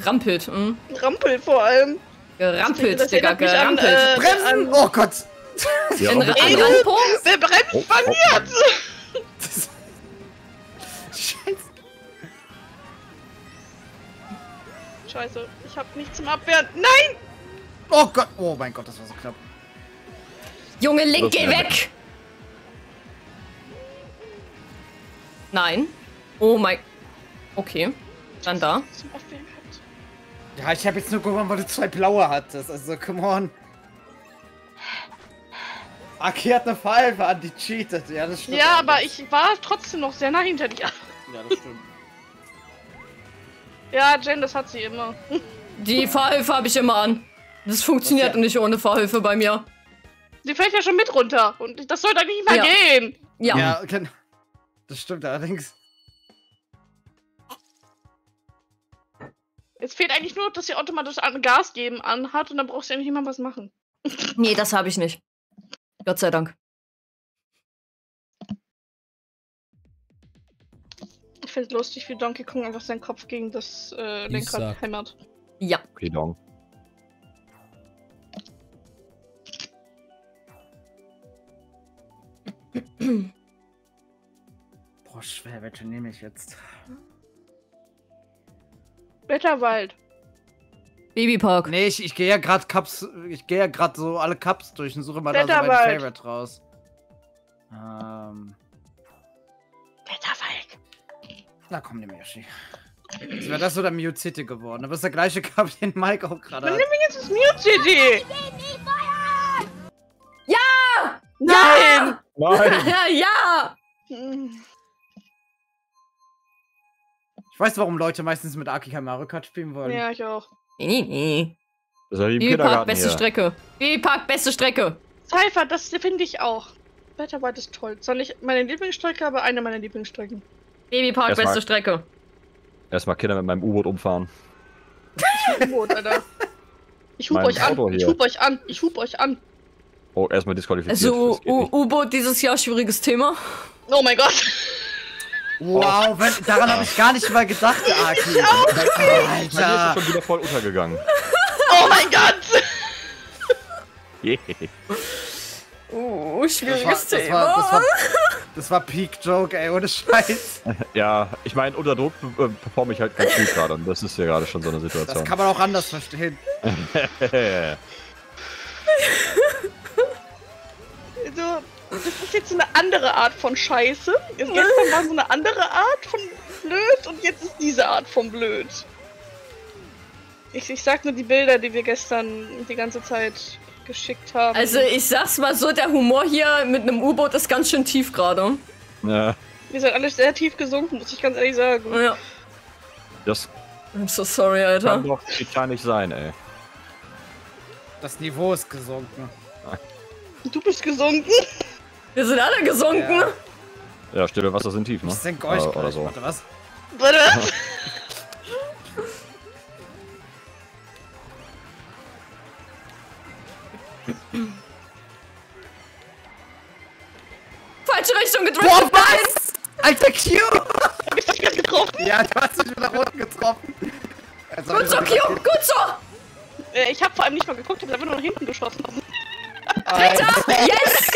Rampelt, hm? Rampelt vor allem. Gerampelt, das Digga, gerampelt. Bremsen! Oh Gott! Ja, in Randpunkt! Der bremst bei mir! Scheiße. Scheiße, ich hab nichts zum Abwehren. Nein! Oh Gott! Oh mein Gott, das war so knapp. Junge, Link, geh weg! Nein. Oh mein... Okay. Dann da. Ja, ich habe jetzt nur gewonnen, weil du 2 blaue hattest. Also, come on. Aki hat eine Pfeife an, die cheatet. Ja, das stimmt. Ja, aber ich war trotzdem noch sehr nah hinter dir. Ja, das stimmt. Ja, Jen, das hat sie immer. Die Fahrhilfe habe ich immer an. Das funktioniert okay. Nicht ohne Fahrhilfe bei mir. Die fällt ja schon mit runter. Und das sollte eigentlich mal gehen. Ja. Ja, okay. Das stimmt allerdings. Jetzt fehlt eigentlich nur, dass ihr automatisch Gas geben anhat und dann brauchst du ja nicht immer was machen. Nee, das habe ich nicht. Gott sei Dank. Ich finde es lustig, wie Donkey Kong einfach seinen Kopf gegen das Lenkrad hämmert. Ja. Okay, Don. Boah, Schwerwette nehme ich jetzt. Wetterwald. Babypark. Nee, ich gehe ja gerade Cups, ich gehe ja gerade so alle Cups durch und suche mal da so mein Favorite raus. Wetterwald. Na komm, nimm Yoshi. Jetzt wäre das oder Mute City geworden, aber ist der gleiche Cup, den Mike auch gerade hat. Nimm jetzt das Mute City! Ja! Nein! Nein! Ja! Ich weiß, warum Leute meistens mit Akika Mario Kart spielen wollen. Ja, ich auch. Nee. Das ist ja wie im Kindergarten, beste Strecke. Babypark, beste Strecke. Cypher, das finde ich auch. Wetterwald ist toll. Zwar nicht meine Lieblingsstrecke, aber eine meiner Lieblingsstrecken. Babypark, beste Strecke. Erstmal Kinder mit meinem U-Boot umfahren. Ich U-Boot, Alter. Ich hub euch an. Ich hub euch an. Ich hub euch an. Oh, erstmal disqualifiziert. Also, U-Boot dieses Jahr schwieriges Thema. Oh mein Gott. Wow, daran habe ich gar nicht mal gedacht, Aki. Alter. Alter. Ist schon wieder voll untergegangen. Oh mein Gott! Yeah. Oh, schwieriges Thema. Das war Peak-Joke, ey, ohne Scheiß. Ja, ich meine, unter Druck performe ich halt ganz gut gerade und das ist ja gerade schon so eine Situation. Das kann man auch anders verstehen. So. Das ist jetzt eine andere Art von Scheiße. Gestern war so eine andere Art von Blöd und jetzt ist diese Art von Blöd. Ich sag nur die Bilder, die wir gestern die ganze Zeit geschickt haben. Also ich sag's mal so, der Humor hier mit einem U-Boot ist ganz schön tief gerade. Ja. Wir sind alle sehr tief gesunken, muss ich ganz ehrlich sagen. Ja. Das... I'm so sorry, Alter. Kann doch nicht sein, ey. Das Niveau ist gesunken. Du bist gesunken. Wir sind alle gesunken. Ja, stille Wasser sind tief, ne? Ich senke euch oder so. Warte, was? Warte, was? Falsche Richtung gedrückt! Boah, was? Alter, Q! Hab ich dich gerade getroffen? Ja, du hast dich nach unten getroffen. Gut so, Q! Gut so! Ich hab vor allem nicht mal geguckt, ich hab einfach nur nach hinten geschossen. Alter! Yes!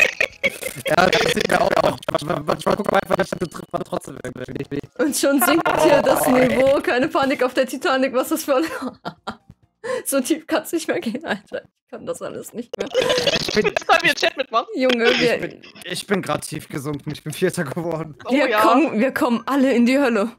Ja, das sieht mir auch. Manchmal guck mal einfach, dass das trifft man trotzdem irgendwie. Und schon sinkt hier das Niveau. Keine Panik auf der Titanic, was das für ein... So tief kann's nicht mehr gehen, Alter. Ich kann das alles nicht mehr. Sollen wir Chat mitmachen? Junge, ich bin gerade tief gesunken. Ich bin Vierter geworden. Oh, wir kommen alle in die Hölle.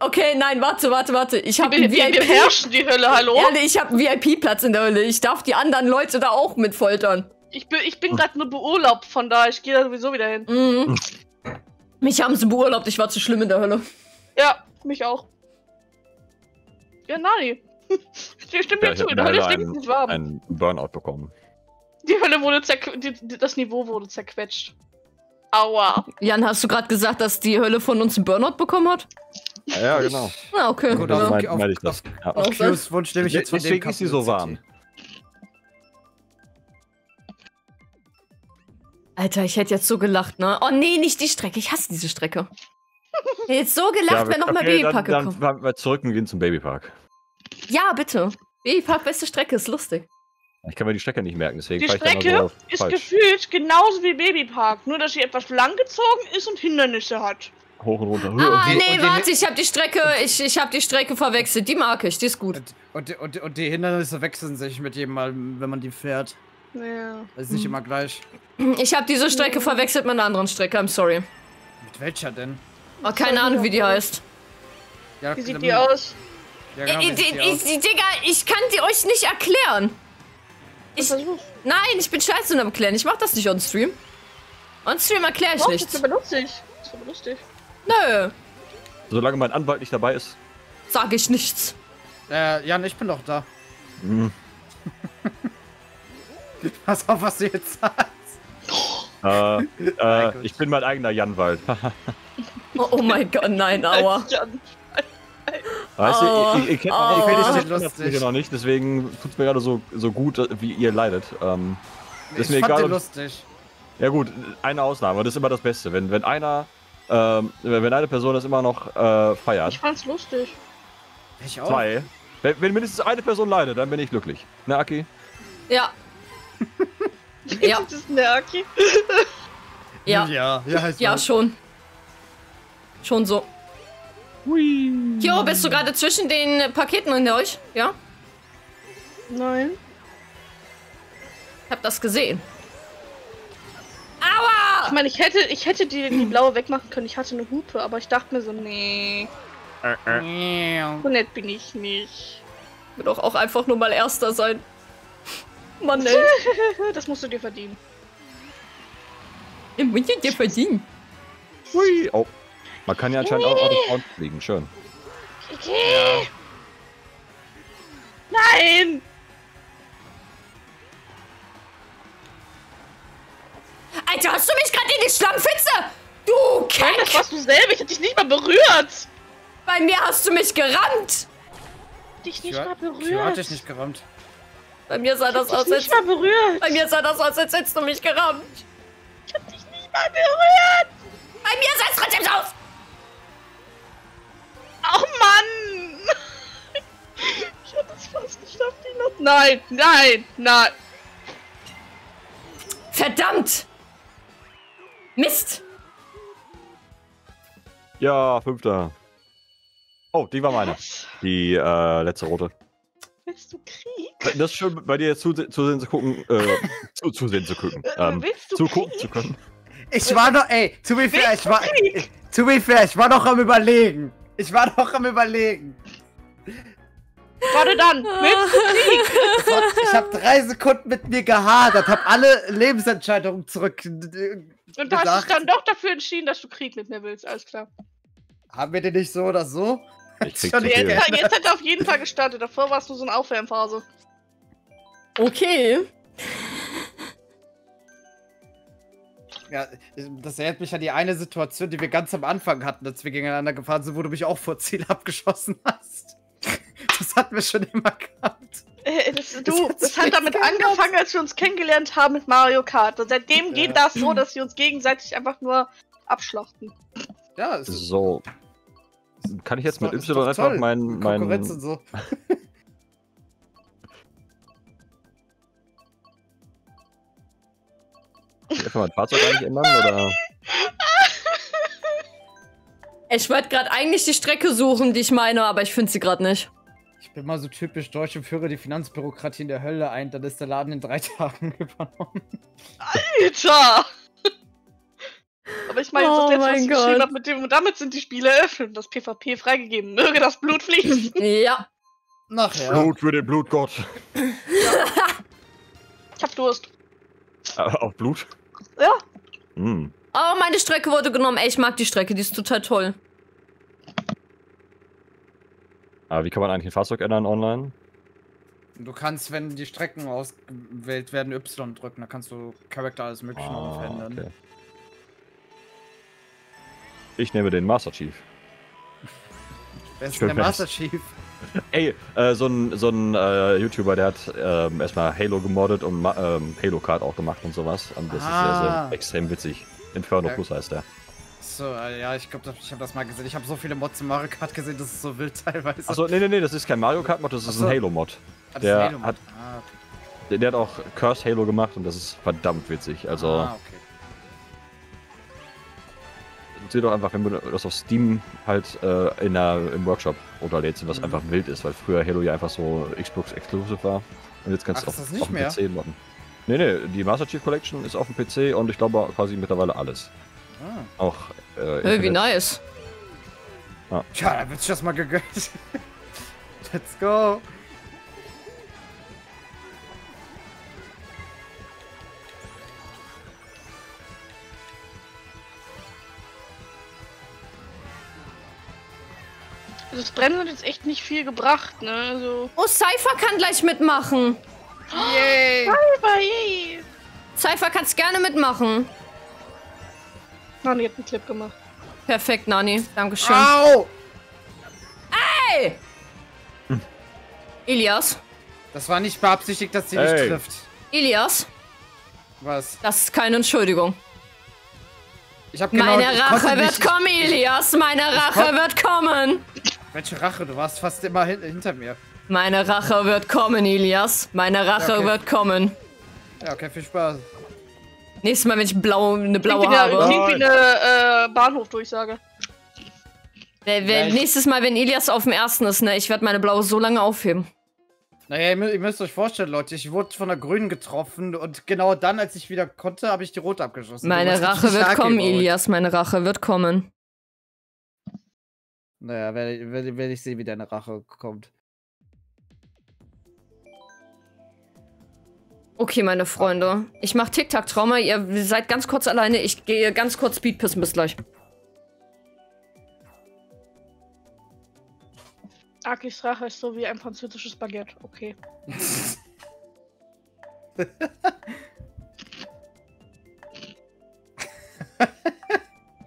Okay, nein, warte. Ich habe einen VIP. Wir herrschen die Hölle, hallo? Ehrlich, ich habe einen VIP-Platz in der Hölle. Ich darf die anderen Leute da auch mit foltern. Ich bin gerade nur beurlaubt von da. Ich gehe da sowieso wieder hin. Mhm. Mich haben sie beurlaubt. Ich war zu schlimm in der Hölle. Ja, mich auch. Ja, Nani. Ich stimme dir zu, in der Hölle ist nichts nicht warm. Ein Burnout bekommen. Die Hölle wurde zerquetscht, das Niveau wurde zerquetscht. Aua. Jan, hast du gerade gesagt, dass die Hölle von uns einen Burnout bekommen hat? Ja, genau. Ah, okay. Gut, genau. Auf Q's Wunsch nehme ich jetzt von deswegen ist sie so warm. Alter, ich hätte jetzt so gelacht, ne? Oh nee, nicht die Strecke, ich hasse diese Strecke. Ich hätte jetzt so gelacht, ja, wenn nochmal Babypark gekommen. Dann wir zurück und gehen zum Babypark. Ja, bitte. Babypark, beste Strecke, ist lustig. Ich kann mir die Strecke nicht merken, deswegen. Die Strecke ist gefühlt genauso wie Babypark, nur dass sie etwas langgezogen ist und Hindernisse hat. Hoch und runter. Ah, nee, warte, ich hab die Strecke verwechselt. Die mag ich, die ist gut. Und die Hindernisse wechseln sich mit jedem Mal, wenn man die fährt. Ja. Das ist nicht immer gleich. Ich hab diese Strecke verwechselt mit einer anderen Strecke, I'm sorry. Mit welcher denn? Oh, keine Ahnung, wie die heißt. Ja, wie sieht die aus? Ja, genau, Digga, ich kann die euch nicht erklären. Nein, ich bin scheiße und am Erklären. Ich mach das nicht on Stream. On Stream erkläre ich nichts. Das ist aber lustig. Das ist aber lustig. Nö. Solange mein Anwalt nicht dabei ist, sage ich nichts. Jan, ich bin doch da. Mhm. Pass auf, was du jetzt sagst. Ich bin mein eigener Janwald. oh mein Gott, nein, aua. Weißt du, ihr kennt mich noch nicht, deswegen tut es mir gerade so gut, wie ihr leidet. Ist mir egal, lustig. Ja gut, eine Ausnahme, das ist immer das Beste. Wenn eine Person das immer noch feiert. Ich fand's lustig. Ich auch. Zwei. Wenn mindestens eine Person leidet, dann bin ich glücklich. Ne, Aki? Ja. ja. Ist das ne, Aki? ja. Ja, schon. Schon so. Hui. Kio, bist du gerade zwischen den Paketen in euch? Ja? Nein. Ich hab das gesehen. Aua! Ich meine, ich hätte die blaue wegmachen können. Ich hatte eine Hupe, aber ich dachte mir so, nee. So nett bin ich nicht. Ich will doch auch einfach nur mal Erster sein. Mann, ey. Das musst du dir verdienen. Ich muss dir verdienen. Hui. Oh. Man kann ja anscheinend auch auf den Front fliegen, schön. Kiki! Ja. Nein! Alter, hast du mich gerade in die Schlammpfütze? Du Keck! Nein, das warst du selber, ich hab dich nicht mal berührt! Bei mir hast du mich gerammt! Dich nicht mal berührt! Ich hab dich nicht gerammt. Bei mir sah das aus, als... Bei mir sah das aus, als hättest du mich gerammt. Ich hab dich nicht mal berührt! Bei mir sah es trotzdem aus! Oh Mann! Ich hab das fast geschafft, die noch. Nein, nein, nein! Verdammt! Mist! Ja, 5. Oh, die war meine. Die letzte rote. Willst du Krieg? Das ist schön, bei dir zusehen zu gucken. Willst du Krieg? Ich war doch, ey, to be fair, ich war noch am Überlegen. Warte dann, willst du Krieg? Ich hab 3 Sekunden mit mir gehadert, hab alle Lebensentscheidungen zurückgedacht. Und du hast dich dann doch dafür entschieden, dass du Krieg mit mir willst, alles klar. Haben wir den nicht so oder so? Jetzt hat er auf jeden Fall gestartet, davor warst du so eine Aufwärmphase. Okay. Ja, das erinnert mich an die eine Situation, die wir ganz am Anfang hatten, als wir gegeneinander gefahren sind, wo du mich auch vor Ziel abgeschossen hast. Das hatten wir schon immer gehabt. Das Das hat damit angefangen, als wir uns kennengelernt haben mit Mario Kart. Und seitdem geht das so, dass wir uns gegenseitig einfach nur abschlachten. Ja, es ist so. Kann ich jetzt mit Y einfach meinen... Konkurrenz und so. Kann man mein Fahrzeug eigentlich ändern, oder? Ich wollte gerade eigentlich die Strecke suchen, die ich meine, aber ich finde sie gerade nicht. Ich bin mal so typisch deutsch und führe die Finanzbürokratie in der Hölle ein, dann ist der Laden in 3 Tagen übernommen. Alter! Aber ich meine, das letzte, was ich geschrieben habe, mit dem und damit sind die Spiele eröffnet, das PvP freigegeben. Möge das Blut fließen. Ja. Nachher. Blut für den Blutgott. Ich hab Durst. Auf Blut? Ja. Mm. Oh, meine Strecke wurde genommen. Ey, ich mag die Strecke, die ist total toll. Aber wie kann man eigentlich ein Fahrzeug ändern online? Du kannst, wenn die Strecken ausgewählt werden, Y drücken. Da kannst du Charakter alles Mögliche noch verändern. Okay. Ich nehme den Master Chief. Wer ist denn der Master Chief? Ey, so ein YouTuber, der hat erstmal Halo gemoddet und Halo Kart auch gemacht und sowas. Und das ist sehr, sehr extrem witzig. Inferno Plus heißt der. So, ja, ich glaube, ich habe das mal gesehen. Ich habe so viele Mods im Mario Kart gesehen, das ist so wild teilweise. Achso, nee, das ist kein Mario Kart Mod, das ist ein Halo Mod. Der Halo -Mod. Der hat auch Curse Halo gemacht und das ist verdammt witzig. Also, seht doch einfach, wenn du das auf Steam halt im Workshop unterlädst und das einfach wild ist, weil früher Halo ja einfach so Xbox Exclusive war und jetzt kannst du es auf dem PC modden. Nee, die Master Chief Collection ist auf dem PC und ich glaube quasi mittlerweile alles. Auch wie nice. Tja, da wird sich das mal gegönnt. Let's go. Das Brennen hat jetzt echt nicht viel gebracht, ne? So. Oh, Cypher kann gleich mitmachen. Yay. Cypher, yay. Cypher kannst gerne mitmachen. Nani hat einen Clip gemacht. Perfekt, Nani. Dankeschön. Au! Ey! Ilias. Das war nicht beabsichtigt, dass sie dich trifft. Ilias. Was? Das ist keine Entschuldigung. Ich hab meine Rache wird kommen, Ilias. Meine Rache wird kommen. Welche Rache? Du warst fast immer hinter mir. Meine Rache wird kommen, Ilias. Meine Rache wird kommen. Ja, okay, viel Spaß. Nächstes Mal, wenn ich eine blaue habe. Klingt wie eine Bahnhofdurchsage. Nächstes Mal, wenn Ilias auf dem ersten ist, ne, ich werde meine blaue so lange aufheben. Naja, ihr müsst euch vorstellen, Leute, ich wurde von der Grünen getroffen und genau dann, als ich wieder konnte, habe ich die Rote abgeschossen. Meine Rache wird kommen, Ilias, meine Rache wird kommen. Naja, werde ich sehen, wie deine Rache kommt. Okay, meine Freunde. Ich mache Tic-Tac-Trauma, ihr seid ganz kurz alleine, ich gehe ganz kurz Speedpissen, bis gleich. Akis Rache ist so wie ein französisches Baguette. Okay.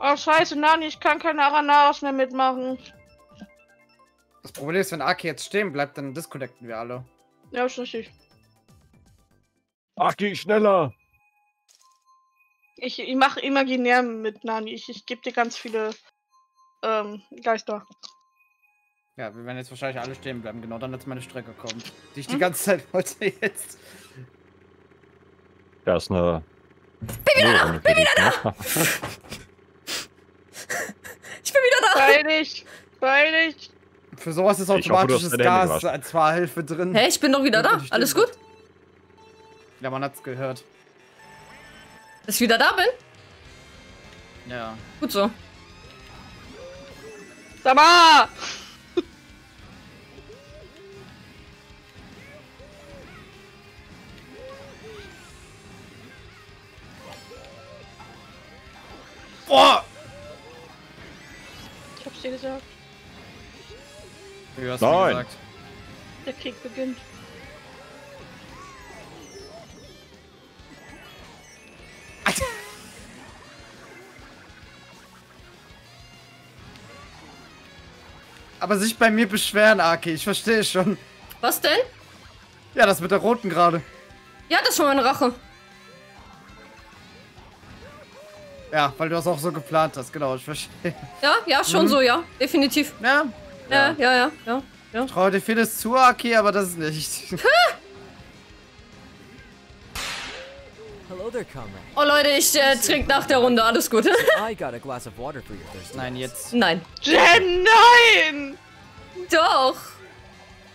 Oh, scheiße, Nani, ich kann keine Aranaras mehr mitmachen. Das Problem ist, wenn Aki jetzt stehen bleibt, dann disconnecten wir alle. Ja, ist richtig. Aki, schneller! Ich mache imaginär mit, Nani. Ich gebe dir ganz viele Geister. Ja, wir werden jetzt wahrscheinlich alle stehen bleiben, genau dann, als meine Strecke kommt. Die ich die ganze Zeit wollte jetzt. Da ist eine... Bin wieder da! Ich bin wieder da! Freilich! Für sowas ist automatisches Gas als Fahrhilfe drin. Hä, ich bin doch wieder da? Alles gut? Ja, man hat's gehört. Dass ich wieder da bin? Ja. Gut so. Sama! Oh! Ich hab's dir gesagt. Du hast mir gesagt. Der Krieg beginnt. Alter. Aber sich bei mir beschweren, Aki, ich verstehe schon. Was denn? Ja, das mit der roten gerade. Ja, das ist schon meine Rache. Ja, weil du das auch so geplant hast, genau, ich verstehe. Ja, ja, schon so, ja, definitiv. Ja. Ja, ja, ja, ja. Ja. Ich traue dir vieles zu, Aki, aber das ist nicht. Oh Leute, ich trinke nach der Runde, alles gut. Nein, jetzt. Nein. Jen, nein! Doch!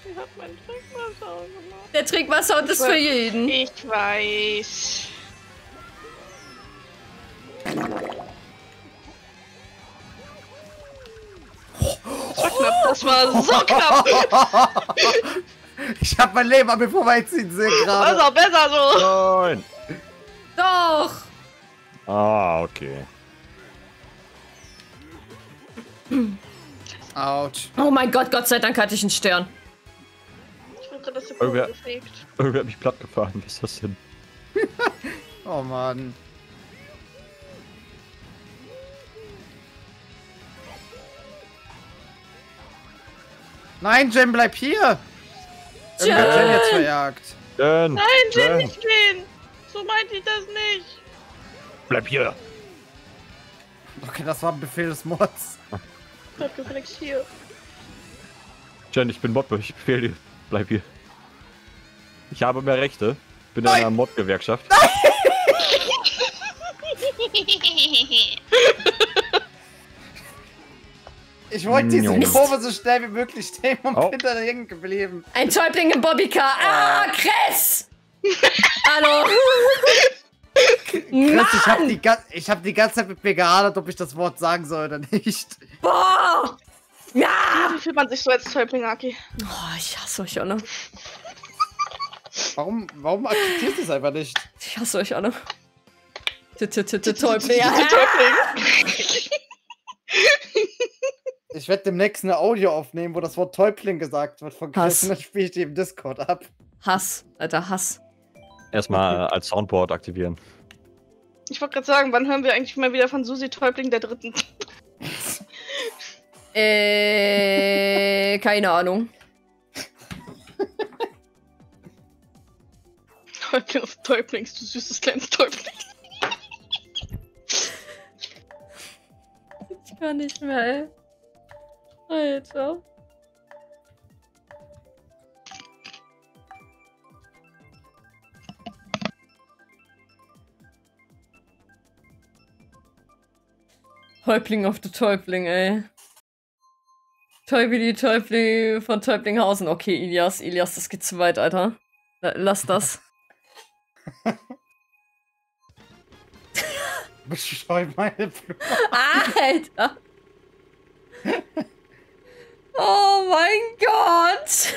Ich hab mein Trinkwasser gemacht. Der Trinkwasser ist für jeden. Ich weiß. So knapp, das war so knapp! Ich hab mein Leben an mir vorbeiziehen sehen gerade. Das war besser so! Nein! Doch! Ah, okay. Autsch. Oh mein Gott, Gott sei Dank hatte ich einen Stern. Ich bin gerade so gefegt. Irgendwer hat mich platt gefahren, was ist das denn? Oh Mann. Nein, Jen, bleib hier! Jen! Irgendwer Jen jetzt verjagt. Jen. Nein, Jen, nicht gehen! So meinte ich das nicht! Bleib hier! Okay, das war ein Befehl des Mords. Bleib geflext hier. Jen, ich bin Mod, ich befehle dir. Bleib hier. Ich habe mehr Rechte. Bin in einer Mod-Gewerkschaft. Nein! Ich wollte diese Kurve so schnell wie möglich stehen und bin da hängen geblieben. Ein Täubling im Bobbycar. Ah, Chris! Hallo! Chris, ich hab die ganze Zeit mit mir gehadert, ob ich das Wort sagen soll oder nicht. Boah! Ja! Wie fühlt man sich so als Täubling, Aki? Oh, ich hasse euch alle. Warum akzeptierst du es einfach nicht? Ich hasse euch alle. Täubling. Ich werde demnächst eine Audio aufnehmen, wo das Wort Täubling gesagt wird von Chris. Und dann spiele ich die im Discord ab. Hass, Alter, Hass. Erstmal als Soundboard aktivieren. Ich wollte gerade sagen, wann hören wir eigentlich mal wieder von Susi Täubling der Dritten? Keine Ahnung. Täubling auf Täublings, du süßes kleines Täubling. Ich kann nicht mehr, ey. Alter. Täubling auf der Täubling, ey. Täubling von Täublinghausen. Okay, Ilias, das geht zu weit, Alter. Lass das. Bescheu meine Blume. Alter! Oh mein Gott!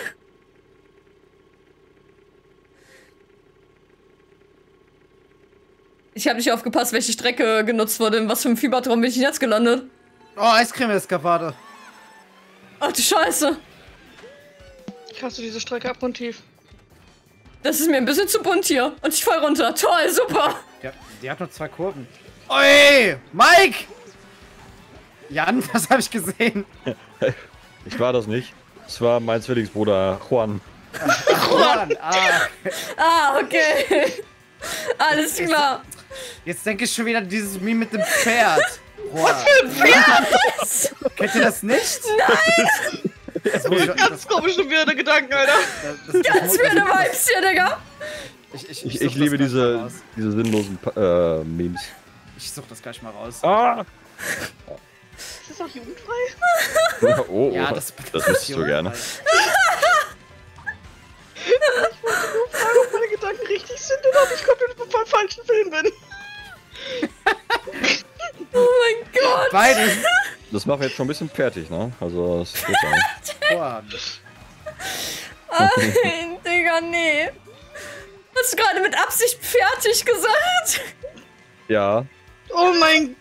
Ich habe nicht aufgepasst, welche Strecke genutzt wurde. In was für einem Fiebertraum bin ich jetzt gelandet? Oh, Eiscreme-Eskapade. Ach du Scheiße. Ich hasse diese Strecke abgrundtief. Das ist mir ein bisschen zu bunt hier. Und ich fall runter. Toll, super. Die hat nur zwei Kurven. Oi, Mike! Jan, das habe ich gesehen. Ich war das nicht. Es war mein Zwillingsbruder Juan. Juan, ah, okay. Alles klar. Jetzt denke ich schon wieder an dieses Meme mit dem Pferd. Was für ein Pferd? Kennt ihr das nicht? Nein! Das ganz komische, wirre Gedanken, Alter. Ganz wirre Vibes hier, Digga. Ich liebe diese sinnlosen Memes. Ich such das gleich mal raus. Ah. Ist das auch jugendfrei? Oh, ja, das wüsste ich so gerne. Ich wollte nur fragen, ob meine Gedanken richtig sind oder ob ich komplett vom falschen Film bin. Oh mein Gott! Beides! Das macht jetzt schon ein bisschen fertig, ne? Also, das geht ja nicht. Nein, Digga, nee. Hast du gerade mit Absicht fertig gesagt? Ja. Oh mein Gott!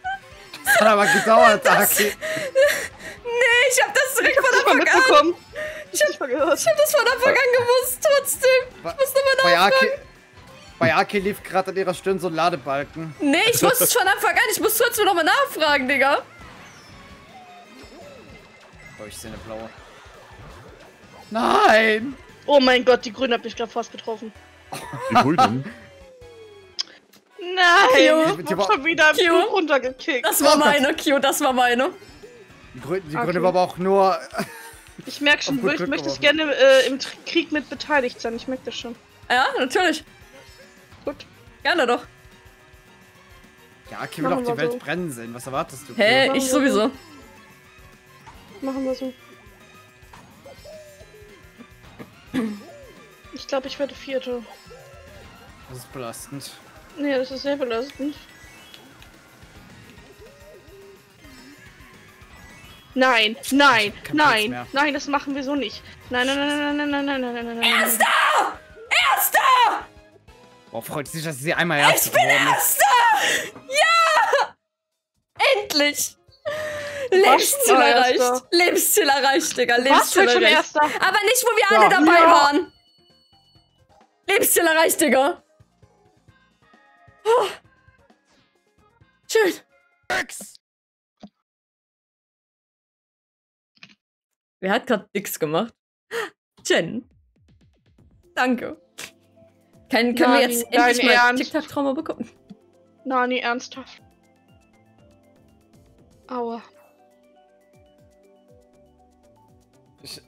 Das hat aber gedauert, Aki. Nee, ich hab das direkt von Anfang an. Ich hab das von Anfang an gewusst, trotzdem. Ich muss nochmal nachfragen. Bei Aki lief gerade an ihrer Stirn so ein Ladebalken. Nee, ich wusste es von Anfang an. Ich muss trotzdem nochmal nachfragen, Digga. Oh, ich sehe eine blaue. Nein! Oh mein Gott, die Grüne hat mich gerade fast getroffen. Die Grünen? Nein, ich hab schon wieder Q runtergekickt. Das war meine, Q, das war meine. Die Grüne war aber auch nur... Ich merke schon, ich möchte gerne im Krieg mit beteiligt sein, ich merke das schon. Ja, natürlich. Gut. Gerne doch. Ja, Q will auch die Welt brennen sehen, was erwartest du? Hä, ich sowieso. Machen wir so. Ich glaube, ich werde Vierte. Das ist belastend. Nee, das ist sehr belastend. Nein, nein, nein, nein, das machen wir so nicht. Nein, nein, nein, nein, nein, nein, nein, nein, nein, nein. Erster! Erster! Boah, freut sich, dass sie einmal erst. Ich bin Erster! Ja! Endlich! Lebensziel erreicht. Lebensziel erreicht, Digga. Lebensziel erreicht. Aber nicht, wo wir alle dabei waren. Lebensziel erreicht, Digga. Oh. Schön. Wer hat gerade nix gemacht? Jen. Danke. Können wir jetzt endlich mal TikTok-Trauma bekommen? Nani, ernsthaft. Aua.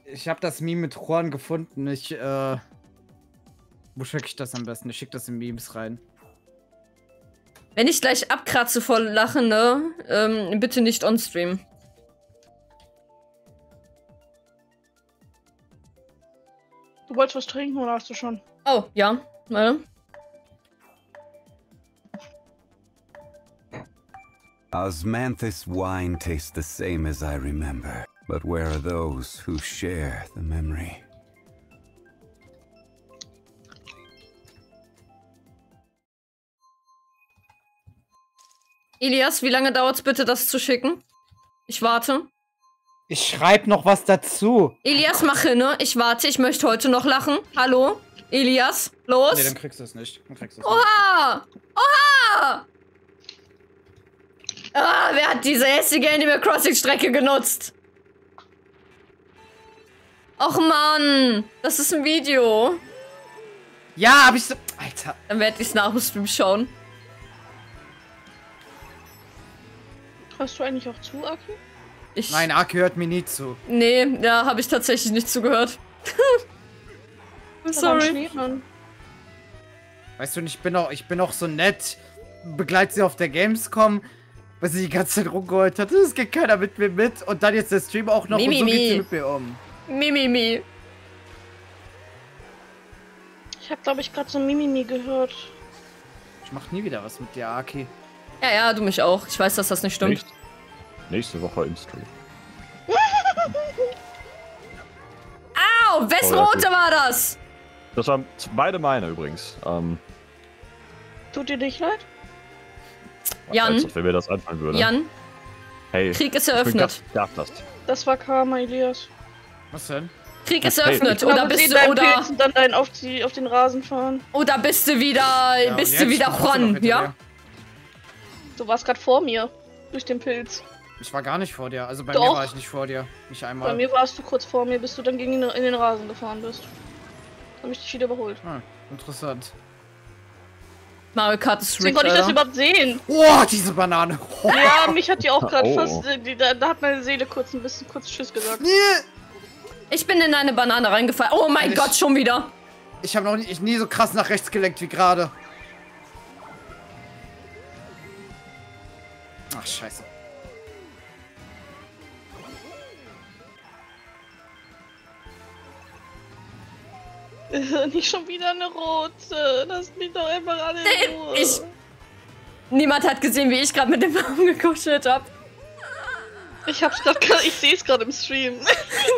Ich habe das Meme mit Juan gefunden. Wo schicke ich das am besten? Ich schicke das in Memes rein. Wenn ich gleich abkratze vor Lachen, ne? Bitte nicht on-stream. Du wolltest was trinken oder hast du schon? Oh, ja. Warte. Osmanthus wine tastes the same as I remember. But where are those who share the memory? Ilias, wie lange dauert's bitte, das zu schicken? Ich warte. Ich schreibe noch was dazu. Ilias, mach hin, ne? Ich warte, ich möchte heute noch lachen. Hallo? Ilias, los? Nee, dann kriegst du es nicht. Dann kriegst du's nicht. Oha! Oha! Ah, wer hat diese hässliche Animal Crossing-Strecke genutzt? Och Mann, das ist ein Video. Ja, hab ich so... Alter. Dann werde ich's nach dem Stream schauen. Hörst du eigentlich auch zu, Aki? Nein, Aki hört mir nie zu. Nee, da habe ich tatsächlich nicht zugehört. I'm sorry. Weißt du, ich bin auch so nett, begleite sie auf der Gamescom, weil sie die ganze Zeit rumgeheult hat. Es geht keiner mit mir mit. Und dann jetzt der Stream auch noch und so geht sie mit mir um. Mimimi. Ich habe, glaube ich, gerade so Mimimi gehört. Ich mach nie wieder was mit dir, Aki. Ja, ja, du mich auch. Ich weiß, dass das nicht stimmt. Nächste Woche im Stream. Au, Westrote war das! Das waren beide meine übrigens. Tut dir nicht leid? Jan. Als ob wir das anfangen würden. Jan. Hey. Krieg ist eröffnet. Das war Karma, Elias. Was denn? Krieg ist eröffnet, hey, oder bist du dann auf den Rasen fahren. Oder bist du wieder, ja, bist du wieder Juan, ja? Du warst gerade vor mir, durch den Pilz. Ich war gar nicht vor dir, also bei mir war ich nicht vor dir, nicht einmal. Bei mir warst du kurz vor mir, bis du dann gegen in den Rasen gefahren bist. Da hab ich dich wieder überholt. Ah, interessant. Mario Kart ist richtig. Wie konnte ich das überhaupt sehen? Oh, diese Banane! Oh. Ja, mich hat die auch gerade fast, da hat meine Seele kurz ein bisschen Schiss gesagt. Nee. Ich bin in eine Banane reingefallen. Oh mein Gott, schon wieder! Ich habe noch nie so krass nach rechts gelenkt wie gerade. Ach, scheiße. Nicht schon wieder eine rote. Lass mich doch einfach alle in Ruhe. Niemand hat gesehen, wie ich gerade mit dem Baum gekuschelt habe. Ich sehe es gerade im Stream.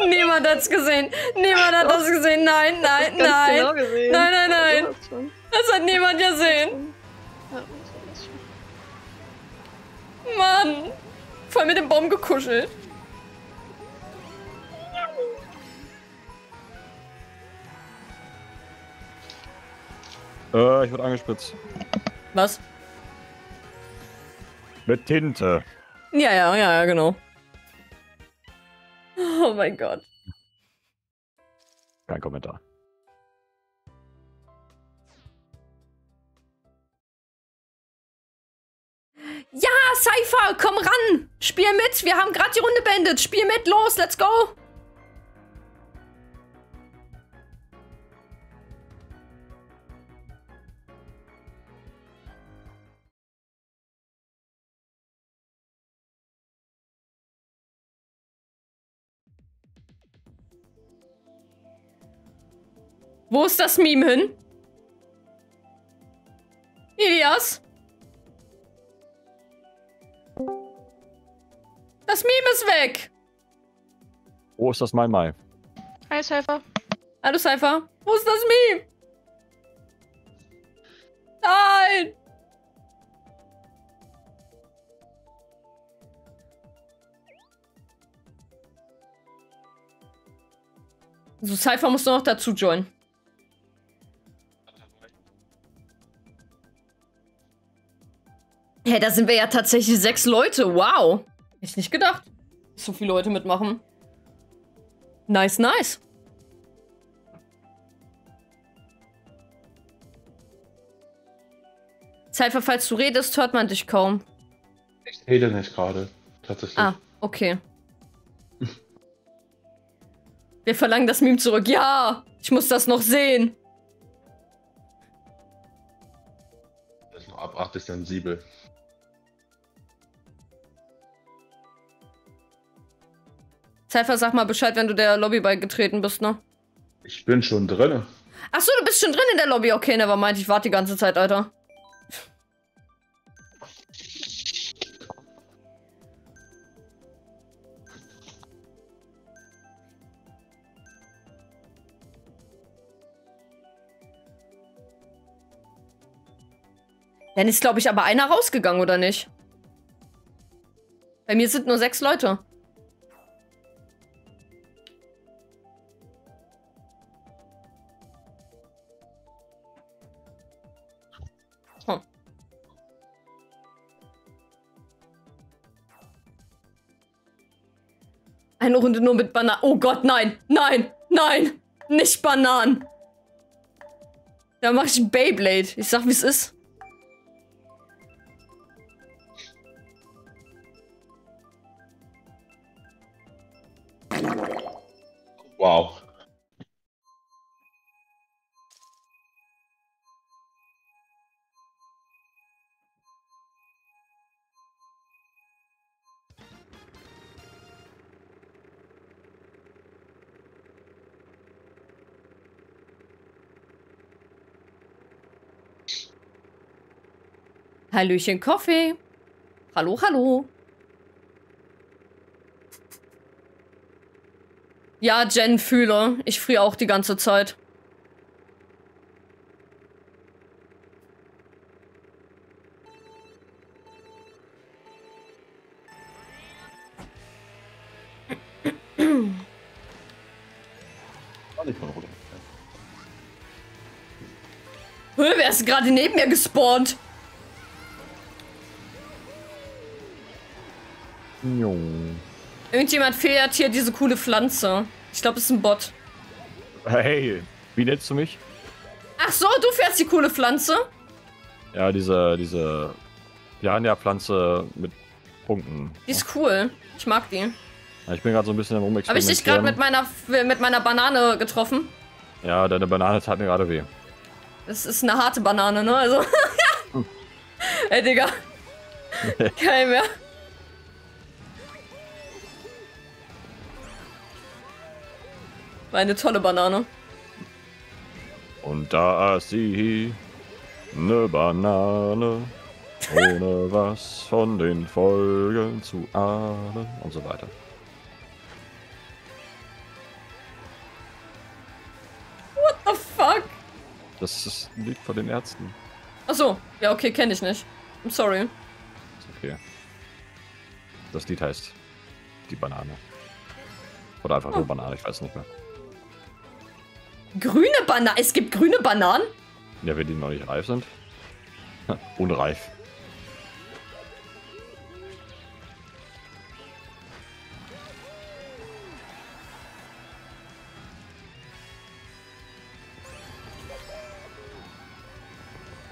Niemand hat's gesehen. Niemand hat das gesehen. Nein, nein, nein. Genau gesehen. Nein, nein, nein. Das hat niemand gesehen. Mann. Voll mit dem Baum gekuschelt. Ich wurde angespritzt. Was? Mit Tinte. Ja, ja, ja, ja, genau. Oh mein Gott. Kein Kommentar. Ja, Cypher, komm ran! Spiel mit, wir haben gerade die Runde beendet. Spiel mit, los, let's go! Wo ist das Meme hin? Ilias? Das Meme ist weg! Wo ist das Mai? Hi, Cypher. Hallo, Cypher. Wo ist das Meme? Nein! Also, Cypher muss noch dazu joinen. Hä, hey, da sind wir ja tatsächlich 6 Leute. Wow. Hätte ich nicht gedacht, dass so viele Leute mitmachen. Nice, nice. Cypher, falls du redest, hört man dich kaum. Ich rede nicht gerade. Tatsächlich. Ah, okay. Wir verlangen das Meme zurück. Ja, ich muss das noch sehen. Das ist nur abartig sensibel. Cypher, sag mal Bescheid, wenn du der Lobby beigetreten bist, ne? Ich bin schon drin. Achso, du bist schon drin in der Lobby. Okay, nevermind, ich warte die ganze Zeit, Alter. Dann ist, glaube ich, aber einer rausgegangen, oder nicht? Bei mir sind nur 6 Leute. Eine Runde nur mit Bananen. Oh Gott, nein, nein, nein, nicht Bananen. Da mache ich Beyblade. Ich sag, wie es ist. Wow. Hallöchen, Koffee. Hallo, hallo. Ja, Jen, fühle. Ich friere auch die ganze Zeit. Wer ist gerade neben mir gespawnt? Jo. Irgendjemand fehlt hier diese coole Pflanze. Ich glaube, es ist ein Bot. Hey, wie nennst du mich? Ach so, du fährst die coole Pflanze? Ja, diese Piranha-Pflanze mit Punkten. Die ist cool. Ich mag die. Ja, ich bin gerade so ein bisschen am Rumexperimentieren. Habe ich dich gerade mit meiner Banane getroffen? Ja, deine Banane tat mir gerade weh. Das ist eine harte Banane, ne? Also. Ey, Digga. Geil mehr. War eine tolle Banane. Und da ist sie, eine Banane, ohne was von den Folgen zu ahnen und so weiter. What the fuck? Das ist ein Lied von den Ärzten. Ach so, ja okay, kenne ich nicht. I'm sorry. Ist okay. Das Lied heißt Die Banane. Oder einfach nur Banane, ich weiß nicht mehr. Grüne Bananen? Es gibt grüne Bananen? Ja, wenn die noch nicht reif sind. Unreif.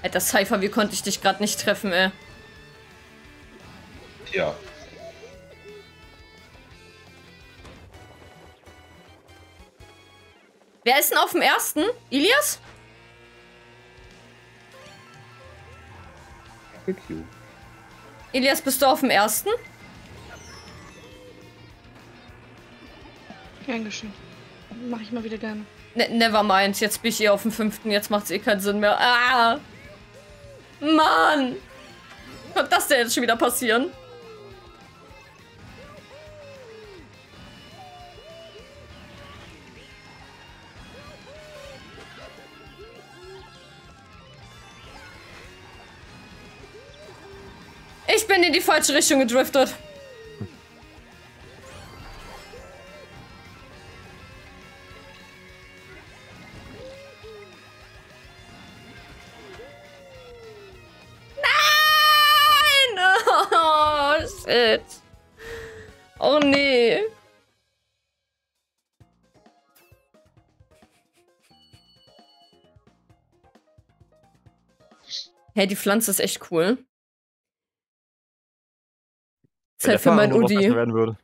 Alter, Cypher, wie konnte ich dich gerade nicht treffen, ey? Ja. Wer ist denn auf dem ersten? Ilias? Q. Ilias, bist du auf dem ersten? Gern geschehen. Mach ich mal wieder gerne. Nevermind, jetzt bin ich eh auf dem fünften. Jetzt macht's eh keinen Sinn mehr. Ah! Mann! Konnte das denn jetzt schon wieder passieren? Ich bin in die falsche Richtung gedriftet. Hey, die Pflanze ist echt cool. Ist halt für mein Udi. Hm?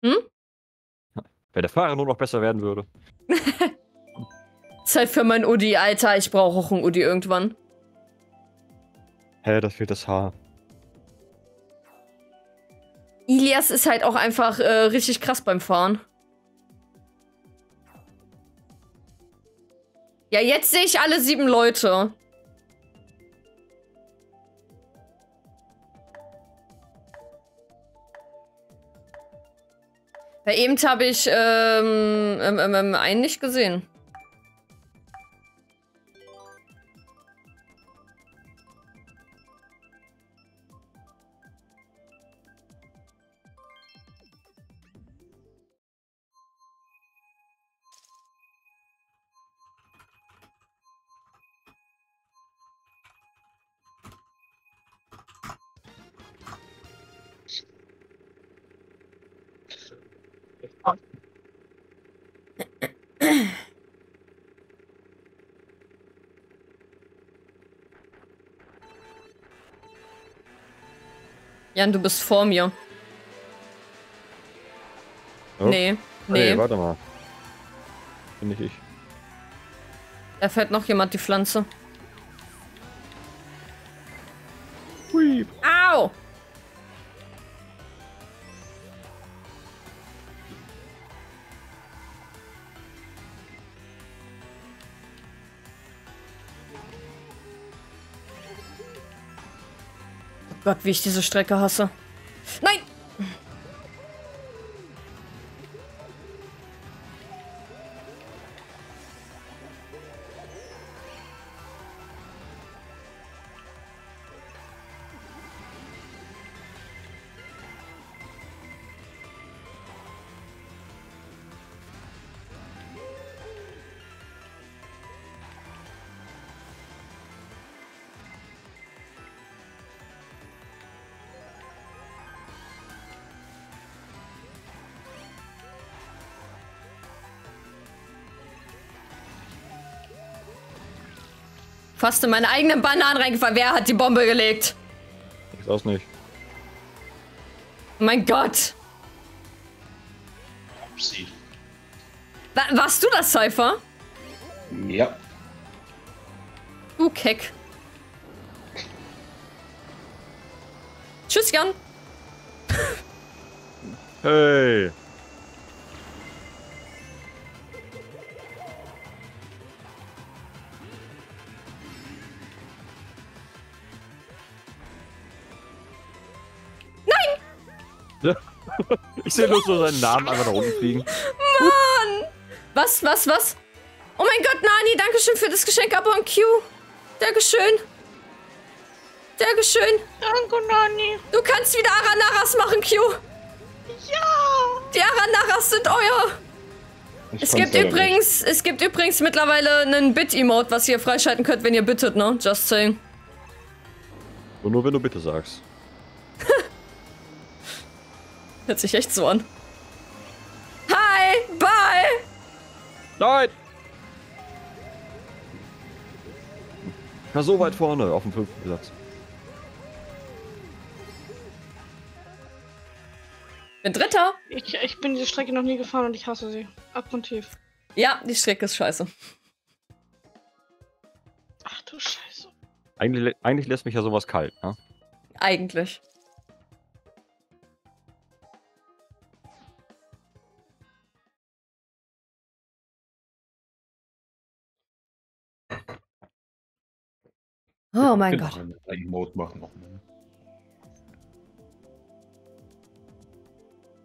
Wenn der Fahrer nur noch besser werden würde. Ist halt für mein Udi, Alter. Ich brauche auch einen Udi irgendwann. Hä, da fehlt das Haar. Ilias ist halt auch einfach richtig krass beim Fahren. Ja, jetzt sehe ich alle 7 Leute. Ja, eben habe ich einen nicht gesehen. Jan, du bist vor mir. Oh. Nee, nee. Hey, warte mal. Bin nicht ich. Da fällt noch jemand die Pflanze. Hui. Au! Gott, wie ich diese Strecke hasse. Nein! Fast in meine eigenen Bananen reingefallen. Wer hat die Bombe gelegt? Ich weiß nicht. Mein Gott. Upsi. Warst du das, Cypher? Ja. Du Keck. Tschüss, Jan. Hey. Ich sehe nur so seinen Namen einfach nach unten fliegen. Mann! Was? Oh mein Gott, Nani, dankeschön für das Geschenk, Abo und Q. Dankeschön. Danke, Nani. Du kannst wieder Aranaras machen, Q. Ja! Die Aranaras sind euer. Es gibt übrigens mittlerweile einen Bit-Emote, was ihr freischalten könnt, wenn ihr bittet, ne? Just saying. Und nur wenn du bitte sagst. Hört sich echt so an. Hi! Bye! Nein! Ich war so weit vorne auf dem 5. Platz. bin Dritter. Ich bin diese Strecke noch nie gefahren und ich hasse sie. Abgrundtief. Ja, die Strecke ist scheiße. Ach du Scheiße. Eigentlich lässt mich ja sowas kalt, ne? Eigentlich. Oh mein Gott.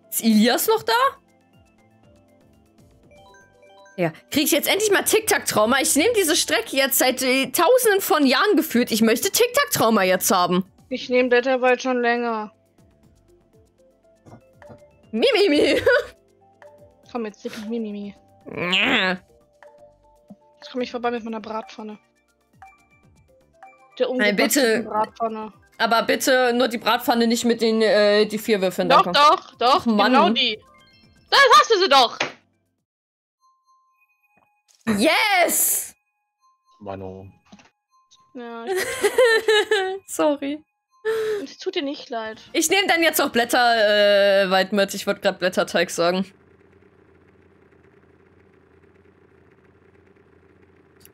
Ist Ilias noch da? Ja. Krieg ich jetzt endlich mal Tic-Tac-Trauma? Ich nehme diese Strecke jetzt seit tausenden von Jahren geführt. Ich möchte Tic-Tac-Trauma jetzt haben. Ich nehme Datterbald schon länger. Mimimi. Komm, jetzt nicht mit Mimimi. Jetzt komme ich vorbei mit meiner Bratpfanne. Nein, bitte. Bratpfanne. Aber bitte nur die Bratpfanne, nicht mit den die vier Würfeln. Doch, danke. Doch, Mann. Genau die. Das hast du sie doch. Yes! Mano. Ja, sorry. Es tut dir nicht leid. Ich nehme dann jetzt auch Blätter weit mit. Ich wollte gerade Blätterteig sagen.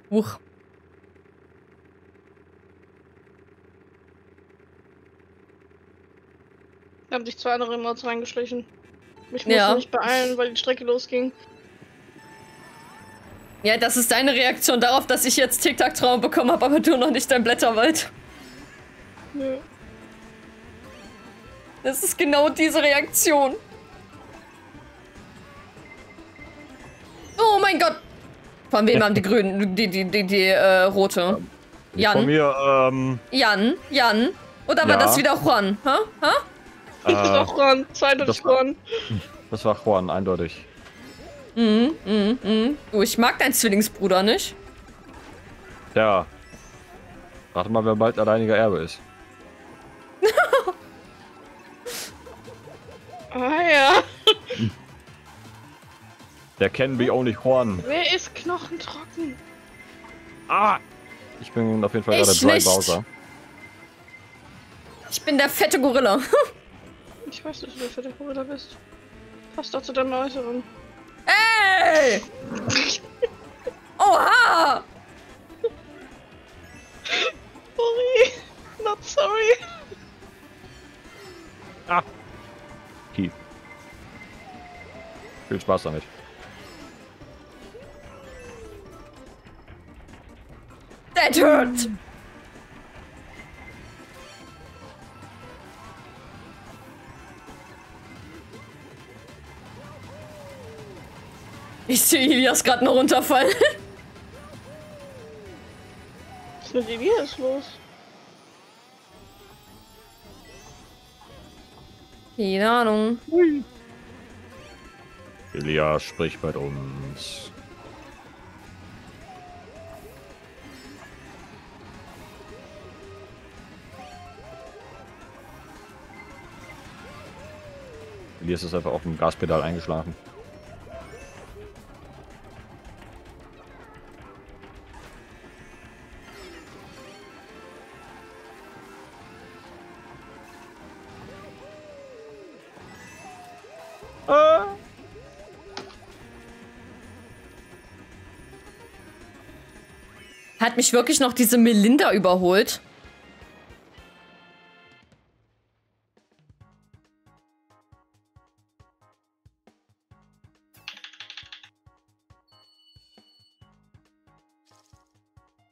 Huch. Da haben sich zwei andere Emotes reingeschlichen. Ich musste mich beeilen, weil die Strecke losging. Ja, das ist deine Reaktion darauf, dass ich jetzt Tic-Tac-Traum bekommen habe, aber du noch nicht dein Blätterwald. Nö. Das ist genau diese Reaktion. Oh mein Gott! Von wem haben die Grünen, die Rote? Jan? Von mir, Jan? Oder war das wieder Juan? Hä? Hä? Das war Juan, eindeutig Juan. Das war Juan, eindeutig. Oh, ich mag deinen Zwillingsbruder nicht. Tja. Warte mal, wer bald alleiniger Erbe ist. Ah ja. Der kennen wir auch nicht, Juan. Wer ist knochentrocken? Ah! Ich bin auf jeden Fall gerade Dry Bowser. Ich bin der fette Gorilla. Ich weiß nicht, wer für der Bruder bist. Passt doch zu deiner Äußerung. Ey! Oha! Sorry. Not sorry. Ah. Key. Viel Spaß damit. That hurt! Ich sehe Ilias gerade noch runterfallen. Was ist mit Ilias los? Keine Ahnung. Ilias, sprich mit uns. Ilias ist einfach auf dem Gaspedal eingeschlafen. Hat mich wirklich noch diese Melinda überholt?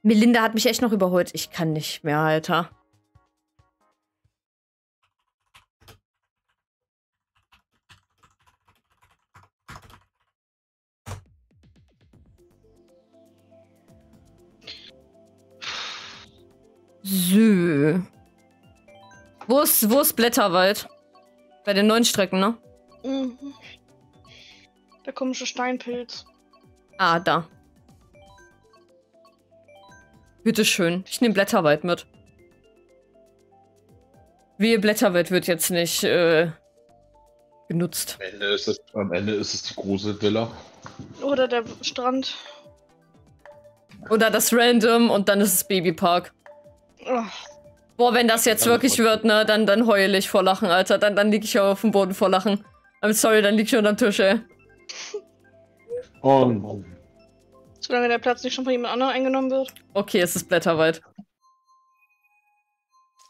Melinda hat mich echt noch überholt. Ich kann nicht mehr, Alter. So. Wo ist Blätterwald? Bei den neuen Strecken, ne? Mhm. Der komische Steinpilz. Ah, da. Bitteschön. Ich nehme Blätterwald mit. Wehe, Blätterwald wird jetzt nicht genutzt. Am Ende ist es die große Villa. Oder der Strand. Oder das Random und dann ist es Babypark. Boah, wenn das jetzt wirklich wird, ne, dann heul ich vor Lachen, Alter. Dann lieg ich auf dem Boden vor Lachen. I'm sorry, dann liegt schon am Tisch, ey. Oh Mann. Solange der Platz nicht schon von jemand anderem eingenommen wird. Okay, es ist blätterweit.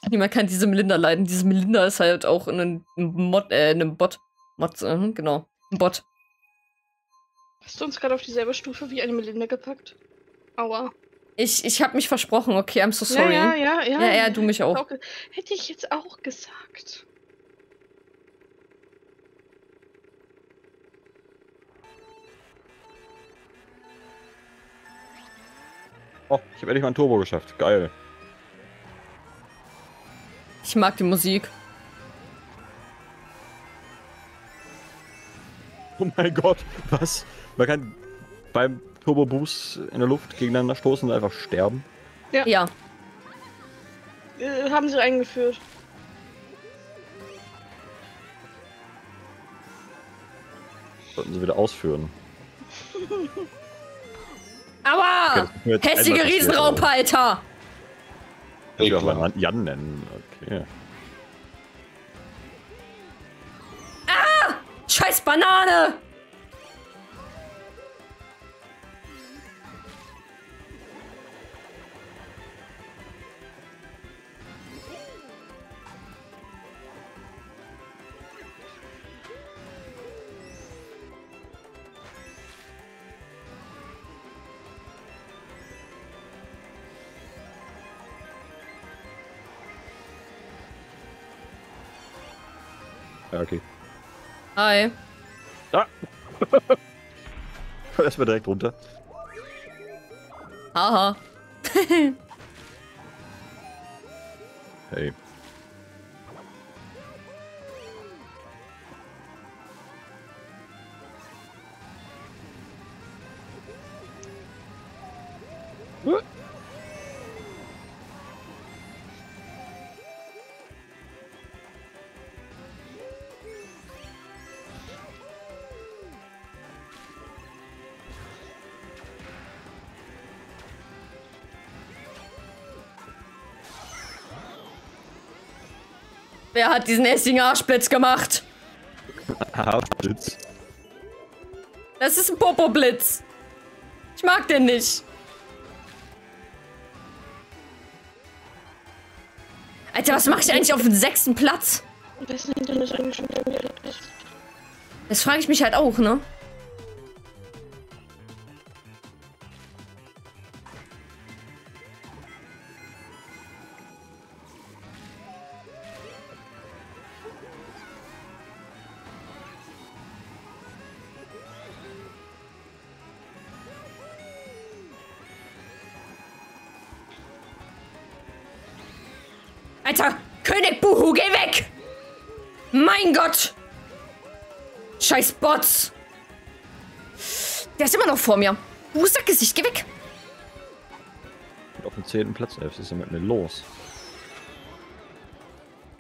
Niemand kann diese Melinda leiden. Diese Melinda ist halt auch ein Bot. Hast du uns gerade auf dieselbe Stufe wie eine Melinda gepackt? Aua. Ich hab mich versprochen, okay, I'm so sorry. Ja, du mich auch. Hätte ich jetzt auch gesagt. Oh, ich habe endlich mal ein Turbo geschafft. Geil. Ich mag die Musik. Oh mein Gott, was? Man kann beim Turbo Boost in der Luft gegeneinander stoßen und einfach sterben? Ja. Haben sie eingeführt. Sollten sie wieder ausführen. Aber okay, hässliche Riesenraupe, Alter! Ich will auch mal Jan nennen, okay. Ah! Scheiß Banane! Okay. Hi. Ah. Erstmal direkt runter. Aha. Hey. Wer hat diesen hässlichen Arschblitz gemacht? Arschblitz? Das ist ein Popo-Blitz. Ich mag den nicht. Alter, was mache ich eigentlich auf dem 6. Platz? Das frage ich mich halt auch, ne? Alter, König Buhu, geh weg! Mein Gott! Scheiß Bots! Der ist immer noch vor mir. Buhu, Sackgesicht, geh weg! Auf dem 10. Platz, was ist denn mit mir los?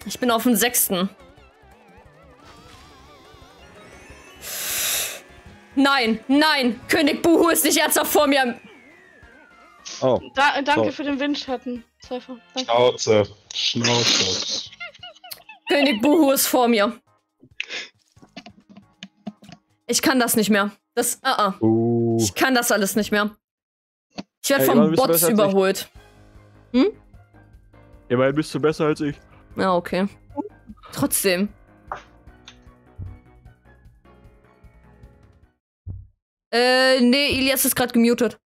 Ich bin auf dem 6. Nein, nein! König Buhu ist nicht ernsthaft vor mir! Oh. Danke für den Windschatten. Cypher, danke. Schnauze. König Buhu ist vor mir. Ich kann das nicht mehr. Das, Ich kann das alles nicht mehr. Ich werde vom Bots überholt. Hm? Immerhin bist du besser als ich. Ja, okay. Trotzdem. Nee, Ilias ist gerade gemutet.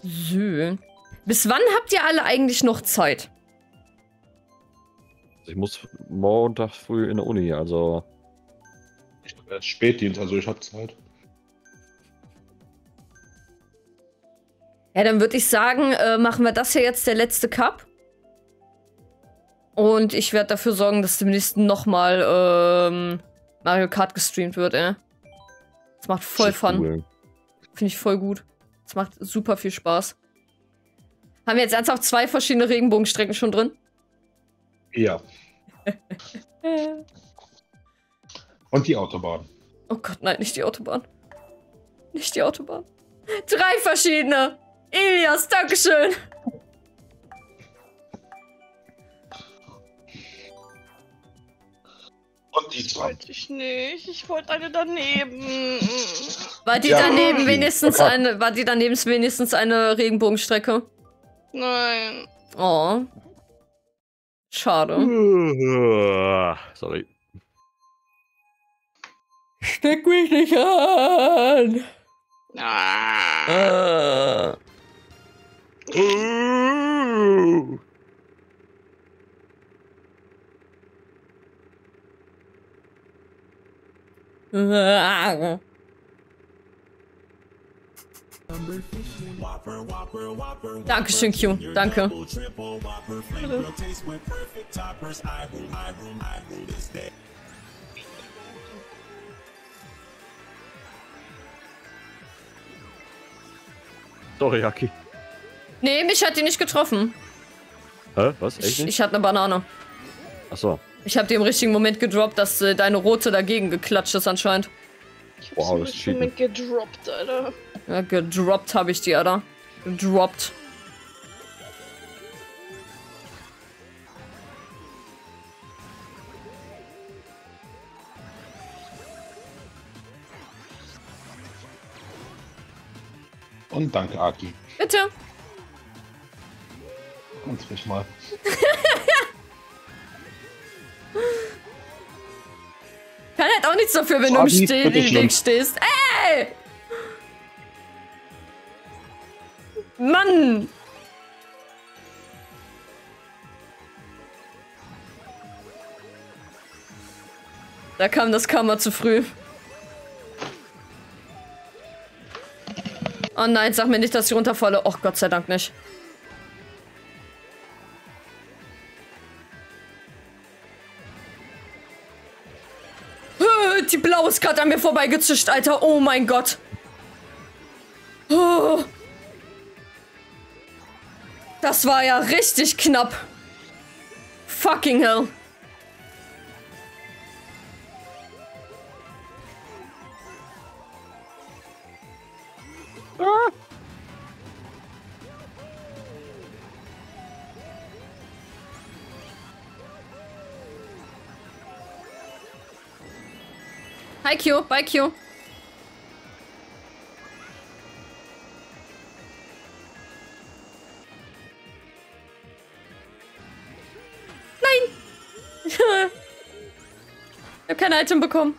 So. Bis wann habt ihr alle eigentlich noch Zeit? Ich muss Montag früh in der Uni, also... Ich bin erst Spätdienst, also ich hab Zeit. Ja, dann würde ich sagen, machen wir das hier jetzt der letzte Cup. Und ich werde dafür sorgen, dass demnächst nochmal Mario Kart gestreamt wird, ey. Das macht voll Fun. Cool. Finde ich voll gut. Das macht super viel Spaß. Haben wir jetzt ernsthaft 2 verschiedene Regenbogenstrecken schon drin? Ja. Und die Autobahn. Oh Gott, nein, nicht die Autobahn. Nicht die Autobahn. 3 verschiedene. Ilias, dankeschön. Und die zwei. Wollte ich nicht. Ich wollte eine daneben. War die, ja, daneben wenigstens eine, war die daneben wenigstens eine Regenbogenstrecke? Nein. Oh. Schade. Sorry. Steck mich nicht an! Ah. Dankeschön, Q. Danke. Sorry, Aki. Nee, mich hat die nicht getroffen. Hä? Was? Echt nicht? Ich hatte eine Banane. Ach so. Ich habe dir im richtigen Moment gedroppt, dass deine rote dagegen geklatscht ist anscheinend. Ich hab's im richtigen Moment gedroppt, Alter. Ja, gedroppt habe ich die, Alter. Gedroppt. Und danke, Aki. Bitte. Kannst mich mal. Kann halt auch nichts dafür, wenn du im Weg stehst. Ey! Mann! Da kam das Karma zu früh. Oh nein, sag mir nicht, dass ich runterfalle. Och, Gott sei Dank nicht. Die blaue ist gerade an mir vorbeigezischt, Alter. Oh mein Gott. Das war ja richtig knapp. Fucking hell. Hi Q, bye Q. Nein! Ich habe kein Item bekommen.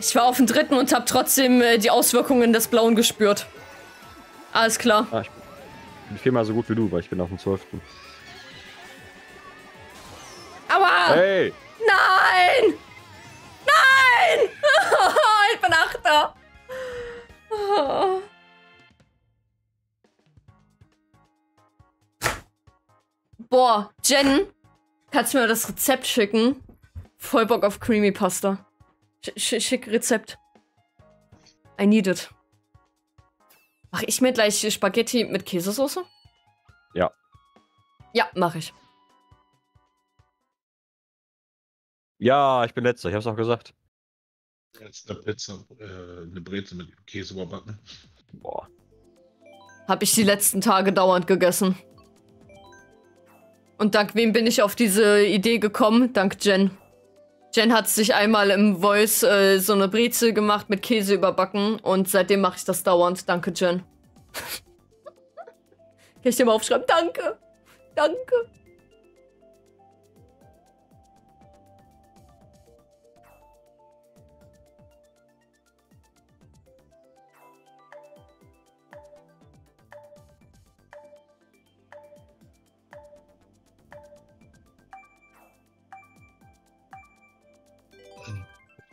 Ich war auf dem dritten und habe trotzdem die Auswirkungen des Blauen gespürt. Alles klar. Ah, ich bin viermal so gut wie du, weil ich bin auf dem 12. Aua! Hey! Nein! Nein! Ich bin 8. Oh. Boah, Jen, kannst du mir das Rezept schicken? Voll Bock auf Creamy Pasta. Schick Rezept. I need it. Mache ich mir gleich Spaghetti mit Käsesoße? Ja. Ja, mache ich. Ja, ich bin letzter. Ich hab's auch gesagt. Jetzt eine Pizza, eine Brezel mit Käse überbacken. Boah. Hab ich die letzten Tage dauernd gegessen. Und dank wem bin ich auf diese Idee gekommen? Dank Jen. Jen hat sich einmal im Voice so eine Brezel gemacht mit Käse überbacken und seitdem mache ich das dauernd. Danke, Jen. Kann ich dir mal aufschreiben? Danke. Danke.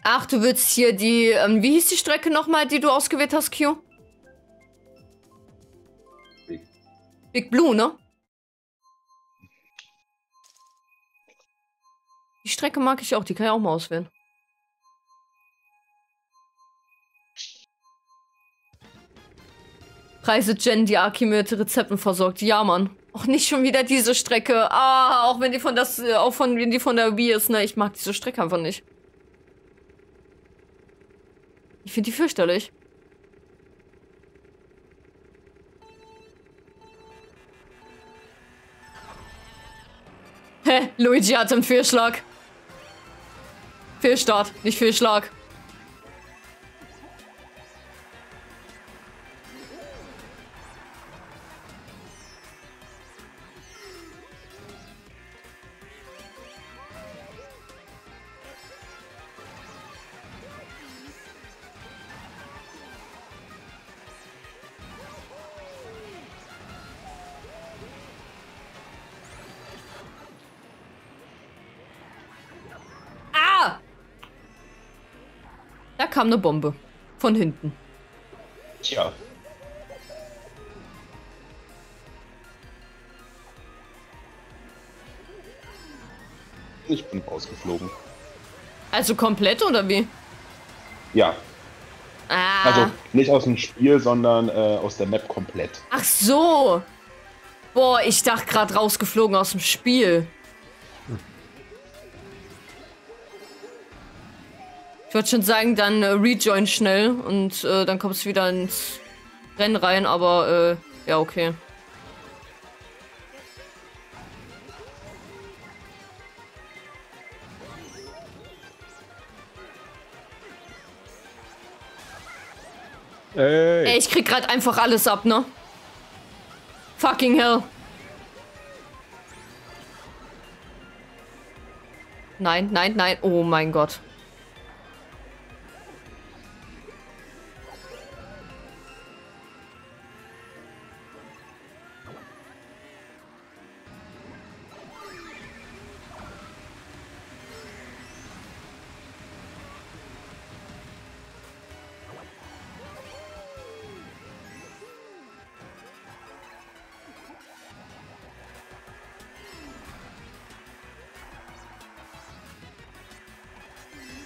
Ach, du willst hier die, wie hieß die Strecke nochmal, die du ausgewählt hast, Q? Big Blue, ne? Die Strecke mag ich auch, die kann ich auch mal auswählen. Preise Jen, die Aki mit Rezepten versorgt. Ja, Mann. Och, nicht schon wieder diese Strecke. Ah, auch wenn die von, wenn die von der Wii ist, ne? Ich mag diese Strecke einfach nicht. Ich finde die fürchterlich. Hä? Luigi hat einen Fehlschlag. Fehlstart, nicht Fehlschlag. Kam eine Bombe. Von hinten. Tja. Ich bin rausgeflogen. Also komplett oder wie? Ja. Ah. Also nicht aus dem Spiel, sondern aus der Map komplett. Ach so. Boah, ich dachte gerade rausgeflogen aus dem Spiel. Ich würde schon sagen, dann rejoin schnell und dann kommst du wieder ins Rennen rein, aber ja, okay. Hey. Ey, ich krieg grad einfach alles ab, ne? Fucking hell. Nein, nein, nein, oh mein Gott.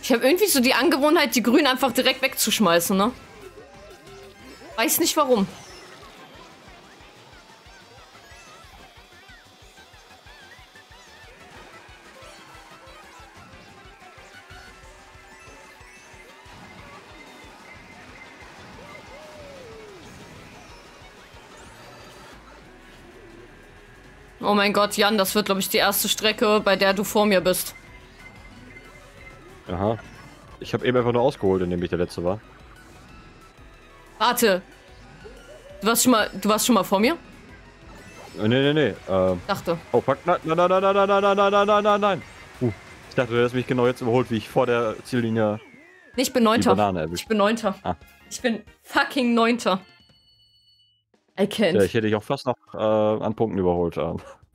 Ich habe irgendwie so die Angewohnheit, die Grünen einfach direkt wegzuschmeißen, ne? Weiß nicht warum. Oh mein Gott, Jan, das wird, glaube ich, die erste Strecke, bei der du vor mir bist. Aha. Ich habe eben einfach nur ausgeholt, indem ich der Letzte war. Warte. Du warst schon mal vor mir? Nee. Dachte. Oh, fuck. Nein. Ich dachte, du hättest mich genau jetzt überholt, wie ich vor der Ziellinie. Nee, ich bin 9. Ich bin 9. Ah. Ich bin fucking 9. I can't. Ja, ich hätte dich auch fast noch an Punkten überholt.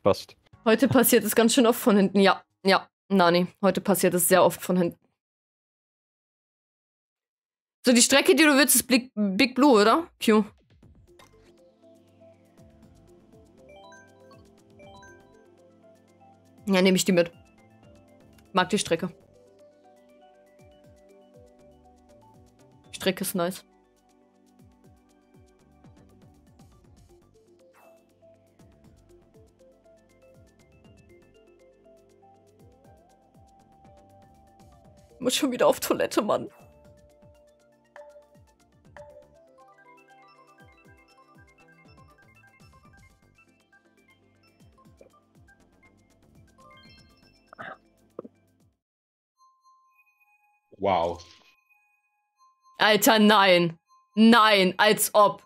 Fast. Heute passiert es ganz schön oft von hinten. Ja, ja. Nani, heute passiert es sehr oft von hinten. So, die Strecke, die du willst, ist Big Blue, oder? Q. Ja, nehme ich die mit. Mag die Strecke. Die Strecke ist nice. Ich muss schon wieder auf Toilette, Mann. Wow. Alter, nein. Nein, als ob.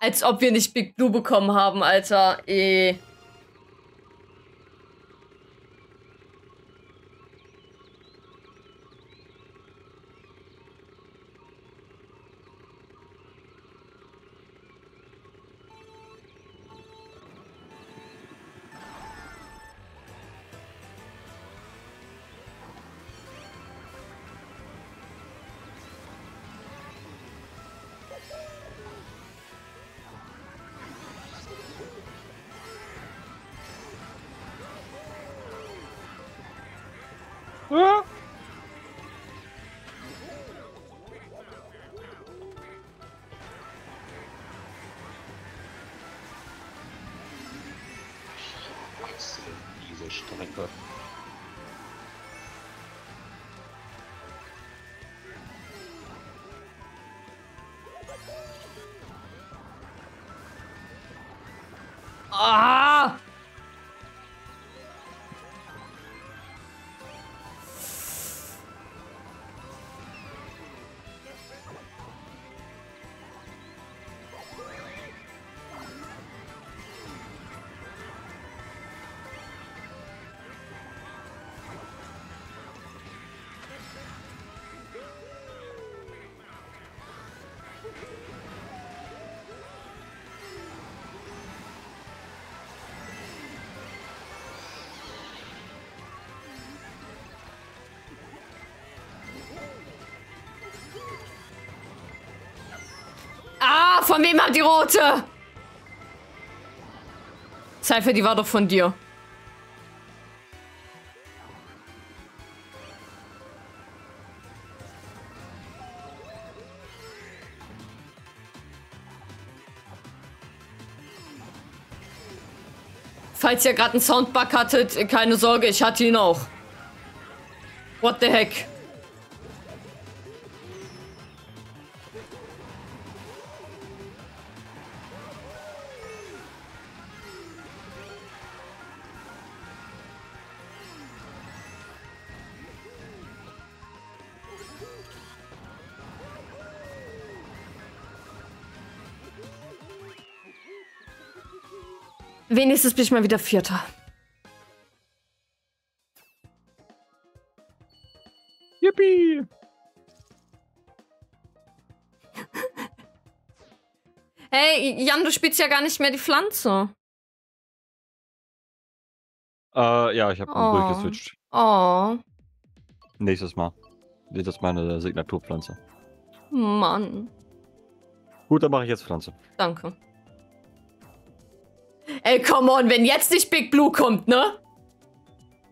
Als ob wir nicht Big Blue bekommen haben, Alter. Ah! Von wem habt die rote? Cypher, die war doch von dir. Falls ihr gerade einen Soundbug hattet, keine Sorge, ich hatte ihn auch. What the heck? Wenigstens bin ich mal wieder Vierter. Yippie! Hey, Jan, du spielst ja gar nicht mehr die Pflanze. Ja, ich habe durchgeswitcht. Oh. Nächstes Mal. Das ist meine Signaturpflanze. Mann. Gut, dann mache ich jetzt Pflanze. Danke. Ey, come on, wenn jetzt nicht Big Blue kommt, ne?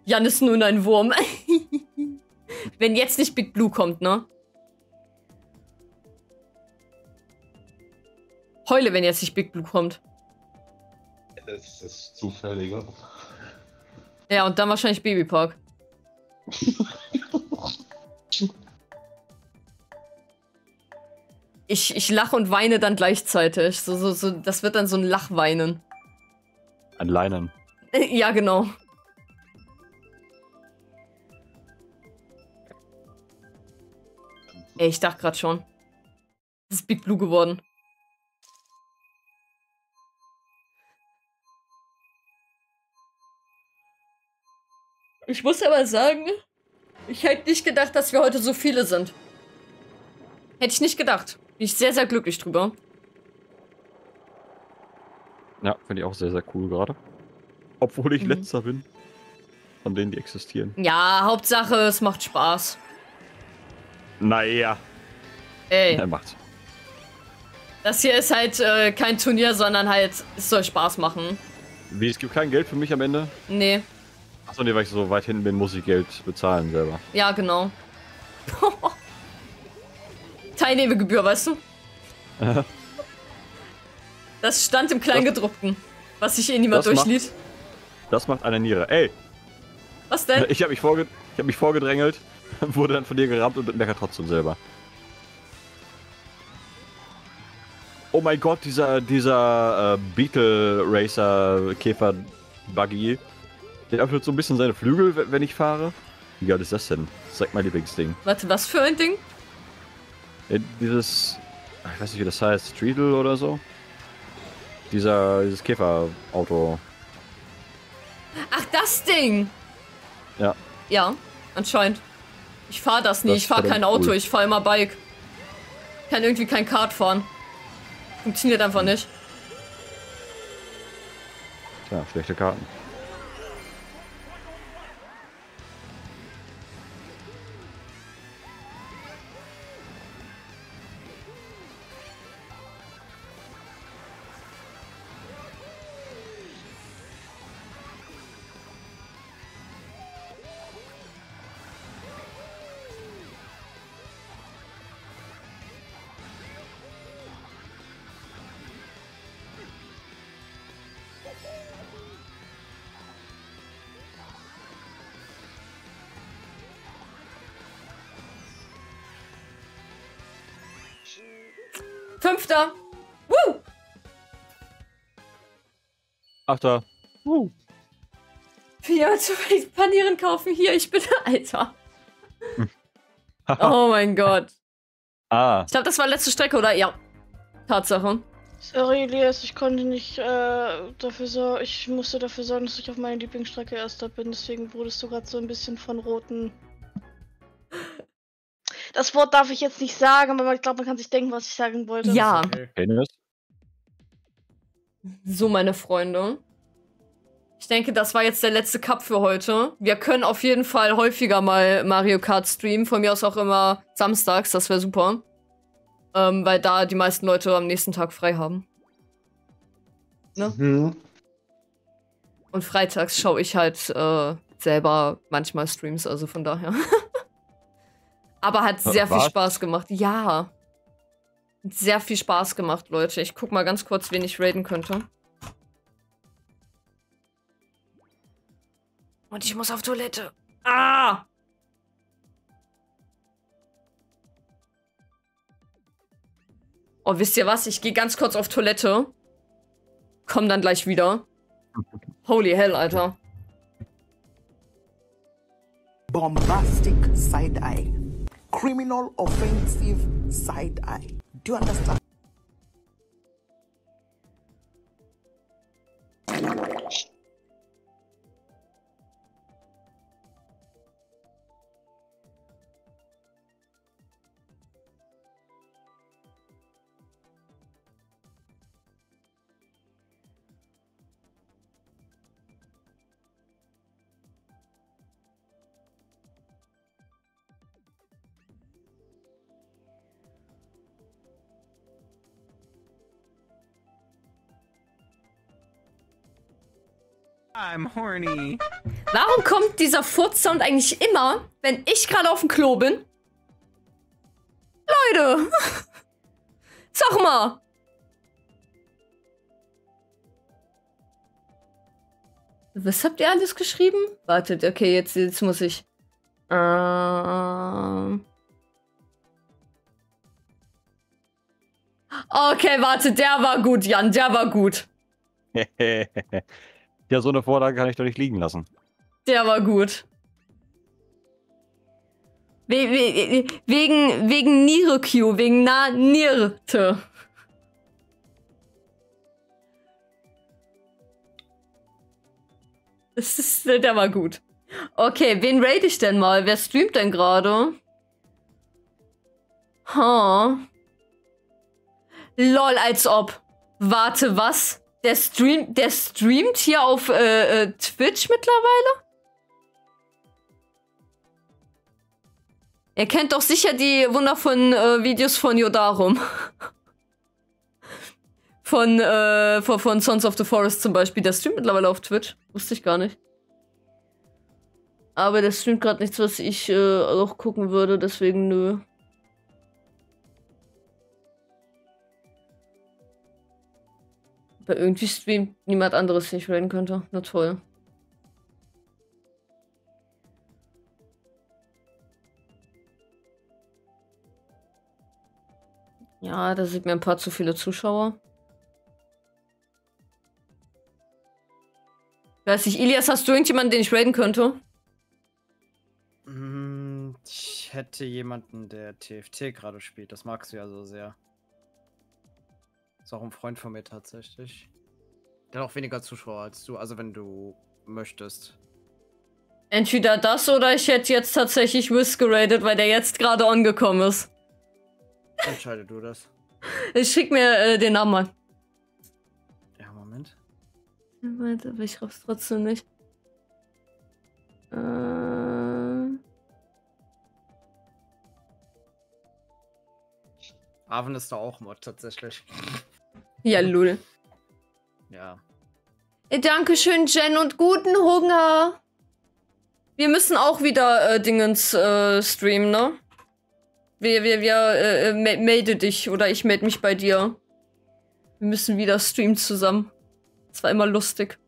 Jan ist nun ein Wurm. Wenn jetzt nicht Big Blue kommt, ne? Heule, wenn jetzt nicht Big Blue kommt. Das ist zufälliger. Ja, und dann wahrscheinlich Babypark. Ich lache und weine dann gleichzeitig. So, das wird dann so ein Lachweinen. An Leinen. Ja, genau. Ey, ich dachte gerade schon. Das ist Big Blue geworden. Ich muss aber sagen, ich hätte nicht gedacht, dass wir heute so viele sind. Hätte ich nicht gedacht. Bin ich sehr, sehr glücklich drüber. Ja, finde ich auch sehr, sehr cool gerade. Obwohl ich letzter bin. Von denen, die existieren. Ja, Hauptsache, es macht Spaß. Naja. Ey. Ja, macht's. Das hier ist halt kein Turnier, sondern halt, es soll Spaß machen. Wie, es gibt kein Geld für mich am Ende? Nee. Achso, nee, weil ich so weit hinten bin, muss ich Geld bezahlen selber. Ja, genau. Teilnehmergebühr, weißt du? Das stand im Kleingedruckten, was ich eh niemand durchliest. Das macht eine Niere. Ey! Was denn? Ich habe mich, vorgedrängelt, wurde dann von dir gerammt und meckert trotzdem selber. Oh mein Gott, dieser Beetle Racer Käfer Buggy. Der öffnet so ein bisschen seine Flügel, wenn ich fahre. Wie geil ist das denn? Das ist mein Lieblingsding. Warte, was für ein Ding? Ja, dieses, ich weiß nicht, wie das heißt, Treadle oder so. Dieses Käferauto. Ach, das Ding! Ja. Ja, anscheinend. Ich fahre das nie, ich fahre kein Auto, ich fahre immer Bike. Ich kann irgendwie kein Kart fahren. Funktioniert einfach nicht. Tja, schlechte Karten. Ach da. Ja, zufällig Panieren kaufen hier, ich bin Alter. Oh mein Gott. Ah. Ich glaube, das war letzte Strecke, oder? Ja. Tatsache. Sorry, Elias, ich konnte nicht dafür sorgen. Ich musste dafür sorgen, dass ich auf meiner Lieblingsstrecke erster bin. Deswegen wurdest du gerade so ein bisschen von roten. Das Wort darf ich jetzt nicht sagen, aber ich glaube, man kann sich denken, was ich sagen wollte. Ja. Okay. So, meine Freunde. Ich denke, das war jetzt der letzte Cup für heute. Wir können auf jeden Fall häufiger mal Mario Kart streamen. Von mir aus auch immer samstags, das wäre super. Weil da die meisten Leute am nächsten Tag frei haben. Ne? Mhm. Und freitags schaue ich halt selber manchmal Streams, also von daher. Aber hat sehr viel Spaß gemacht. Ja. Sehr viel Spaß gemacht, Leute. Ich guck mal ganz kurz, wen ich raiden könnte. Und ich muss auf Toilette. Ah! Oh, wisst ihr was? Ich gehe ganz kurz auf Toilette. Komm dann gleich wieder. Holy hell, Alter. Bombastic Side-Eye. Criminal Offensive Side-Eye. Do you understand? I'm horny. Warum kommt dieser Furz-Sound eigentlich immer, wenn ich gerade auf dem Klo bin? Leute! Sag mal! Was habt ihr alles geschrieben? Wartet, okay, jetzt muss ich... Okay, warte, der war gut, Jan, der war gut. Ja, so eine Vorlage kann ich doch nicht liegen lassen. Der war gut. Wegen Niere Q, wegen Nanierte. Der war gut. Okay, wen rate ich denn mal? Wer streamt denn gerade? Huh. Lol, als ob. Warte, was? Der streamt hier auf Twitch mittlerweile? Ihr kennt doch sicher die wundervollen Videos von Yodarum. von Sons of the Forest zum Beispiel. Der streamt mittlerweile auf Twitch. Wusste ich gar nicht. Aber der streamt gerade nichts, was ich auch gucken würde. Deswegen nö. Irgendwie streamt niemand anderes, nicht reden könnte. Na toll. Ja, da sind mir ein paar zu viele Zuschauer. Weiß nicht, Ilias, hast du irgendjemanden, den ich raiden könnte? Ich hätte jemanden, der TFT gerade spielt. Das magst du ja so sehr. Ist auch ein Freund von mir tatsächlich. Der hat auch weniger Zuschauer als du, also wenn du möchtest. Entweder das oder ich hätte jetzt tatsächlich Whis geradet, weil der jetzt gerade angekommen ist. Entscheide du das. Ich schick mir den Namen mal. Ja, Moment. Warte, aber ich raff's trotzdem nicht. Avan ist da auch Mod tatsächlich. Ja, lol. Ja. Dankeschön, Jen, und guten Hunger. Wir müssen auch wieder Dingens streamen, ne? Wir melde dich oder ich melde mich bei dir. Wir müssen wieder streamen zusammen. Das war immer lustig.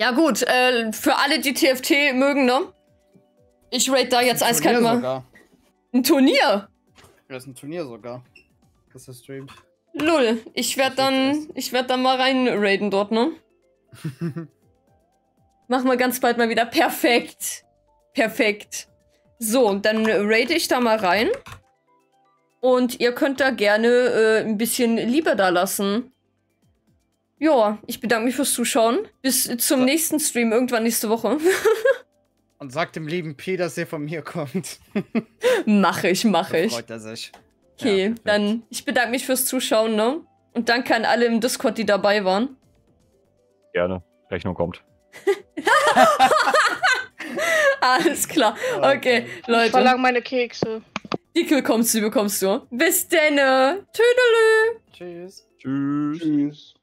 Ja gut, für alle, die TFT mögen, ne? Ich rate da jetzt eiskalt mal. Ein Turnier? Das ist ein Turnier sogar. Das ist streamt. Lul, ich werd dann mal rein raiden dort, ne? Mach mal ganz bald mal wieder. Perfekt. Perfekt. So, dann raide ich da mal rein. Und ihr könnt da gerne ein bisschen Liebe da lassen. Ja, ich bedanke mich fürs Zuschauen. Bis zum nächsten Stream, irgendwann nächste Woche. Und sagt dem lieben P, dass er von mir kommt. Mach ich. Freut er sich. Okay, ja, dann ich bedanke mich fürs Zuschauen, ne? Und danke an alle im Discord, die dabei waren. Gerne. Rechnung kommt. Alles klar. Okay, Leute. Ich verlange meine Kekse. Die bekommst du. Bis denn. Tüdelü. Tschüss. Tschüss.